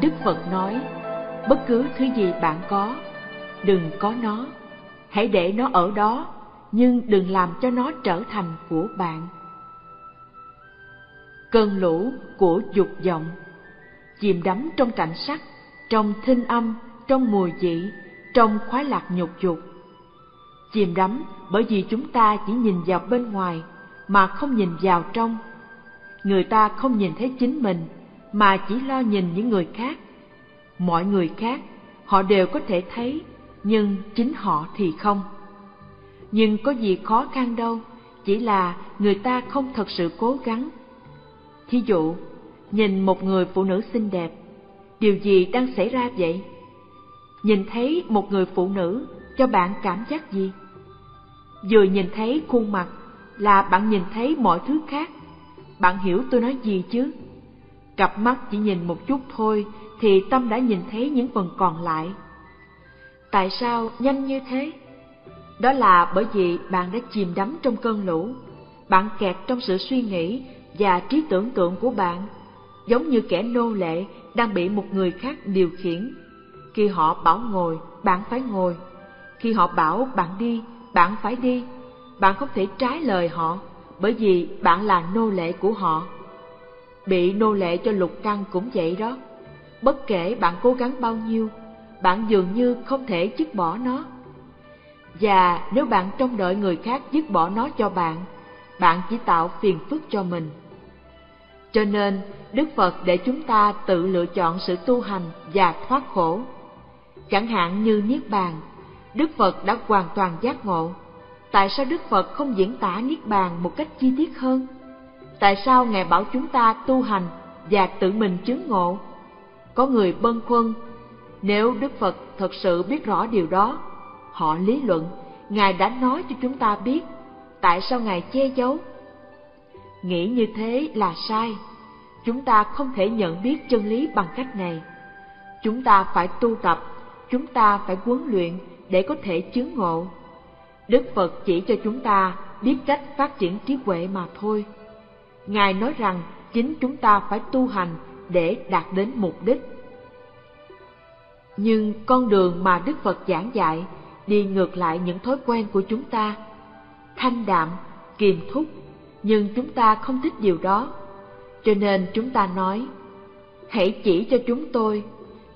Đức Phật nói, bất cứ thứ gì bạn có, đừng có nó. Hãy để nó ở đó, nhưng đừng làm cho nó trở thành của bạn. Cơn lũ của dục vọng chìm đắm trong cảnh sắc, trong thinh âm, trong mùi vị, trong khoái lạc nhục dục. Chìm đắm bởi vì chúng ta chỉ nhìn vào bên ngoài mà không nhìn vào trong. Người ta không nhìn thấy chính mình mà chỉ lo nhìn những người khác. Mọi người khác họ đều có thể thấy, nhưng chính họ thì không. Nhưng có gì khó khăn đâu, chỉ là người ta không thật sự cố gắng. Thí dụ, nhìn một người phụ nữ xinh đẹp, điều gì đang xảy ra vậy? Nhìn thấy một người phụ nữ cho bạn cảm giác gì? Vừa nhìn thấy khuôn mặt là bạn nhìn thấy mọi thứ khác. Bạn hiểu tôi nói gì chứ? Cặp mắt chỉ nhìn một chút thôi thì tâm đã nhìn thấy những phần còn lại. Tại sao nhanh như thế? Đó là bởi vì bạn đã chìm đắm trong cơn lũ. Bạn kẹt trong sự suy nghĩ và trí tưởng tượng của bạn, giống như kẻ nô lệ đang bị một người khác điều khiển. Khi họ bảo ngồi, bạn phải ngồi. Khi họ bảo bạn đi, bạn phải đi. Bạn không thể trái lời họ, bởi vì bạn là nô lệ của họ. Bị nô lệ cho lục căn cũng vậy đó. Bất kể bạn cố gắng bao nhiêu, bạn dường như không thể dứt bỏ nó. Và nếu bạn trông đợi người khác dứt bỏ nó cho bạn, bạn chỉ tạo phiền phức cho mình. Cho nên, Đức Phật để chúng ta tự lựa chọn sự tu hành và thoát khổ. Chẳng hạn như Niết Bàn, Đức Phật đã hoàn toàn giác ngộ. Tại sao Đức Phật không diễn tả Niết Bàn một cách chi tiết hơn? Tại sao Ngài bảo chúng ta tu hành và tự mình chứng ngộ? Có người bâng khuâng, nếu Đức Phật thật sự biết rõ điều đó, họ lý luận, Ngài đã nói cho chúng ta biết, tại sao Ngài che giấu? Nghĩ như thế là sai. Chúng ta không thể nhận biết chân lý bằng cách này. Chúng ta phải tu tập, chúng ta phải huấn luyện để có thể chứng ngộ. Đức Phật chỉ cho chúng ta biết cách phát triển trí huệ mà thôi. Ngài nói rằng chính chúng ta phải tu hành để đạt đến mục đích. Nhưng con đường mà Đức Phật giảng dạy đi ngược lại những thói quen của chúng ta. Thanh đạm, kiềm thúc, nhưng chúng ta không thích điều đó. Cho nên chúng ta nói, hãy chỉ cho chúng tôi,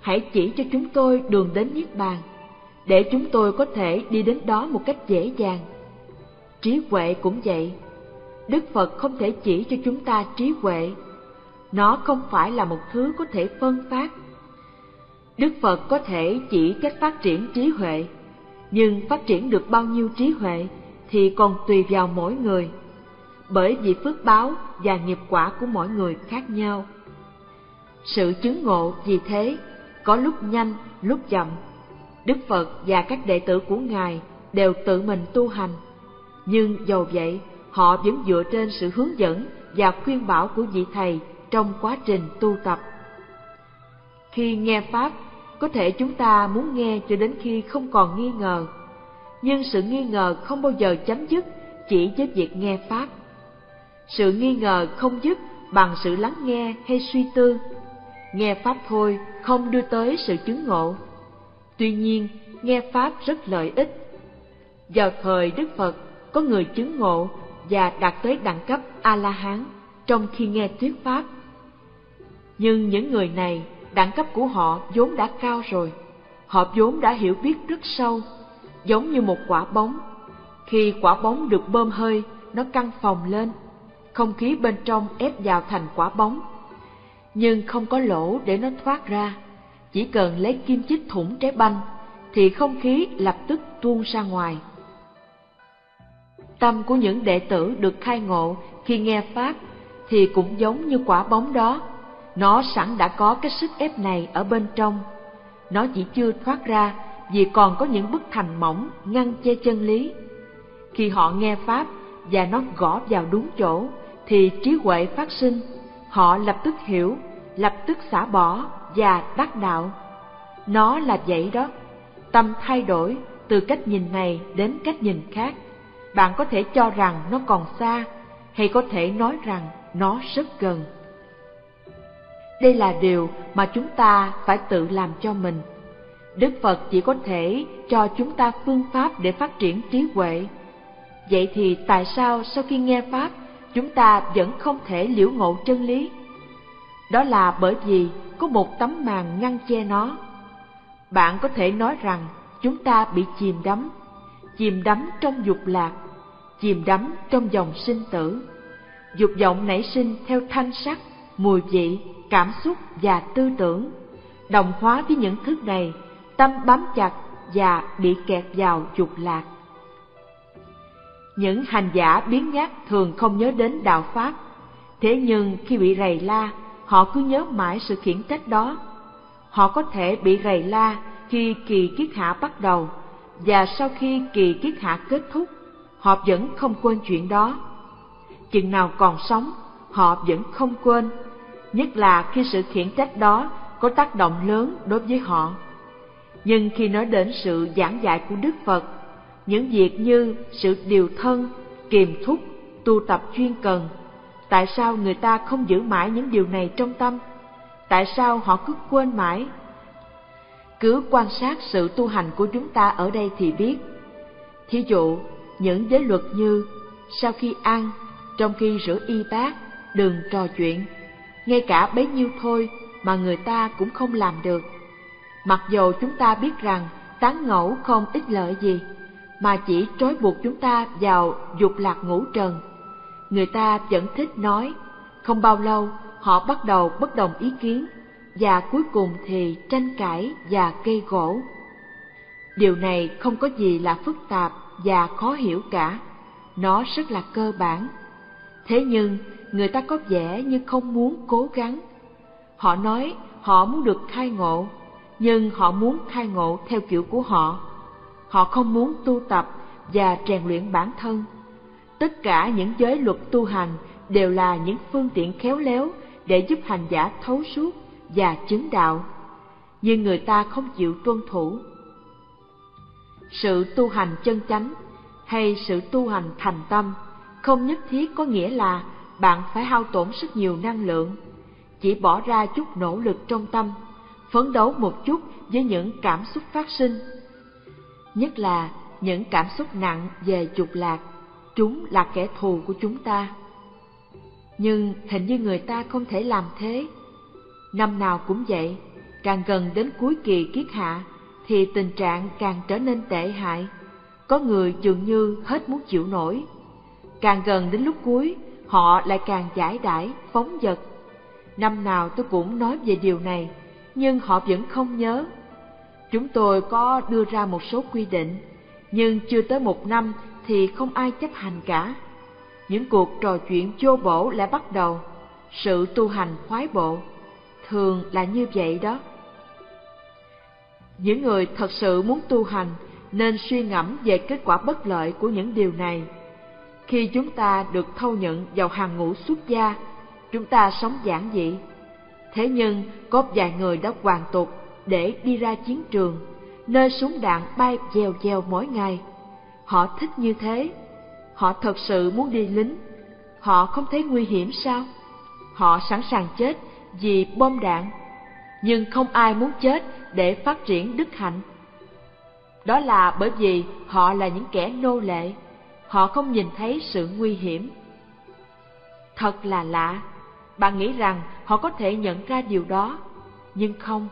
hãy chỉ cho chúng tôi đường đến Niết Bàn, để chúng tôi có thể đi đến đó một cách dễ dàng. Trí huệ cũng vậy. Đức Phật không thể chỉ cho chúng ta trí huệ. Nó không phải là một thứ có thể phân phát. Đức Phật có thể chỉ cách phát triển trí huệ, nhưng phát triển được bao nhiêu trí huệ thì còn tùy vào mỗi người, bởi vì phước báo và nghiệp quả của mỗi người khác nhau. Sự chứng ngộ vì thế có lúc nhanh, lúc chậm. Đức Phật và các đệ tử của Ngài đều tự mình tu hành, nhưng dầu vậy họ vẫn dựa trên sự hướng dẫn và khuyên bảo của vị Thầy trong quá trình tu tập. Khi nghe Pháp, có thể chúng ta muốn nghe cho đến khi không còn nghi ngờ, nhưng sự nghi ngờ không bao giờ chấm dứt chỉ với việc nghe Pháp. Sự nghi ngờ không dứt bằng sự lắng nghe hay suy tư. Nghe Pháp thôi không đưa tới sự chứng ngộ. Tuy nhiên, nghe Pháp rất lợi ích. Vào thời Đức Phật, có người chứng ngộ và đạt tới đẳng cấp A-la-hán trong khi nghe thuyết Pháp. Nhưng những người này, đẳng cấp của họ vốn đã cao rồi. Họ vốn đã hiểu biết rất sâu, giống như một quả bóng. Khi quả bóng được bơm hơi, nó căng phồng lên. Không khí bên trong ép vào thành quả bóng, nhưng không có lỗ để nó thoát ra. Chỉ cần lấy kim chích thủng trái banh, thì không khí lập tức tuôn ra ngoài. Tâm của những đệ tử được khai ngộ khi nghe Pháp thì cũng giống như quả bóng đó. Nó sẵn đã có cái sức ép này ở bên trong. Nó chỉ chưa thoát ra vì còn có những bức thành mỏng ngăn che chân lý. Khi họ nghe Pháp và nó gõ vào đúng chỗ, thì trí huệ phát sinh. Họ lập tức hiểu, lập tức xả bỏ và đắc đạo. Nó là vậy đó. Tâm thay đổi từ cách nhìn này đến cách nhìn khác. Bạn có thể cho rằng nó còn xa, hay có thể nói rằng nó rất gần. Đây là điều mà chúng ta phải tự làm cho mình. Đức Phật chỉ có thể cho chúng ta phương pháp để phát triển trí huệ. Vậy thì tại sao sau khi nghe Pháp, chúng ta vẫn không thể liễu ngộ chân lý? Đó là bởi vì có một tấm màn ngăn che nó. Bạn có thể nói rằng chúng ta bị chìm đắm trong dục lạc, chìm đắm trong dòng sinh tử. Dục vọng nảy sinh theo thanh sắc, mùi vị, cảm xúc và tư tưởng. Đồng hóa với những thứ này, tâm bám chặt và bị kẹt vào dục lạc. Những hành giả biến nhát thường không nhớ đến đạo Pháp, thế nhưng khi bị rầy la, họ cứ nhớ mãi sự khiển trách đó. Họ có thể bị rầy la khi kỳ kiết hạ bắt đầu, và sau khi kỳ kiết hạ kết thúc, họ vẫn không quên chuyện đó. Chừng nào còn sống, họ vẫn không quên, nhất là khi sự khiển trách đó có tác động lớn đối với họ. Nhưng khi nói đến sự giảng dạy của Đức Phật, những việc như sự điều thân, kiềm thúc, tu tập chuyên cần, tại sao người ta không giữ mãi những điều này trong tâm? Tại sao họ cứ quên mãi? Cứ quan sát sự tu hành của chúng ta ở đây thì biết. Thí dụ, những giới luật như sau khi ăn, trong khi rửa y bát, đừng trò chuyện, ngay cả bấy nhiêu thôi mà người ta cũng không làm được. Mặc dù chúng ta biết rằng tán ngẫu không ích lợi gì, mà chỉ trói buộc chúng ta vào dục lạc ngũ trần, người ta vẫn thích nói, không bao lâu họ bắt đầu bất đồng ý kiến, và cuối cùng thì tranh cãi và gây gổ. Điều này không có gì là phức tạp và khó hiểu cả, nó rất là cơ bản. Thế nhưng, người ta có vẻ như không muốn cố gắng. Họ nói họ muốn được khai ngộ, nhưng họ muốn khai ngộ theo kiểu của họ. Họ không muốn tu tập và rèn luyện bản thân. Tất cả những giới luật tu hành đều là những phương tiện khéo léo để giúp hành giả thấu suốt và chứng đạo, nhưng người ta không chịu tuân thủ. Sự tu hành chân chánh hay sự tu hành thành tâm không nhất thiết có nghĩa là bạn phải hao tổn rất nhiều năng lượng. Chỉ bỏ ra chút nỗ lực trong tâm, phấn đấu một chút với những cảm xúc phát sinh, nhất là những cảm xúc nặng về dục lạc. Chúng là kẻ thù của chúng ta. Nhưng hình như người ta không thể làm thế. Năm nào cũng vậy, càng gần đến cuối kỳ kiết hạ thì tình trạng càng trở nên tệ hại. Có người dường như hết muốn chịu nổi. Càng gần đến lúc cuối, họ lại càng giải đãi, phóng dật. Năm nào tôi cũng nói về điều này, nhưng họ vẫn không nhớ. Chúng tôi có đưa ra một số quy định, nhưng chưa tới một năm thì không ai chấp hành cả. Những cuộc trò chuyện vô bổ lại bắt đầu. Sự tu hành khoái bộ thường là như vậy đó. Những người thật sự muốn tu hành nên suy ngẫm về kết quả bất lợi của những điều này. Khi chúng ta được thâu nhận vào hàng ngũ xuất gia, chúng ta sống giản dị. Thế nhưng có vài người đã hoàn tục để đi ra chiến trường, nơi súng đạn bay vèo vèo mỗi ngày. Họ thích như thế. Họ thật sự muốn đi lính. Họ không thấy nguy hiểm sao? Họ sẵn sàng chết vì bom đạn. Nhưng không ai muốn chết để phát triển đức hạnh. Đó là bởi vì họ là những kẻ nô lệ. Họ không nhìn thấy sự nguy hiểm. Thật là lạ. Bạn nghĩ rằng họ có thể nhận ra điều đó, nhưng không.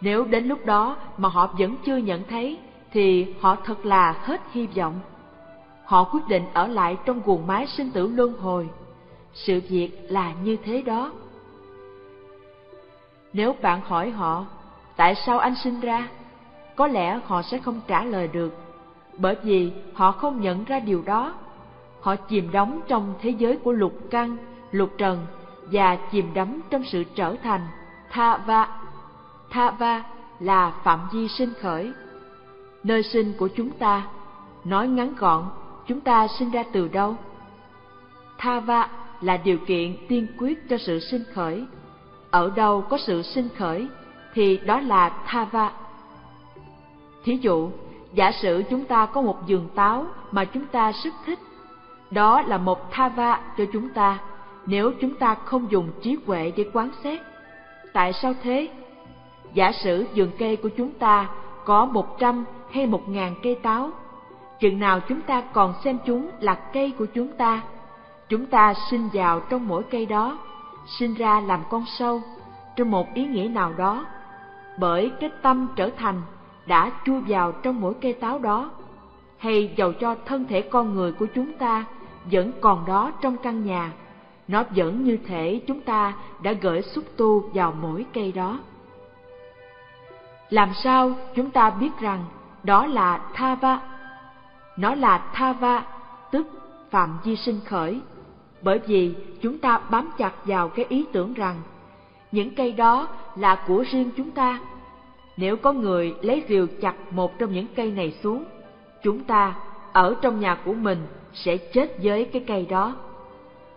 Nếu đến lúc đó mà họ vẫn chưa nhận thấy thì họ thật là hết hy vọng. Họ quyết định ở lại trong guồng máy sinh tử luân hồi. Sự việc là như thế đó. Nếu bạn hỏi họ, tại sao anh sinh ra? Có lẽ họ sẽ không trả lời được, bởi vì họ không nhận ra điều đó. Họ chìm đắm trong thế giới của lục căn, lục trần, và chìm đắm trong sự trở thành Thava. Thava là phạm vi sinh khởi, nơi sinh của chúng ta. Nói ngắn gọn, chúng ta sinh ra từ đâu? Thava là điều kiện tiên quyết cho sự sinh khởi. Ở đâu có sự sinh khởi thì đó là Thava. Thí dụ, giả sử chúng ta có một vườn táo mà chúng ta rất thích. Đó là một Thava cho chúng ta nếu chúng ta không dùng trí huệ để quán xét. Tại sao thế? Giả sử vườn cây của chúng ta có 100 hay 1.000 cây táo, chừng nào chúng ta còn xem chúng là cây của chúng ta sinh vào trong mỗi cây đó, sinh ra làm con sâu, trong một ý nghĩa nào đó, bởi cái tâm trở thành đã chui vào trong mỗi cây táo đó, hay dầu cho thân thể con người của chúng ta vẫn còn đó trong căn nhà, nó vẫn như thể chúng ta đã gửi xúc tu vào mỗi cây đó. Làm sao chúng ta biết rằng đó là Thava? Nó là Thava, tức phạm vi sinh khởi, bởi vì chúng ta bám chặt vào cái ý tưởng rằng những cây đó là của riêng chúng ta. Nếu có người lấy rìu chặt một trong những cây này xuống, chúng ta ở trong nhà của mình sẽ chết với cái cây đó.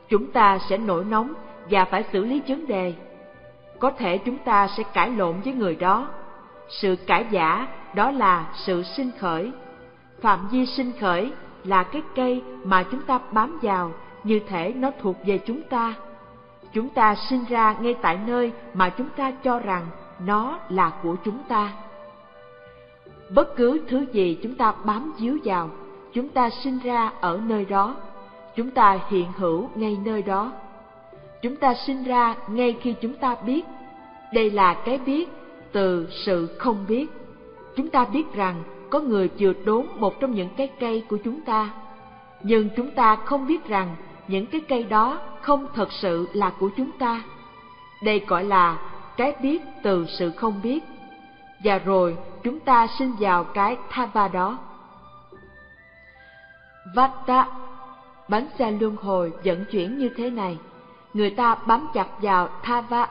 Chúng ta sẽ nổi nóng và phải xử lý vấn đề. Có thể chúng ta sẽ cãi lộn với người đó. Sự cãi vã đó là sự sinh khởi. Phạm vi sinh khởi là cái cây mà chúng ta bám vào như thể nó thuộc về chúng ta. Chúng ta sinh ra ngay tại nơi mà chúng ta cho rằng nó là của chúng ta. Bất cứ thứ gì chúng ta bám víu vào, chúng ta sinh ra ở nơi đó. Chúng ta hiện hữu ngay nơi đó. Chúng ta sinh ra ngay khi chúng ta biết. Đây là cái biết từ sự không biết. Chúng ta biết rằng có người chừa đốn một trong những cái cây của chúng ta, nhưng chúng ta không biết rằng những cái cây đó không thật sự là của chúng ta. Đây gọi là cái biết từ sự không biết. Và rồi chúng ta sinh vào cái thava đó. Vata, bánh xe luân hồi vận chuyển như thế này. Người ta bám chặt vào thava,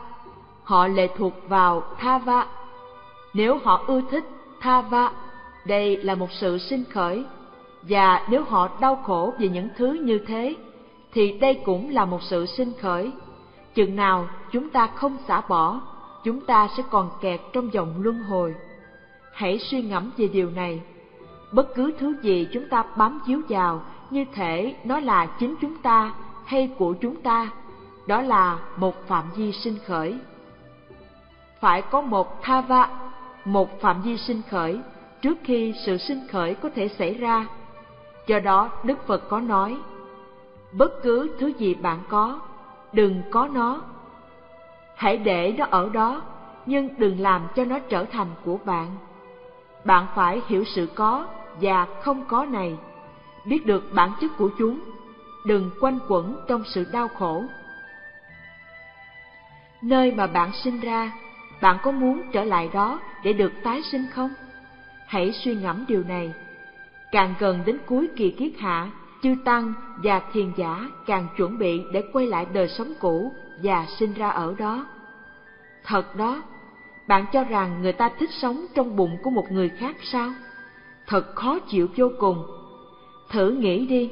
họ lệ thuộc vào thava. Nếu họ ưa thích thava, đây là một sự sinh khởi. Và nếu họ đau khổ vì những thứ như thế, thì đây cũng là một sự sinh khởi. Chừng nào chúng ta không xả bỏ, chúng ta sẽ còn kẹt trong vòng luân hồi. Hãy suy ngẫm về điều này. Bất cứ thứ gì chúng ta bám víu vào như thể nó là chính chúng ta hay của chúng ta, đó là một phạm vi sinh khởi. Phải có một thava, một phạm vi sinh khởi, trước khi sự sinh khởi có thể xảy ra. Do đó Đức Phật có nói, bất cứ thứ gì bạn có, đừng có nó. Hãy để nó ở đó, nhưng đừng làm cho nó trở thành của bạn. Bạn phải hiểu sự có và không có này, biết được bản chất của chúng, đừng quanh quẩn trong sự đau khổ. Nơi mà bạn sinh ra, bạn có muốn trở lại đó để được tái sinh không? Hãy suy ngẫm điều này. Càng gần đến cuối kỳ kiết hạ, chư tăng và thiền giả càng chuẩn bị để quay lại đời sống cũ và sinh ra ở đó. Thật đó, bạn cho rằng người ta thích sống trong bụng của một người khác sao? Thật khó chịu vô cùng. Thử nghĩ đi,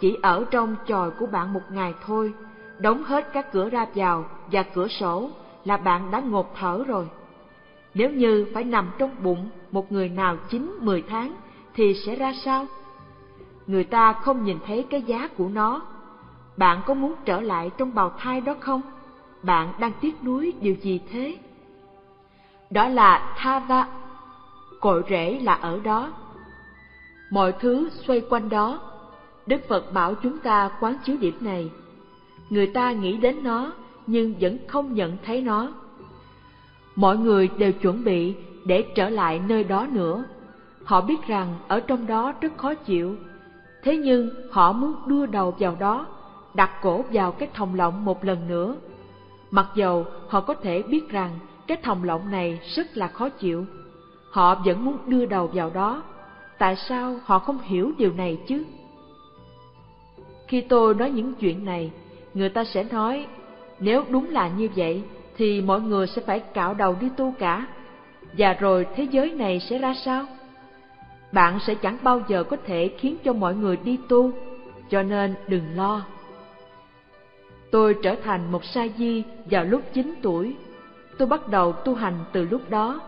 chỉ ở trong chòi của bạn một ngày thôi, đóng hết các cửa ra vào và cửa sổ là bạn đã ngột thở rồi. Nếu như phải nằm trong bụng một người nào 9-10 tháng thì sẽ ra sao? Người ta không nhìn thấy cái giá của nó. Bạn có muốn trở lại trong bào thai đó không? Bạn đang tiếc nuối điều gì thế? Đó là thava, cội rễ là ở đó. Mọi thứ xoay quanh đó. Đức Phật bảo chúng ta quán chiếu điểm này. Người ta nghĩ đến nó nhưng vẫn không nhận thấy nó. Mọi người đều chuẩn bị để trở lại nơi đó nữa. Họ biết rằng ở trong đó rất khó chịu. Thế nhưng họ muốn đưa đầu vào đó, đặt cổ vào cái thòng lọng một lần nữa. Mặc dầu họ có thể biết rằng cái thòng lọng này rất là khó chịu, họ vẫn muốn đưa đầu vào đó. Tại sao họ không hiểu điều này chứ? Khi tôi nói những chuyện này, người ta sẽ nói, nếu đúng là như vậy thì mọi người sẽ phải cạo đầu đi tu cả. Và rồi thế giới này sẽ ra sao? Bạn sẽ chẳng bao giờ có thể khiến cho mọi người đi tu, cho nên đừng lo. Tôi trở thành một sa di vào lúc 9 tuổi. Tôi bắt đầu tu hành từ lúc đó.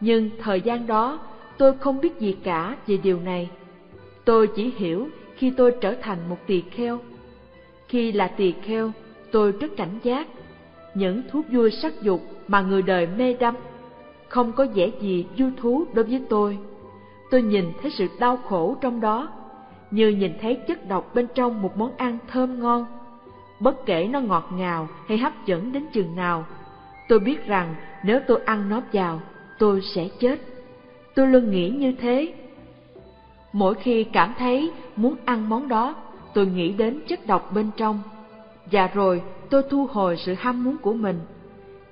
Nhưng thời gian đó, tôi không biết gì cả về điều này. Tôi chỉ hiểu khi tôi trở thành một tỳ kheo. Khi là tỳ kheo, tôi rất cảnh giác. Những thú vui sắc dục mà người đời mê đắm không có vẻ gì vui thú đối với tôi. Tôi nhìn thấy sự đau khổ trong đó, như nhìn thấy chất độc bên trong một món ăn thơm ngon. Bất kể nó ngọt ngào hay hấp dẫn đến chừng nào, tôi biết rằng nếu tôi ăn nó vào, tôi sẽ chết. Tôi luôn nghĩ như thế. Mỗi khi cảm thấy muốn ăn món đó, tôi nghĩ đến chất độc bên trong. Và rồi tôi thu hồi sự ham muốn của mình.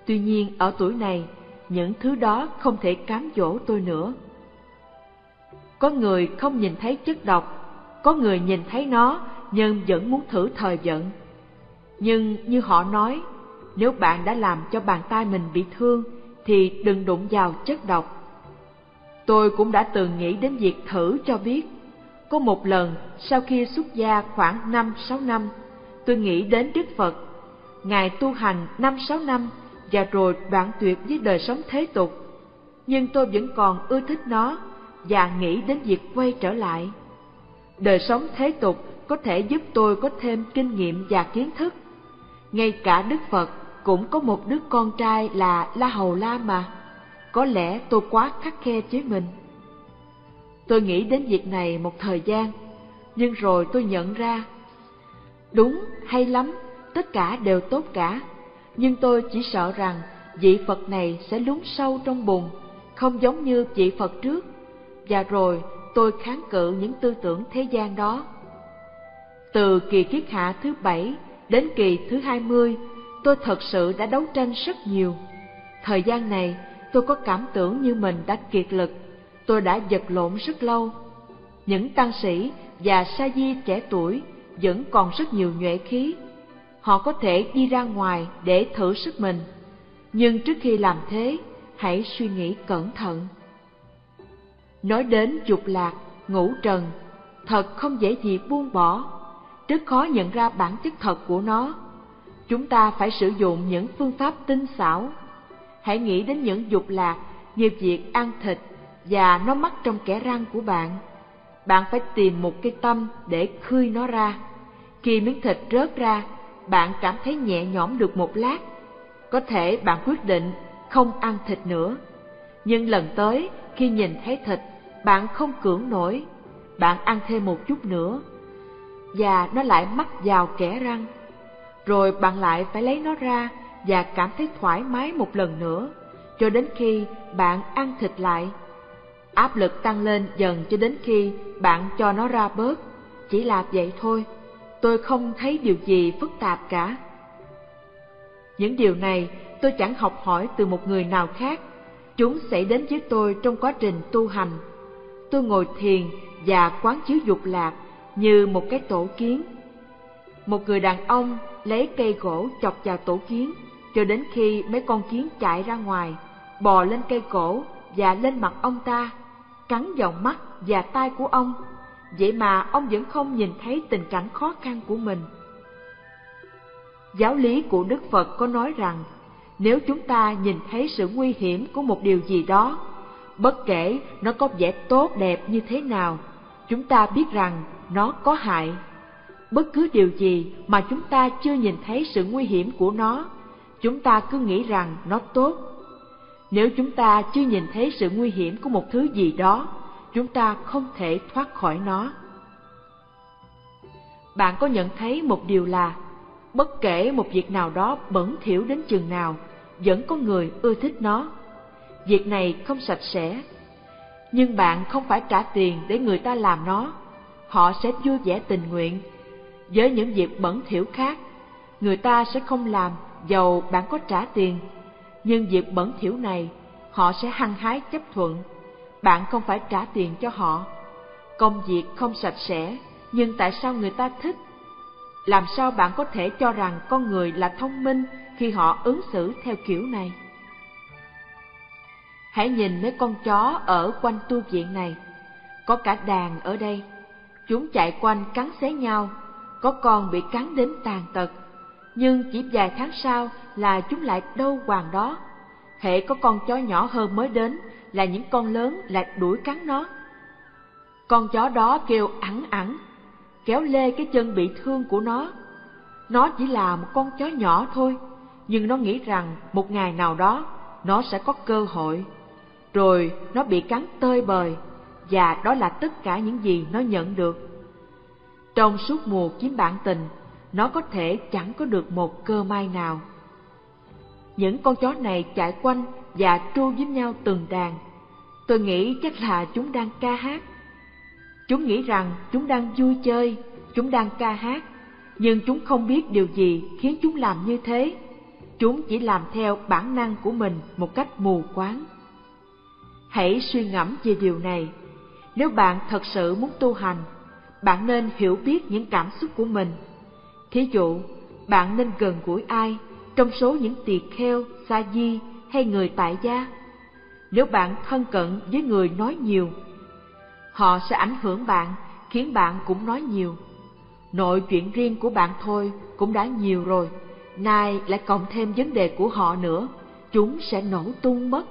Tuy nhiên ở tuổi này, những thứ đó không thể cám dỗ tôi nữa. Có người không nhìn thấy chất độc, có người nhìn thấy nó nhưng vẫn muốn thử thời vận. Nhưng như họ nói, nếu bạn đã làm cho bàn tay mình bị thương thì đừng đụng vào chất độc. Tôi cũng đã từng nghĩ đến việc thử cho biết. Có một lần, sau khi xuất gia khoảng 5-6 năm, tôi nghĩ đến Đức Phật. Ngài tu hành 5-6 năm và rồi đoạn tuyệt với đời sống thế tục. Nhưng tôi vẫn còn ưa thích nó và nghĩ đến việc quay trở lại. Đời sống thế tục có thể giúp tôi có thêm kinh nghiệm và kiến thức. Ngay cả Đức Phật cũng có một đứa con trai là La Hầu La mà. Có lẽ tôi quá khắt khe với mình. Tôi nghĩ đến việc này một thời gian, nhưng rồi tôi nhận ra, đúng hay lắm, tất cả đều tốt cả, nhưng tôi chỉ sợ rằng vị Phật này sẽ lún sâu trong bùn, không giống như vị Phật trước, và rồi tôi kháng cự những tư tưởng thế gian đó. Từ kỳ kiết hạ thứ 7 đến kỳ thứ 20, tôi thật sự đã đấu tranh rất nhiều. Thời gian này, tôi có cảm tưởng như mình đã kiệt lực, tôi đã vật lộn rất lâu. Những tăng sĩ và sa di trẻ tuổi vẫn còn rất nhiều nhuệ khí. Họ có thể đi ra ngoài để thử sức mình, nhưng trước khi làm thế, hãy suy nghĩ cẩn thận. Nói đến dục lạc, ngũ trần, thật không dễ gì buông bỏ, rất khó nhận ra bản chất thật của nó. Chúng ta phải sử dụng những phương pháp tinh xảo. Hãy nghĩ đến những dục lạc như việc ăn thịt và nó mắc trong kẽ răng của bạn. Bạn phải tìm một cái tâm để khơi nó ra. Khi miếng thịt rớt ra, bạn cảm thấy nhẹ nhõm được một lát. Có thể bạn quyết định không ăn thịt nữa. Nhưng lần tới, khi nhìn thấy thịt, bạn không cưỡng nổi. Bạn ăn thêm một chút nữa. Và nó lại mắc vào kẽ răng. Rồi bạn lại phải lấy nó ra và cảm thấy thoải mái một lần nữa, cho đến khi bạn ăn thịt lại. Áp lực tăng lên dần cho đến khi bạn cho nó ra bớt. Chỉ là vậy thôi, tôi không thấy điều gì phức tạp cả. Những điều này tôi chẳng học hỏi từ một người nào khác. Chúng xảy đến với tôi trong quá trình tu hành. Tôi ngồi thiền và quán chiếu dục lạc như một cái tổ kiến. Một người đàn ông lấy cây gỗ chọc vào tổ kiến cho đến khi mấy con kiến chạy ra ngoài, bò lên cây gỗ và lên mặt ông ta, cắn vào mắt và tai của ông. Vậy mà ông vẫn không nhìn thấy tình cảnh khó khăn của mình. Giáo lý của Đức Phật có nói rằng, nếu chúng ta nhìn thấy sự nguy hiểm của một điều gì đó, bất kể nó có vẻ tốt đẹp như thế nào, chúng ta biết rằng nó có hại. Bất cứ điều gì mà chúng ta chưa nhìn thấy sự nguy hiểm của nó, chúng ta cứ nghĩ rằng nó tốt. Nếu chúng ta chưa nhìn thấy sự nguy hiểm của một thứ gì đó, chúng ta không thể thoát khỏi nó. Bạn có nhận thấy một điều là, bất kể một việc nào đó bẩn thỉu đến chừng nào, vẫn có người ưa thích nó. Việc này không sạch sẽ, nhưng bạn không phải trả tiền để người ta làm nó. Họ sẽ vui vẻ tình nguyện. Với những việc bẩn thỉu khác, người ta sẽ không làm dầu bạn có trả tiền. Nhưng việc bẩn thỉu này, họ sẽ hăng hái chấp thuận. Bạn không phải trả tiền cho họ. Công việc không sạch sẽ, nhưng tại sao người ta thích? Làm sao bạn có thể cho rằng con người là thông minh khi họ ứng xử theo kiểu này? Hãy nhìn mấy con chó ở quanh tu viện này. Có cả đàn ở đây. Chúng chạy quanh cắn xé nhau. Có con bị cắn đến tàn tật, nhưng chỉ vài tháng sau là chúng lại đâu hoàng đó. Hễ có con chó nhỏ hơn mới đến là những con lớn lại đuổi cắn nó. Con chó đó kêu ẳng ẳng, kéo lê cái chân bị thương của nó. Nó chỉ là một con chó nhỏ thôi, nhưng nó nghĩ rằng một ngày nào đó nó sẽ có cơ hội. Rồi nó bị cắn tơi bời, và đó là tất cả những gì nó nhận được. Trong suốt mùa kiếm bạn tình, nó có thể chẳng có được một cơ may nào. Những con chó này chạy quanh và tru với nhau từng đàn. Tôi nghĩ chắc là chúng đang ca hát. Chúng nghĩ rằng chúng đang vui chơi, chúng đang ca hát, nhưng chúng không biết điều gì khiến chúng làm như thế. Chúng chỉ làm theo bản năng của mình một cách mù quáng. Hãy suy ngẫm về điều này. Nếu bạn thật sự muốn tu hành, bạn nên hiểu biết những cảm xúc của mình. Thí dụ, bạn nên gần gũi ai trong số những tỳ kheo, sa di hay người tại gia? Nếu bạn thân cận với người nói nhiều, họ sẽ ảnh hưởng bạn, khiến bạn cũng nói nhiều. Nội chuyện riêng của bạn thôi cũng đã nhiều rồi, nay lại cộng thêm vấn đề của họ nữa, chúng sẽ nổ tung mất.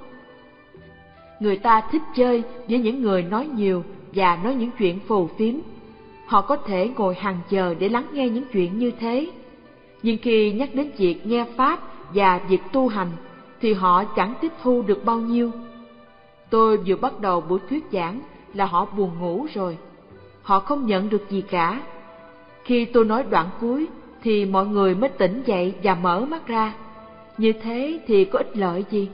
Người ta thích chơi với những người nói nhiều và nói những chuyện phù phiếm. Họ có thể ngồi hàng giờ để lắng nghe những chuyện như thế. Nhưng khi nhắc đến việc nghe Pháp và việc tu hành, thì họ chẳng tiếp thu được bao nhiêu. Tôi vừa bắt đầu buổi thuyết giảng là họ buồn ngủ rồi. Họ không nhận được gì cả. Khi tôi nói đoạn cuối, thì mọi người mới tỉnh dậy và mở mắt ra. Như thế thì có ích lợi gì?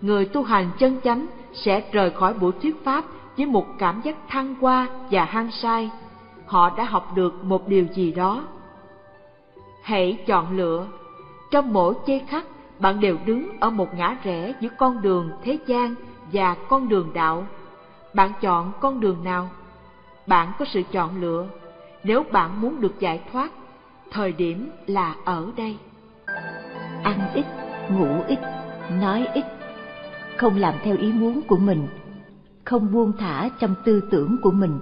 Người tu hành chân chánh sẽ rời khỏi buổi thuyết Pháp với một cảm giác thăng hoa và hăng say. Họ đã học được một điều gì đó. Hãy chọn lựa. Trong mỗi giây khắc, bạn đều đứng ở một ngã rẽ giữa con đường thế gian và con đường đạo. Bạn chọn con đường nào? Bạn có sự chọn lựa. Nếu bạn muốn được giải thoát, thời điểm là ở đây. Ăn ít, ngủ ít, nói ít. Không làm theo ý muốn của mình. Không buông thả trong tư tưởng của mình.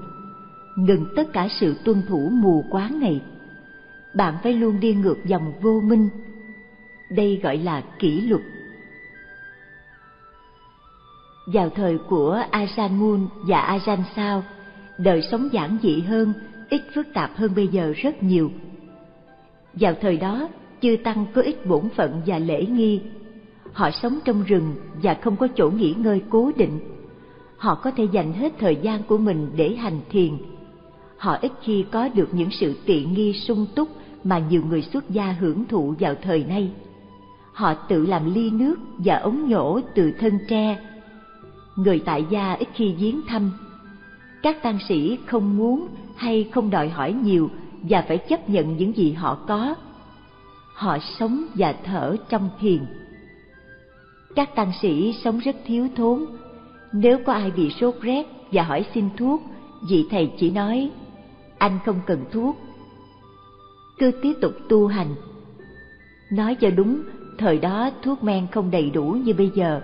Ngừng tất cả sự tuân thủ mù quáng này. Bạn phải luôn đi ngược dòng vô minh. Đây gọi là kỷ luật. Vào thời của Ajahn Mun và Ajahn Sao, đời sống giản dị hơn, ít phức tạp hơn bây giờ rất nhiều. Vào thời đó, chư tăng có ít bổn phận và lễ nghi. Họ sống trong rừng và không có chỗ nghỉ ngơi cố định. Họ có thể dành hết thời gian của mình để hành thiền. Họ ít khi có được những sự tiện nghi sung túc mà nhiều người xuất gia hưởng thụ vào thời nay. Họ tự làm ly nước và ống nhổ từ thân tre. Người tại gia ít khi viếng thăm. Các tăng sĩ không muốn hay không đòi hỏi nhiều và phải chấp nhận những gì họ có. Họ sống và thở trong thiền. Các tăng sĩ sống rất thiếu thốn. Nếu có ai bị sốt rét và hỏi xin thuốc, vị thầy chỉ nói, anh không cần thuốc, cứ tiếp tục tu hành. Nói cho đúng, thời đó thuốc men không đầy đủ như bây giờ.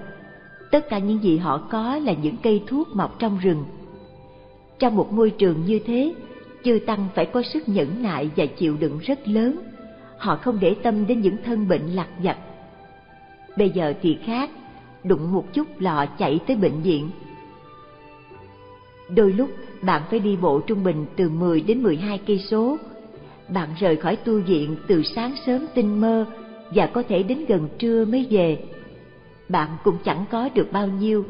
Tất cả những gì họ có là những cây thuốc mọc trong rừng. Trong một môi trường như thế, chư tăng phải có sức nhẫn nại và chịu đựng rất lớn. Họ không để tâm đến những thân bệnh lặt vặt. Bây giờ thì khác, đụng một chút lọ chạy tới bệnh viện. Đôi lúc bạn phải đi bộ trung bình từ 10 đến 12 cây số. Bạn rời khỏi tu viện từ sáng sớm tinh mơ và có thể đến gần trưa mới về. Bạn cũng chẳng có được bao nhiêu,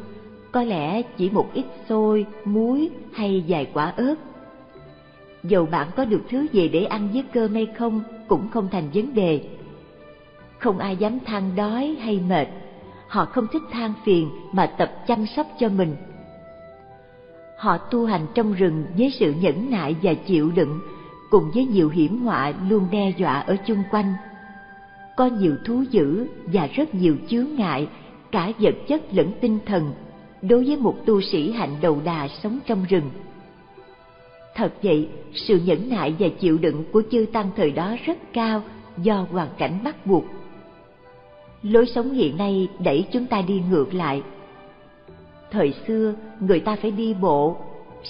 có lẽ chỉ một ít xôi, muối hay vài quả ớt. Dầu bạn có được thứ gì để ăn với cơm hay không cũng không thành vấn đề. Không ai dám than đói hay mệt. Họ không thích than phiền mà tập chăm sóc cho mình. Họ tu hành trong rừng với sự nhẫn nại và chịu đựng, cùng với nhiều hiểm họa luôn đe dọa ở chung quanh. Có nhiều thú dữ và rất nhiều chướng ngại, cả vật chất lẫn tinh thần, đối với một tu sĩ hạnh đầu đà sống trong rừng. Thật vậy, sự nhẫn nại và chịu đựng của chư tăng thời đó rất cao do hoàn cảnh bắt buộc. Lối sống hiện nay đẩy chúng ta đi ngược lại. Thời xưa, người ta phải đi bộ,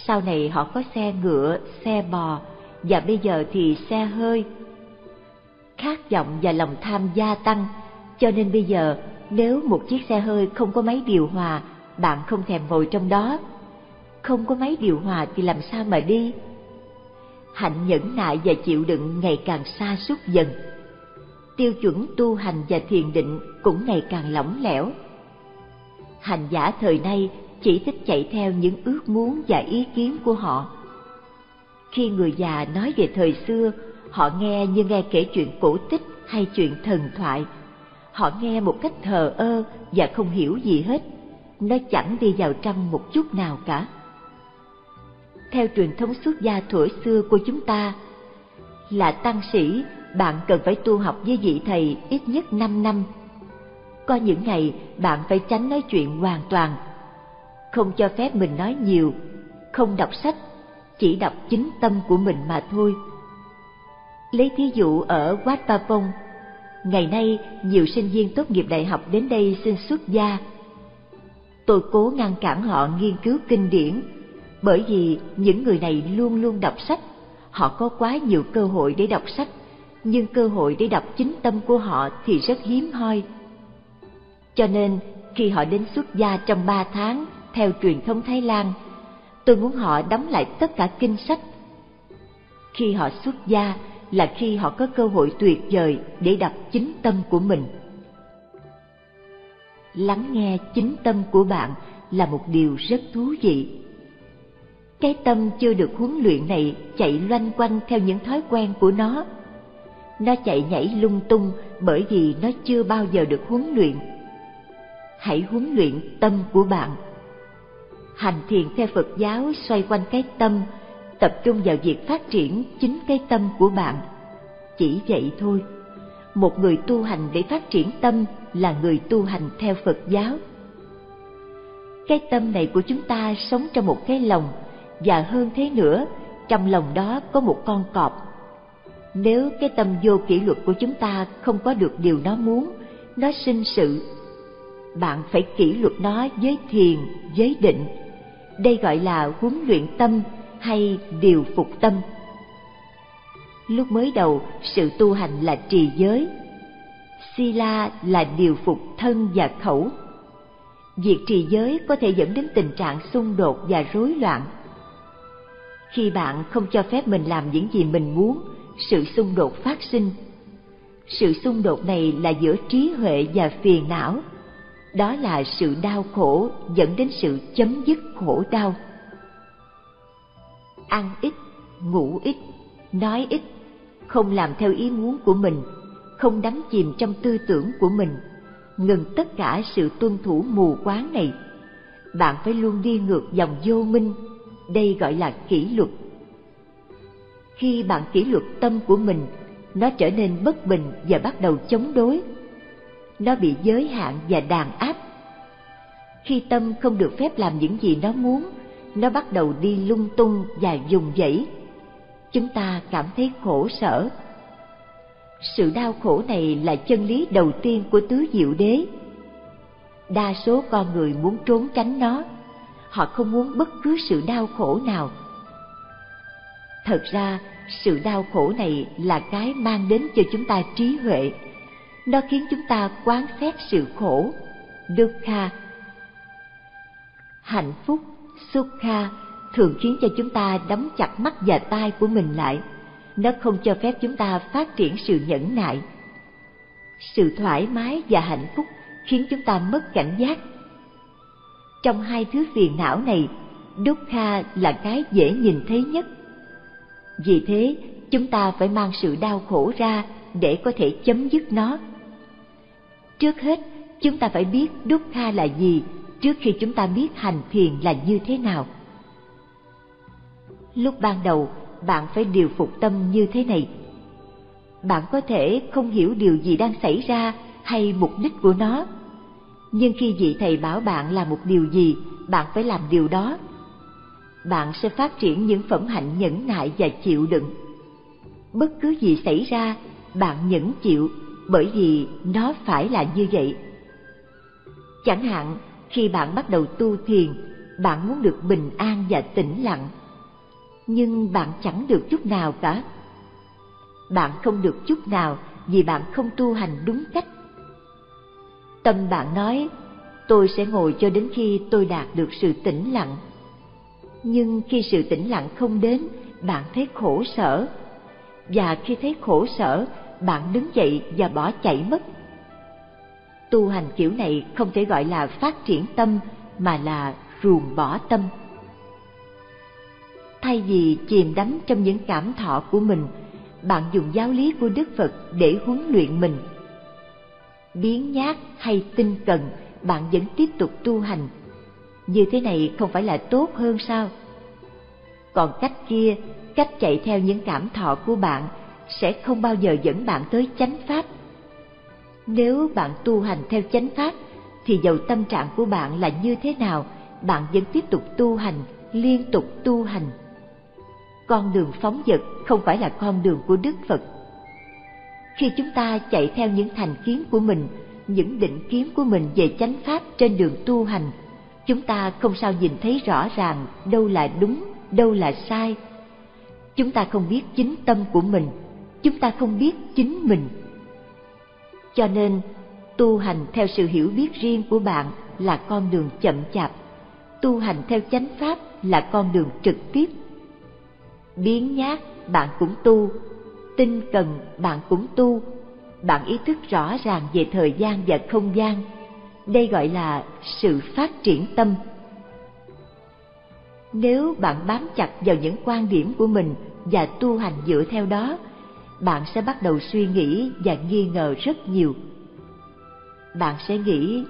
sau này họ có xe ngựa, xe bò, và bây giờ thì xe hơi. Khát vọng và lòng tham gia tăng, cho nên bây giờ nếu một chiếc xe hơi không có máy điều hòa, bạn không thèm ngồi trong đó. Không có máy điều hòa thì làm sao mà đi? Hạnh nhẫn nại và chịu đựng ngày càng sa sút dần. tiêu chuẩn tu hành và thiền định cũng ngày càng lỏng lẻo. Hành giả thời nay chỉ thích chạy theo những ước muốn và ý kiến của họ. Khi người già nói về thời xưa, họ nghe như nghe kể chuyện cổ tích hay chuyện thần thoại. Họ nghe một cách thờ ơ và không hiểu gì hết. Nó chẳng đi vào trong một chút nào cả. Theo truyền thống xuất gia thuở xưa của chúng ta, là tăng sĩ, bạn cần phải tu học với vị thầy ít nhất 5 năm. Có những ngày bạn phải tránh nói chuyện hoàn toàn, không cho phép mình nói nhiều, không đọc sách, chỉ đọc chính tâm của mình mà thôi. Lấy thí dụ ở Wat Pa Pong, ngày nay nhiều sinh viên tốt nghiệp đại học đến đây xin xuất gia. Tôi cố ngăn cản họ nghiên cứu kinh điển, bởi vì những người này luôn luôn đọc sách. Họ có quá nhiều cơ hội để đọc sách, nhưng cơ hội để đọc chính tâm của họ thì rất hiếm hoi. Cho nên, khi họ đến xuất gia trong 3 tháng, theo truyền thống Thái Lan, tôi muốn họ đóng lại tất cả kinh sách. Khi họ xuất gia là khi họ có cơ hội tuyệt vời để đọc chính tâm của mình. Lắng nghe chính tâm của bạn là một điều rất thú vị. Cái tâm chưa được huấn luyện này chạy loanh quanh theo những thói quen của nó. Nó chạy nhảy lung tung bởi vì nó chưa bao giờ được huấn luyện. Hãy huấn luyện tâm của bạn. Hành thiền theo Phật giáo xoay quanh cái tâm, tập trung vào việc phát triển chính cái tâm của bạn. Chỉ vậy thôi. Một người tu hành để phát triển tâm là người tu hành theo Phật giáo. Cái tâm này của chúng ta sống trong một cái lòng, và hơn thế nữa, trong lòng đó có một con cọp. Nếu cái tâm vô kỷ luật của chúng ta không có được điều nó muốn, nó sinh sự. Bạn phải kỷ luật nó với thiền, với định. Đây gọi là huấn luyện tâm hay điều phục tâm. Lúc mới đầu, sự tu hành là trì giới. Sila là điều phục thân và khẩu. Việc trì giới có thể dẫn đến tình trạng xung đột và rối loạn. Khi bạn không cho phép mình làm những gì mình muốn, sự xung đột phát sinh. Sự xung đột này là giữa trí huệ và phiền não. Đó là sự đau khổ dẫn đến sự chấm dứt khổ đau. Ăn ít, ngủ ít, nói ít, không làm theo ý muốn của mình, không đắm chìm trong tư tưởng của mình, ngừng tất cả sự tuân thủ mù quáng này. Bạn phải luôn đi ngược dòng vô minh. Đây gọi là kỷ luật. Khi bạn kỷ luật tâm của mình, nó trở nên bất bình và bắt đầu chống đối. Nó bị giới hạn và đàn áp. Khi tâm không được phép làm những gì nó muốn, nó bắt đầu đi lung tung và vùng vẫy. Chúng ta cảm thấy khổ sở. Sự đau khổ này là chân lý đầu tiên của Tứ Diệu Đế. Đa số con người muốn trốn tránh nó. Họ không muốn bất cứ sự đau khổ nào. Thật ra, sự đau khổ này là cái mang đến cho chúng ta trí huệ. Nó khiến chúng ta quán xét sự khổ, dukkha. Hạnh phúc, sukha, thường khiến cho chúng ta đóng chặt mắt và tai của mình lại. Nó không cho phép chúng ta phát triển sự nhẫn nại. Sự thoải mái và hạnh phúc khiến chúng ta mất cảnh giác. Trong hai thứ phiền não này, dukkha là cái dễ nhìn thấy nhất. Vì thế, chúng ta phải mang sự đau khổ ra để có thể chấm dứt nó. Trước hết, chúng ta phải biết dukkha là gì trước khi chúng ta biết hành thiền là như thế nào. Lúc ban đầu, bạn phải điều phục tâm như thế này. Bạn có thể không hiểu điều gì đang xảy ra hay mục đích của nó. Nhưng khi vị thầy bảo bạn làm một điều gì, bạn phải làm điều đó. Bạn sẽ phát triển những phẩm hạnh nhẫn nại và chịu đựng. Bất cứ gì xảy ra, bạn nhẫn chịu, bởi vì nó phải là như vậy. Chẳng hạn, khi bạn bắt đầu tu thiền, bạn muốn được bình an và tĩnh lặng. Nhưng bạn chẳng được chút nào cả. Bạn không được chút nào vì bạn không tu hành đúng cách. Tâm bạn nói, tôi sẽ ngồi cho đến khi tôi đạt được sự tĩnh lặng. Nhưng khi sự tĩnh lặng không đến, bạn thấy khổ sở. Và khi thấy khổ sở, bạn đứng dậy và bỏ chạy mất. Tu hành kiểu này không thể gọi là phát triển tâm mà là ruồng bỏ tâm. Thay vì chìm đắm trong những cảm thọ của mình, bạn dùng giáo lý của Đức Phật để huấn luyện mình. Biếng nhác hay tinh cần, bạn vẫn tiếp tục tu hành. Như thế này không phải là tốt hơn sao? Còn cách kia, cách chạy theo những cảm thọ của bạn sẽ không bao giờ dẫn bạn tới chánh pháp. Nếu bạn tu hành theo chánh pháp, thì dầu tâm trạng của bạn là như thế nào, bạn vẫn tiếp tục tu hành, liên tục tu hành. Con đường phóng dật không phải là con đường của Đức Phật. Khi chúng ta chạy theo những thành kiến của mình, những định kiến của mình về chánh pháp trên đường tu hành, chúng ta không sao nhìn thấy rõ ràng đâu là đúng, đâu là sai. Chúng ta không biết chính tâm của mình, chúng ta không biết chính mình. Cho nên, tu hành theo sự hiểu biết riêng của bạn là con đường chậm chạp, tu hành theo chánh pháp là con đường trực tiếp. Biếng nhác bạn cũng tu, tinh cần bạn cũng tu, bạn ý thức rõ ràng về thời gian và không gian. Đây gọi là sự phát triển tâm. Nếu bạn bám chặt vào những quan điểm của mình và tu hành dựa theo đó, bạn sẽ bắt đầu suy nghĩ và nghi ngờ rất nhiều. Bạn sẽ nghĩ,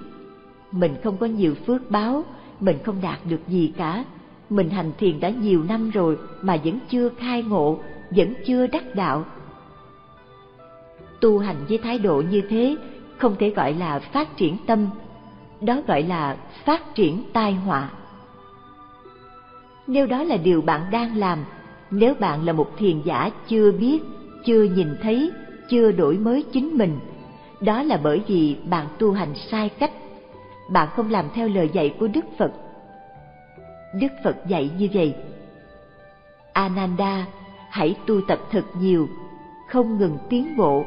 mình không có nhiều phước báo, mình không đạt được gì cả, mình hành thiền đã nhiều năm rồi mà vẫn chưa khai ngộ, vẫn chưa đắc đạo. Tu hành với thái độ như thế không thể gọi là phát triển tâm, đó gọi là phát triển tai họa. Nếu đó là điều bạn đang làm, nếu bạn là một thiền giả chưa biết, chưa nhìn thấy, chưa đổi mới chính mình, đó là bởi vì bạn tu hành sai cách, bạn không làm theo lời dạy của Đức Phật. Đức Phật dạy như vậy: Ananda, hãy tu tập thật nhiều, không ngừng tiến bộ,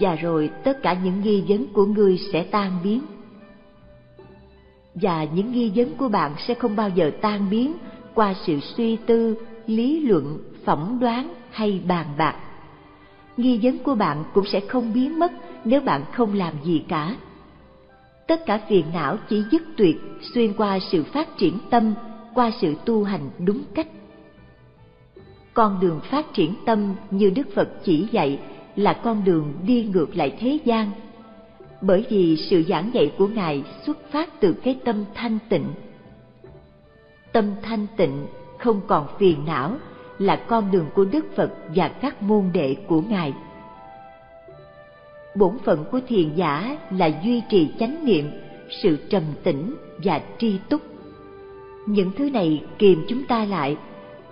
và rồi tất cả những nghi vấn của ngươi sẽ tan biến. Và những nghi vấn của bạn sẽ không bao giờ tan biến qua sự suy tư, lý luận, phỏng đoán hay bàn bạc. Nghi vấn của bạn cũng sẽ không biến mất nếu bạn không làm gì cả. Tất cả phiền não chỉ dứt tuyệt xuyên qua sự phát triển tâm, qua sự tu hành đúng cách. Con đường phát triển tâm như Đức Phật chỉ dạy là con đường đi ngược lại thế gian, bởi vì sự giảng dạy của Ngài xuất phát từ cái tâm thanh tịnh. Tâm thanh tịnh không còn phiền não là con đường của Đức Phật và các môn đệ của Ngài. Bổn phận của thiền giả là duy trì chánh niệm, sự trầm tĩnh và tri túc. Những thứ này kìm chúng ta lại,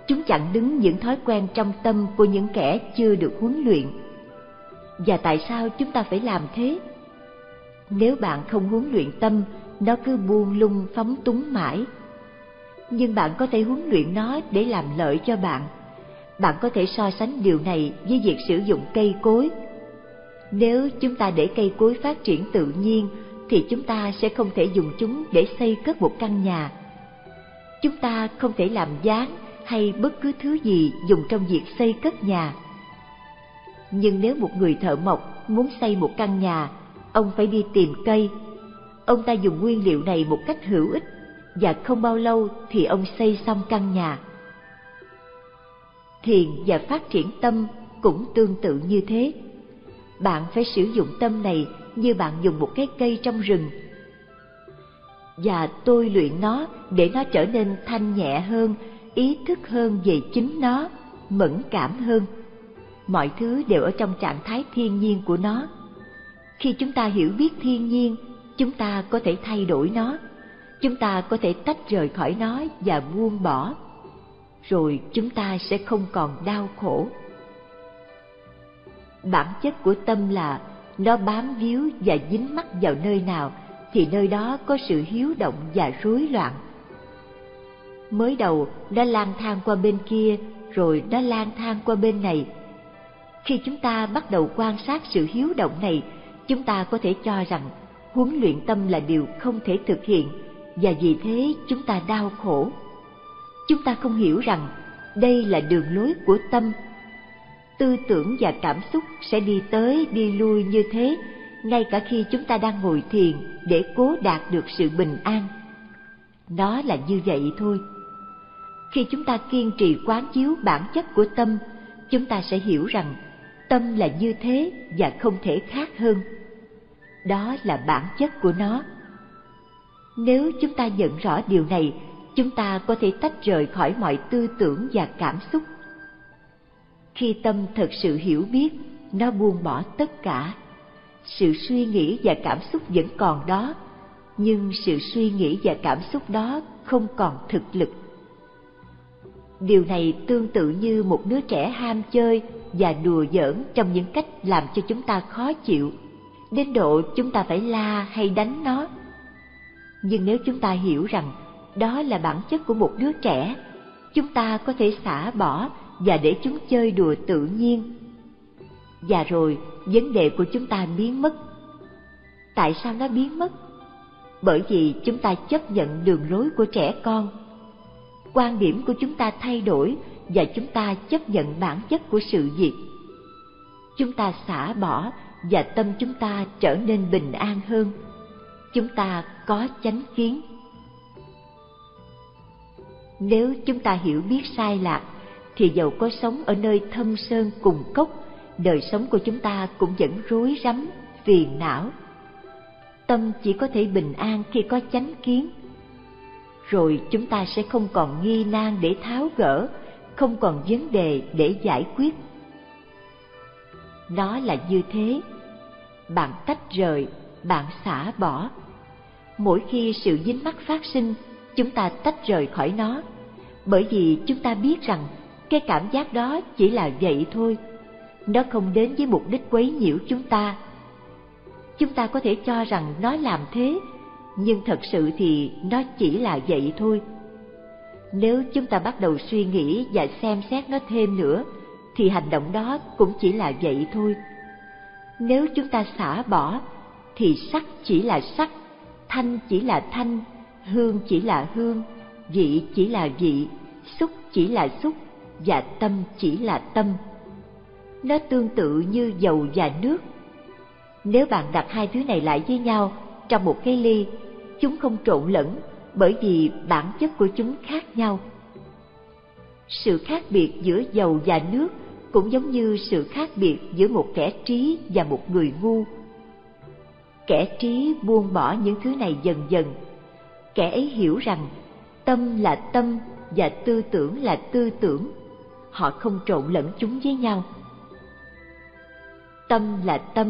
chúng chặn đứng những thói quen trong tâm của những kẻ chưa được huấn luyện. Và tại sao chúng ta phải làm thế? Nếu bạn không huấn luyện tâm, nó cứ buông lung phóng túng mãi. Nhưng bạn có thể huấn luyện nó để làm lợi cho bạn. Bạn có thể so sánh điều này với việc sử dụng cây cối. Nếu chúng ta để cây cối phát triển tự nhiên, thì chúng ta sẽ không thể dùng chúng để xây cất một căn nhà. Chúng ta không thể làm gián hay bất cứ thứ gì dùng trong việc xây cất nhà. Nhưng nếu một người thợ mộc muốn xây một căn nhà, ông phải đi tìm cây. Ông ta dùng nguyên liệu này một cách hữu ích, và không bao lâu thì ông xây xong căn nhà. Thiền và phát triển tâm cũng tương tự như thế. Bạn phải sử dụng tâm này như bạn dùng một cái cây trong rừng, và tôi luyện nó để nó trở nên thanh nhẹ hơn, ý thức hơn về chính nó, mẫn cảm hơn. Mọi thứ đều ở trong trạng thái thiên nhiên của nó. Khi chúng ta hiểu biết thiên nhiên, chúng ta có thể thay đổi nó, chúng ta có thể tách rời khỏi nó và buông bỏ. Rồi chúng ta sẽ không còn đau khổ. Bản chất của tâm là nó bám víu và dính mắc vào nơi nào thì nơi đó có sự hiếu động và rối loạn. Mới đầu nó lang thang qua bên kia, rồi nó lang thang qua bên này. Khi chúng ta bắt đầu quan sát sự hiếu động này, chúng ta có thể cho rằng huấn luyện tâm là điều không thể thực hiện, và vì thế chúng ta đau khổ. Chúng ta không hiểu rằng đây là đường lối của tâm. tư tưởng và cảm xúc sẽ đi tới đi lui như thế, ngay cả khi chúng ta đang ngồi thiền để cố đạt được sự bình an. Nó là như vậy thôi. Khi chúng ta kiên trì quán chiếu bản chất của tâm, chúng ta sẽ hiểu rằng tâm là như thế và không thể khác hơn. Đó là bản chất của nó. Nếu chúng ta nhận rõ điều này, chúng ta có thể tách rời khỏi mọi tư tưởng và cảm xúc. Khi tâm thật sự hiểu biết, nó buông bỏ tất cả. Sự suy nghĩ và cảm xúc vẫn còn đó, nhưng sự suy nghĩ và cảm xúc đó không còn thực lực. Điều này tương tự như một đứa trẻ ham chơi và đùa giỡn trong những cách làm cho chúng ta khó chịu, đến độ chúng ta phải la hay đánh nó. Nhưng nếu chúng ta hiểu rằng đó là bản chất của một đứa trẻ, chúng ta có thể xả bỏ và để chúng chơi đùa tự nhiên. Và rồi, vấn đề của chúng ta biến mất. Tại sao nó biến mất? Bởi vì chúng ta chấp nhận đường lối của trẻ con. Quan điểm của chúng ta thay đổi và chúng ta chấp nhận bản chất của sự việc. Chúng ta xả bỏ và tâm chúng ta trở nên bình an hơn. Chúng ta có chánh kiến. Nếu chúng ta hiểu biết sai lạc, thì dầu có sống ở nơi thâm sơn cùng cốc, đời sống của chúng ta cũng vẫn rối rắm, phiền não. Tâm chỉ có thể bình an khi có chánh kiến. Rồi chúng ta sẽ không còn nghi nan để tháo gỡ, không còn vấn đề để giải quyết. Nó là như thế. Bạn tách rời, bạn xả bỏ. Mỗi khi sự dính mắc phát sinh, chúng ta tách rời khỏi nó, bởi vì chúng ta biết rằng cái cảm giác đó chỉ là vậy thôi. Nó không đến với mục đích quấy nhiễu chúng ta. Chúng ta có thể cho rằng nó làm thế, nhưng thật sự thì nó chỉ là vậy thôi. Nếu chúng ta bắt đầu suy nghĩ và xem xét nó thêm nữa, thì hành động đó cũng chỉ là vậy thôi. Nếu chúng ta xả bỏ, thì sắc chỉ là sắc, thanh chỉ là thanh, hương chỉ là hương, vị chỉ là vị, xúc chỉ là xúc, và tâm chỉ là tâm. Nó tương tự như dầu và nước. Nếu bạn đặt hai thứ này lại với nhau trong một cái ly, chúng không trộn lẫn, bởi vì bản chất của chúng khác nhau. Sự khác biệt giữa dầu và nước cũng giống như sự khác biệt giữa một kẻ trí và một người ngu. Kẻ trí buông bỏ những thứ này dần dần. Kẻ ấy hiểu rằng tâm là tâm và tư tưởng là tư tưởng. Họ không trộn lẫn chúng với nhau. Tâm là tâm,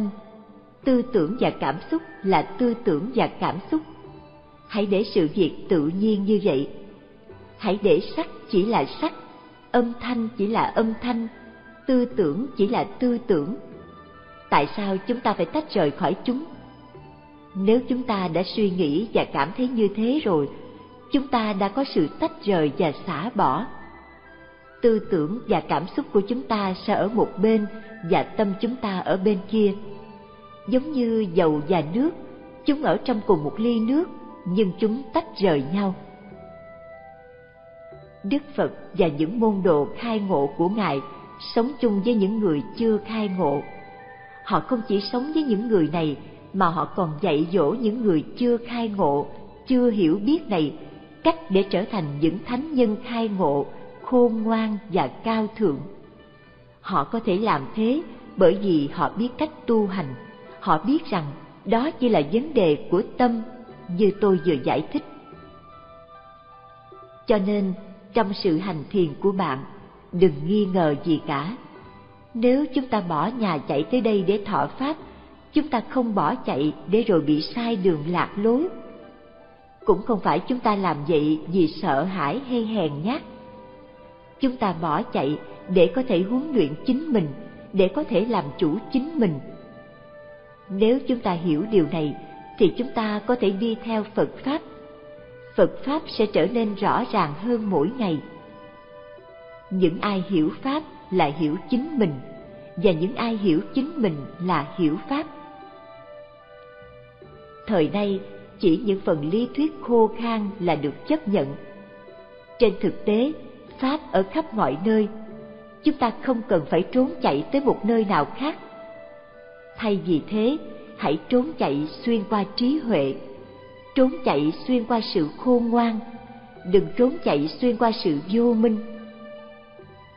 tư tưởng và cảm xúc là tư tưởng và cảm xúc. Hãy để sự việc tự nhiên như vậy. Hãy để sắc chỉ là sắc, âm thanh chỉ là âm thanh, tư tưởng chỉ là tư tưởng. Tại sao chúng ta phải tách rời khỏi chúng? Nếu chúng ta đã suy nghĩ và cảm thấy như thế rồi, chúng ta đã có sự tách rời và xả bỏ. Tư tưởng và cảm xúc của chúng ta sẽ ở một bên và tâm chúng ta ở bên kia. Giống như dầu và nước, chúng ở trong cùng một ly nước, nhưng chúng tách rời nhau. Đức Phật và những môn đồ khai ngộ của Ngài sống chung với những người chưa khai ngộ. Họ không chỉ sống với những người này, mà họ còn dạy dỗ những người chưa khai ngộ, chưa hiểu biết này, cách để trở thành những thánh nhân khai ngộ, khôn ngoan và cao thượng. Họ có thể làm thế bởi vì họ biết cách tu hành. Họ biết rằng đó chỉ là vấn đề của tâm, như tôi vừa giải thích. Cho nên, trong sự hành thiền của bạn, đừng nghi ngờ gì cả. Nếu chúng ta bỏ nhà chạy tới đây để thọ pháp, chúng ta không bỏ chạy để rồi bị sai đường lạc lối. Cũng không phải chúng ta làm vậy vì sợ hãi hay hèn nhát. Chúng ta bỏ chạy để có thể huấn luyện chính mình, để có thể làm chủ chính mình. Nếu chúng ta hiểu điều này, thì chúng ta có thể đi theo Phật Pháp. Phật Pháp sẽ trở nên rõ ràng hơn mỗi ngày. Những ai hiểu Pháp là hiểu chính mình, và những ai hiểu chính mình là hiểu Pháp. Thời nay, chỉ những phần lý thuyết khô khan là được chấp nhận. Trên thực tế, Pháp ở khắp mọi nơi. chúng ta không cần phải trốn chạy tới một nơi nào khác. Thay vì thế, hãy trốn chạy xuyên qua trí huệ, trốn chạy xuyên qua sự khôn ngoan, đừng trốn chạy xuyên qua sự vô minh.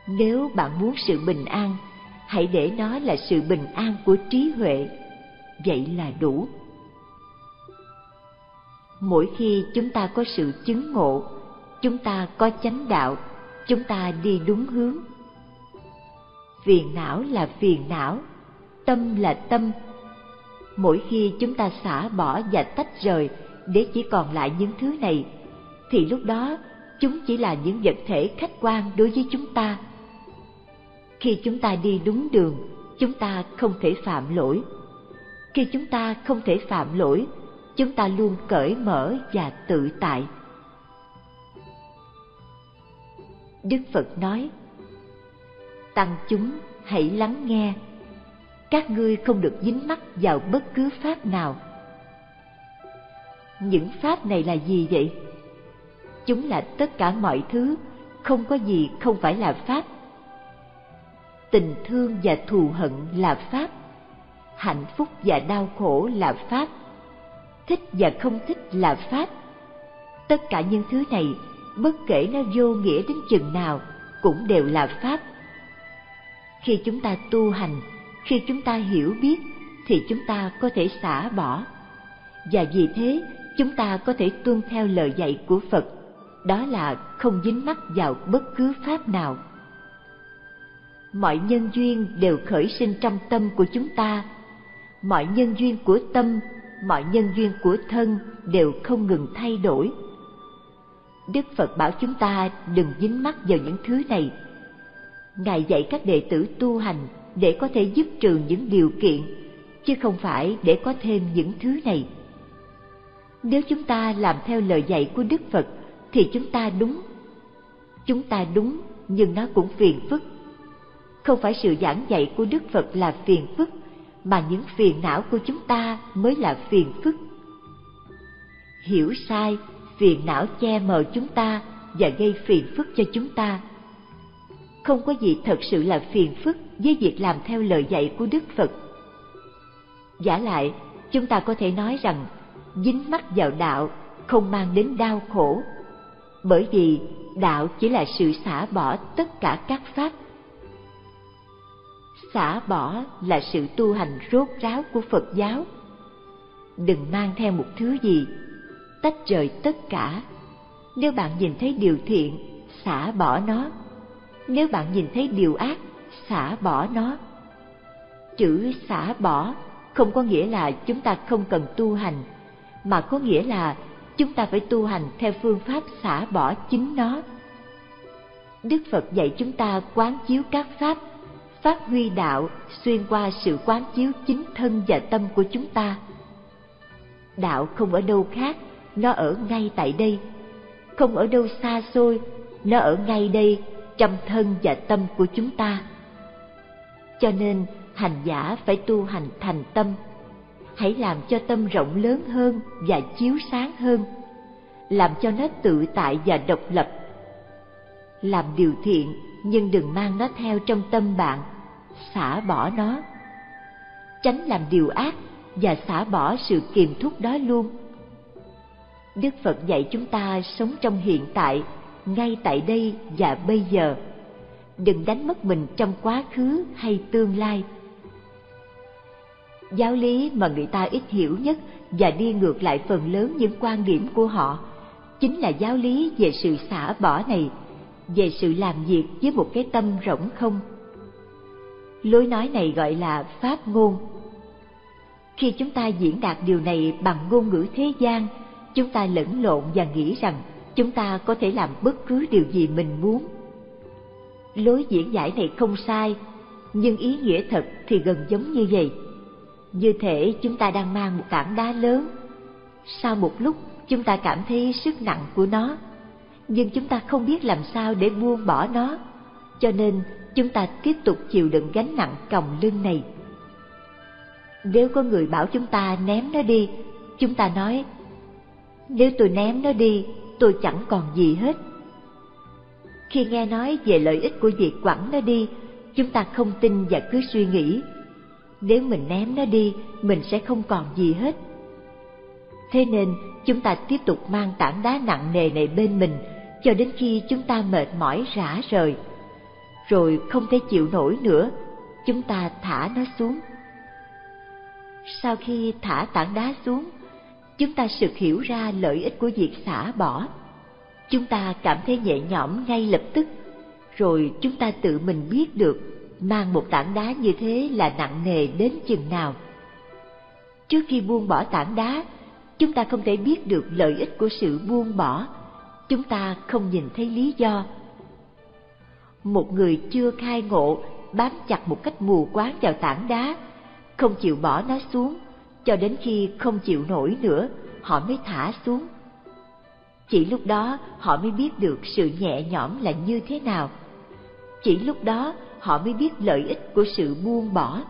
Nếu bạn muốn sự bình an, hãy để nó là sự bình an của trí huệ, vậy là đủ. Mỗi khi chúng ta có sự chứng ngộ, chúng ta có chánh đạo, chúng ta đi đúng hướng. Phiền não là phiền não, tâm là tâm. Mỗi khi chúng ta xả bỏ và tách rời để chỉ còn lại những thứ này, thì lúc đó chúng chỉ là những vật thể khách quan đối với chúng ta. Khi chúng ta đi đúng đường, chúng ta không thể phạm lỗi. Khi chúng ta không thể phạm lỗi, chúng ta luôn cởi mở và tự tại. Đức Phật nói: "Tăng chúng hãy lắng nghe, các ngươi không được dính mắc vào bất cứ pháp nào." Những pháp này là gì vậy? Chúng là tất cả mọi thứ, không có gì không phải là pháp. Tình thương và thù hận là pháp, hạnh phúc và đau khổ là pháp, thích và không thích là pháp. Tất cả những thứ này, bất kể nó vô nghĩa đến chừng nào, cũng đều là pháp. Khi chúng ta tu hành, khi chúng ta hiểu biết, thì chúng ta có thể xả bỏ. Và vì thế, chúng ta có thể tuân theo lời dạy của Phật, đó là không dính mắc vào bất cứ pháp nào. Mọi nhân duyên đều khởi sinh trong tâm của chúng ta. Mọi nhân duyên của tâm, mọi nhân duyên của thân đều không ngừng thay đổi. Đức Phật bảo chúng ta đừng dính mắc vào những thứ này. Ngài dạy các đệ tử tu hành để có thể dứt trừ những điều kiện, chứ không phải để có thêm những thứ này. Nếu chúng ta làm theo lời dạy của Đức Phật thì chúng ta đúng. Chúng ta đúng nhưng nó cũng phiền phức. Không phải sự giảng dạy của Đức Phật là phiền phức, mà những phiền não của chúng ta mới là phiền phức. Hiểu sai, phiền não che mờ chúng ta và gây phiền phức cho chúng ta. Không có gì thật sự là phiền phức với việc làm theo lời dạy của Đức Phật. Giả lại, chúng ta có thể nói rằng dính mắc vào đạo không mang đến đau khổ, bởi vì đạo chỉ là sự xả bỏ tất cả các pháp. Xả bỏ là sự tu hành rốt ráo của Phật giáo. Đừng mang theo một thứ gì, tách rời tất cả. Nếu bạn nhìn thấy điều thiện, xả bỏ nó. Nếu bạn nhìn thấy điều ác, xả bỏ nó. Chữ xả bỏ không có nghĩa là chúng ta không cần tu hành, mà có nghĩa là chúng ta phải tu hành theo phương pháp xả bỏ chính nó. Đức Phật dạy chúng ta quán chiếu các pháp, phát huy đạo xuyên qua sự quán chiếu chính thân và tâm của chúng ta. Đạo không ở đâu khác, nó ở ngay tại đây. Không ở đâu xa xôi, nó ở ngay đây, trong thân và tâm của chúng ta. Cho nên, hành giả phải tu hành thành tâm. Hãy làm cho tâm rộng lớn hơn và chiếu sáng hơn, làm cho nó tự tại và độc lập. Làm điều thiện nhưng đừng mang nó theo trong tâm bạn, xả bỏ nó. Tránh làm điều ác và xả bỏ sự kiềm thúc đó luôn. Đức Phật dạy chúng ta sống trong hiện tại, ngay tại đây và bây giờ. Đừng đánh mất mình trong quá khứ hay tương lai. Giáo lý mà người ta ít hiểu nhất và đi ngược lại phần lớn những quan điểm của họ chính là giáo lý về sự xả bỏ này, về sự làm việc với một cái tâm rỗng không. Lối nói này gọi là pháp ngôn. Khi chúng ta diễn đạt điều này bằng ngôn ngữ thế gian, chúng ta lẫn lộn và nghĩ rằng chúng ta có thể làm bất cứ điều gì mình muốn. Lối diễn giải này không sai, nhưng ý nghĩa thật thì gần giống như vậy. Như thể chúng ta đang mang một tảng đá lớn. Sau một lúc chúng ta cảm thấy sức nặng của nó, nhưng chúng ta không biết làm sao để buông bỏ nó, cho nên chúng ta tiếp tục chịu đựng gánh nặng còng lưng này. Nếu có người bảo chúng ta ném nó đi, chúng ta nói: "Nếu tôi ném nó đi, tôi chẳng còn gì hết." Khi nghe nói về lợi ích của việc quẳng nó đi, chúng ta không tin và cứ suy nghĩ, nếu mình ném nó đi, mình sẽ không còn gì hết. Thế nên, chúng ta tiếp tục mang tảng đá nặng nề này bên mình, cho đến khi chúng ta mệt mỏi rã rời. Rồi không thể chịu nổi nữa, chúng ta thả nó xuống. Sau khi thả tảng đá xuống, chúng ta sực hiểu ra lợi ích của việc xả bỏ. Chúng ta cảm thấy nhẹ nhõm ngay lập tức, rồi chúng ta tự mình biết được mang một tảng đá như thế là nặng nề đến chừng nào. Trước khi buông bỏ tảng đá, chúng ta không thể biết được lợi ích của sự buông bỏ, chúng ta không nhìn thấy lý do. Một người chưa khai ngộ bám chặt một cách mù quáng vào tảng đá, không chịu bỏ nó xuống, cho đến khi không chịu nổi nữa, họ mới thả xuống. Chỉ lúc đó họ mới biết được sự nhẹ nhõm là như thế nào. Chỉ lúc đó họ mới biết lợi ích của sự buông bỏ.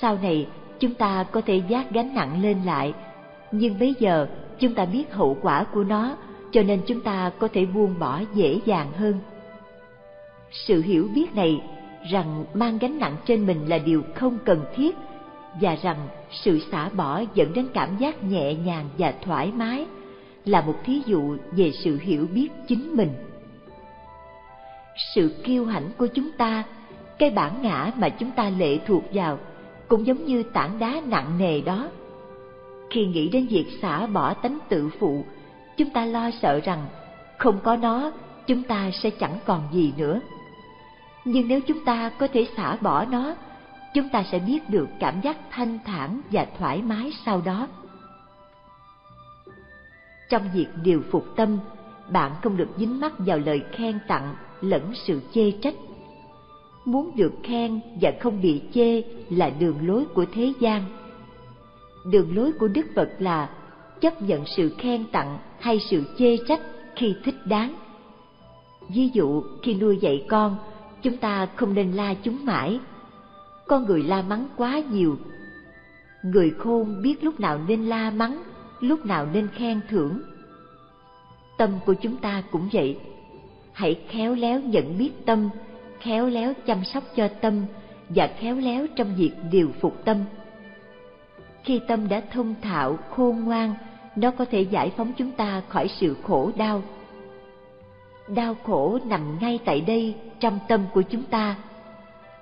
Sau này chúng ta có thể vác gánh nặng lên lại, nhưng bây giờ chúng ta biết hậu quả của nó, cho nên chúng ta có thể buông bỏ dễ dàng hơn. Sự hiểu biết này rằng mang gánh nặng trên mình là điều không cần thiết, và rằng sự xả bỏ dẫn đến cảm giác nhẹ nhàng và thoải mái, là một thí dụ về sự hiểu biết chính mình. Sự kiêu hãnh của chúng ta, cái bản ngã mà chúng ta lệ thuộc vào, cũng giống như tảng đá nặng nề đó. Khi nghĩ đến việc xả bỏ tánh tự phụ, chúng ta lo sợ rằng không có nó, chúng ta sẽ chẳng còn gì nữa. Nhưng nếu chúng ta có thể xả bỏ nó, chúng ta sẽ biết được cảm giác thanh thản và thoải mái sau đó. Trong việc điều phục tâm, bạn không được dính mắc vào lời khen tặng lẫn sự chê trách. Muốn được khen và không bị chê là đường lối của thế gian. Đường lối của Đức Phật là chấp nhận sự khen tặng hay sự chê trách khi thích đáng. Ví dụ, khi nuôi dạy con, chúng ta không nên la chúng mãi. Con người la mắng quá nhiều. Người khôn biết lúc nào nên la mắng, lúc nào nên khen thưởng. Tâm của chúng ta cũng vậy. Hãy khéo léo nhận biết tâm, khéo léo chăm sóc cho tâm, và khéo léo trong việc điều phục tâm. Khi tâm đã thông thạo, khôn ngoan, nó có thể giải phóng chúng ta khỏi sự khổ đau. Đau khổ nằm ngay tại đây, trong tâm của chúng ta.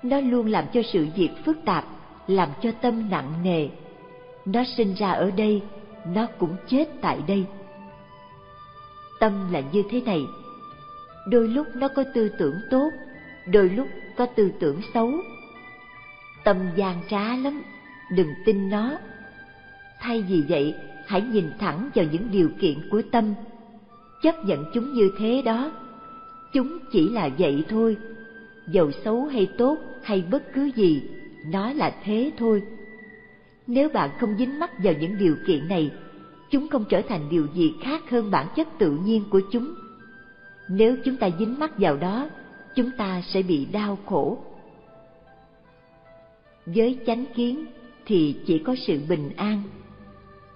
Nó luôn làm cho sự việc phức tạp, làm cho tâm nặng nề. Nó sinh ra ở đây, nó cũng chết tại đây. Tâm là như thế này. Đôi lúc nó có tư tưởng tốt, đôi lúc có tư tưởng xấu. Tâm gian trá lắm, đừng tin nó. Thay vì vậy, hãy nhìn thẳng vào những điều kiện của tâm. Chấp nhận chúng như thế đó. Chúng chỉ là vậy thôi. Dầu xấu hay tốt hay bất cứ gì, nó là thế thôi. Nếu bạn không dính mắc vào những điều kiện này, chúng không trở thành điều gì khác hơn bản chất tự nhiên của chúng. Nếu chúng ta dính mắc vào đó, chúng ta sẽ bị đau khổ. Với chánh kiến thì chỉ có sự bình an,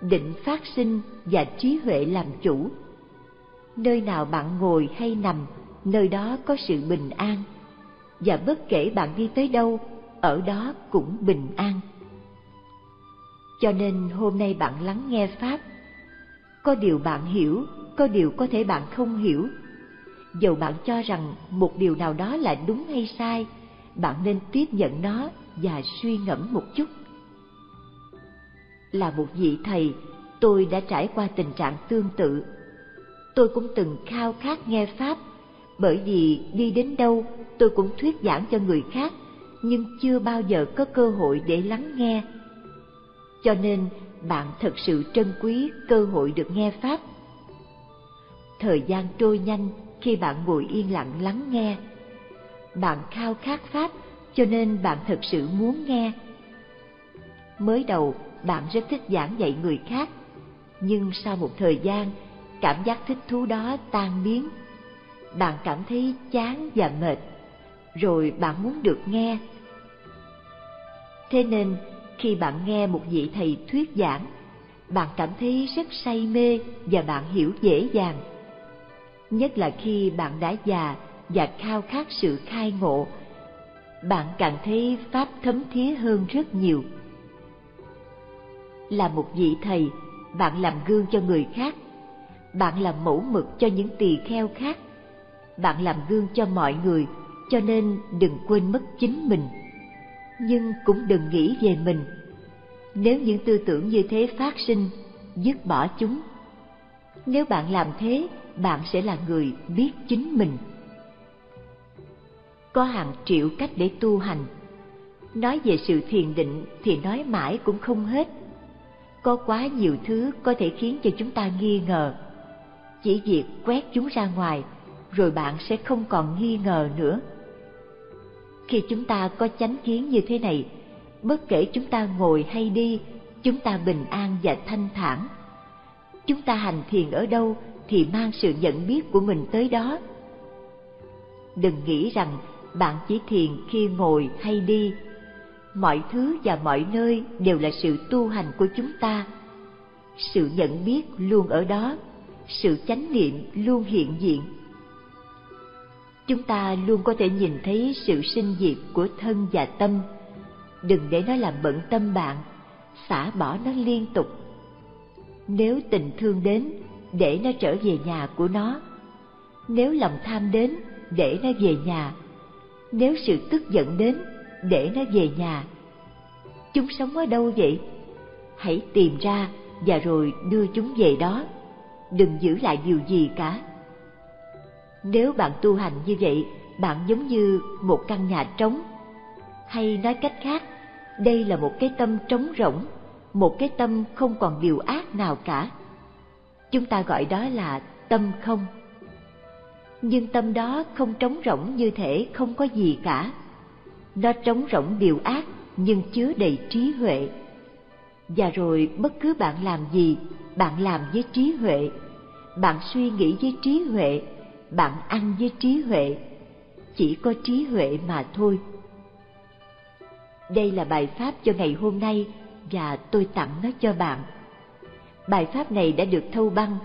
định phát sinh và trí huệ làm chủ. Nơi nào bạn ngồi hay nằm, nơi đó có sự bình an. Và bất kể bạn đi tới đâu, ở đó cũng bình an. Cho nên hôm nay bạn lắng nghe Pháp. Có điều bạn hiểu, có điều có thể bạn không hiểu. Dầu bạn cho rằng một điều nào đó là đúng hay sai, bạn nên tiếp nhận nó và suy ngẫm một chút. Là một vị thầy, tôi đã trải qua tình trạng tương tự. Tôi cũng từng khao khát nghe Pháp, bởi vì đi đến đâu tôi cũng thuyết giảng cho người khác, nhưng chưa bao giờ có cơ hội để lắng nghe. Cho nên bạn thật sự trân quý cơ hội được nghe Pháp. Thời gian trôi nhanh khi bạn ngồi yên lặng lắng nghe. Bạn khao khát Pháp, cho nên bạn thật sự muốn nghe. Mới đầu bạn rất thích giảng dạy người khác, nhưng sau một thời gian, cảm giác thích thú đó tan biến. Bạn cảm thấy chán và mệt, rồi bạn muốn được nghe. Thế nên, khi bạn nghe một vị thầy thuyết giảng, bạn cảm thấy rất say mê và bạn hiểu dễ dàng. nhất là khi bạn đã già và khao khát sự khai ngộ, bạn càng thấy Pháp thấm thía hơn rất nhiều. Là một vị thầy, bạn làm gương cho người khác, bạn làm mẫu mực cho những tỳ kheo khác, bạn làm gương cho mọi người, cho nên đừng quên mất chính mình. Nhưng cũng đừng nghĩ về mình. Nếu những tư tưởng như thế phát sinh, dứt bỏ chúng. Nếu bạn làm thế, bạn sẽ là người biết chính mình. Có hàng triệu cách để tu hành. Nói về sự thiền định thì nói mãi cũng không hết. Có quá nhiều thứ có thể khiến cho chúng ta nghi ngờ. Chỉ việc quét chúng ra ngoài, rồi bạn sẽ không còn nghi ngờ nữa. Khi chúng ta có chánh kiến như thế này, bất kể chúng ta ngồi hay đi, chúng ta bình an và thanh thản. Chúng ta hành thiền ở đâu thì mang sự nhận biết của mình tới đó. Đừng nghĩ rằng bạn chỉ thiền khi ngồi hay đi. Mọi thứ và mọi nơi đều là sự tu hành của chúng ta. Sự nhận biết luôn ở đó, sự chánh niệm luôn hiện diện. Chúng ta luôn có thể nhìn thấy sự sinh diệt của thân và tâm. Đừng để nó làm bận tâm bạn, xả bỏ nó liên tục. Nếu tình thương đến, để nó trở về nhà của nó. Nếu lòng tham đến, để nó về nhà. Nếu sự tức giận đến, để nó về nhà. Chúng sống ở đâu vậy? Hãy tìm ra và rồi đưa chúng về đó. Đừng giữ lại điều gì cả. Nếu bạn tu hành như vậy, bạn giống như một căn nhà trống. Hay nói cách khác, đây là một cái tâm trống rỗng, một cái tâm không còn điều ác nào cả. Chúng ta gọi đó là tâm không. Nhưng tâm đó không trống rỗng như thể không có gì cả. Nó trống rỗng điều ác nhưng chứa đầy trí huệ. Và rồi bất cứ bạn làm gì, bạn làm với trí huệ, bạn suy nghĩ với trí huệ, bạn ăn với trí huệ, chỉ có trí huệ mà thôi. Đây là bài pháp cho ngày hôm nay và tôi tặng nó cho bạn. Bài pháp này đã được thâu băng.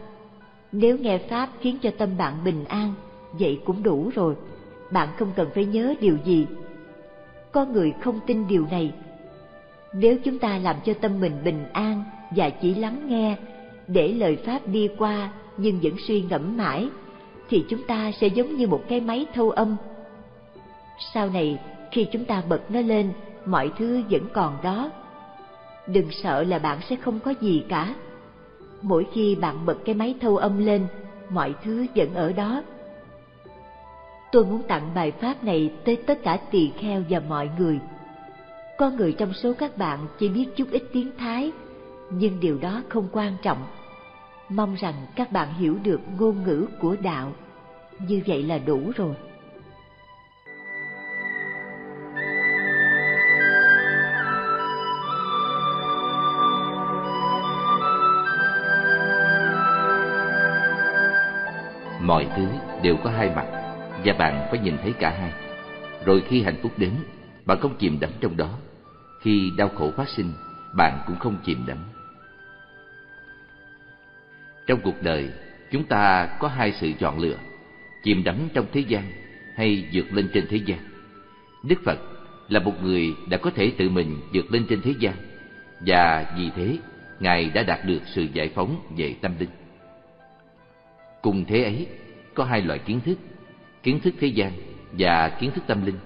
Nếu nghe pháp khiến cho tâm bạn bình an, vậy cũng đủ rồi. Bạn không cần phải nhớ điều gì. Có người không tin điều này. Nếu chúng ta làm cho tâm mình bình an và chỉ lắng nghe, để lời pháp đi qua nhưng vẫn suy ngẫm mãi, thì chúng ta sẽ giống như một cái máy thâu âm. Sau này, khi chúng ta bật nó lên, mọi thứ vẫn còn đó. Đừng sợ là bạn sẽ không có gì cả. Mỗi khi bạn bật cái máy thâu âm lên, mọi thứ vẫn ở đó. Tôi muốn tặng bài pháp này tới tất cả tỳ kheo và mọi người. Có người trong số các bạn chỉ biết chút ít tiếng Thái, nhưng điều đó không quan trọng. Mong rằng các bạn hiểu được ngôn ngữ của đạo. Như vậy là đủ rồi. Mọi thứ đều có hai mặt, và bạn phải nhìn thấy cả hai. Rồi khi hạnh phúc đến, bạn không chìm đắm trong đó. Khi đau khổ phát sinh, bạn cũng không chìm đắm. Trong cuộc đời, chúng ta có hai sự chọn lựa: chìm đắm trong thế gian hay vượt lên trên thế gian. Đức Phật là một người đã có thể tự mình vượt lên trên thế gian, và vì thế, Ngài đã đạt được sự giải phóng về tâm linh. Cùng thế ấy, có hai loại kiến thức thế gian và kiến thức tâm linh,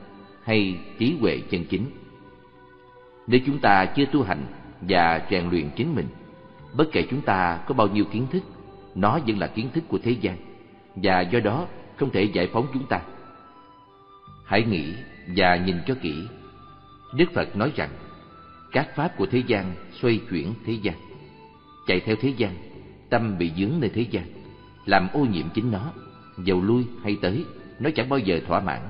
hay trí huệ chân chính. Nếu chúng ta chưa tu hành và rèn luyện chính mình, bất kể chúng ta có bao nhiêu kiến thức, nó vẫn là kiến thức của thế gian, và do đó không thể giải phóng chúng ta. Hãy nghĩ và nhìn cho kỹ. Đức Phật nói rằng, các pháp của thế gian xoay chuyển thế gian. Chạy theo thế gian, tâm bị vướng nơi thế gian, làm ô nhiễm chính nó. Dầu lui hay tới, nó chẳng bao giờ thỏa mãn.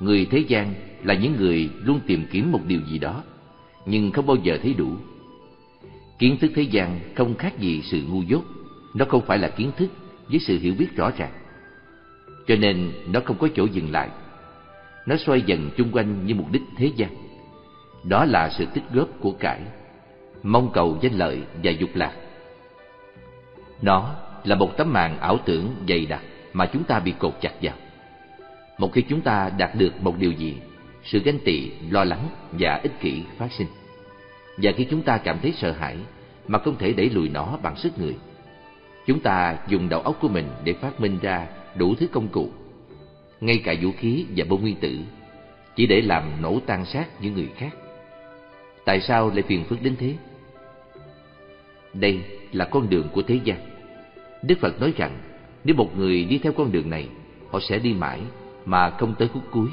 Người thế gian là những người luôn tìm kiếm một điều gì đó, nhưng không bao giờ thấy đủ. Kiến thức thế gian không khác gì sự ngu dốt. Nó không phải là kiến thức với sự hiểu biết rõ ràng, cho nên nó không có chỗ dừng lại. Nó xoay dần chung quanh như mục đích thế gian. Đó là sự tích góp của cải, mong cầu danh lợi và dục lạc. Nó là một tấm màn ảo tưởng dày đặc mà chúng ta bị cột chặt vào. Một khi chúng ta đạt được một điều gì, sự ganh tị, lo lắng và ích kỷ phát sinh. Và khi chúng ta cảm thấy sợ hãi mà không thể đẩy lùi nó bằng sức người, chúng ta dùng đầu óc của mình để phát minh ra đủ thứ công cụ, ngay cả vũ khí và bom nguyên tử, chỉ để làm nổ tan xác những người khác. Tại sao lại phiền phức đến thế? Đây là con đường của thế gian. Đức Phật nói rằng, nếu một người đi theo con đường này, họ sẽ đi mãi mà không tới khúc cuối.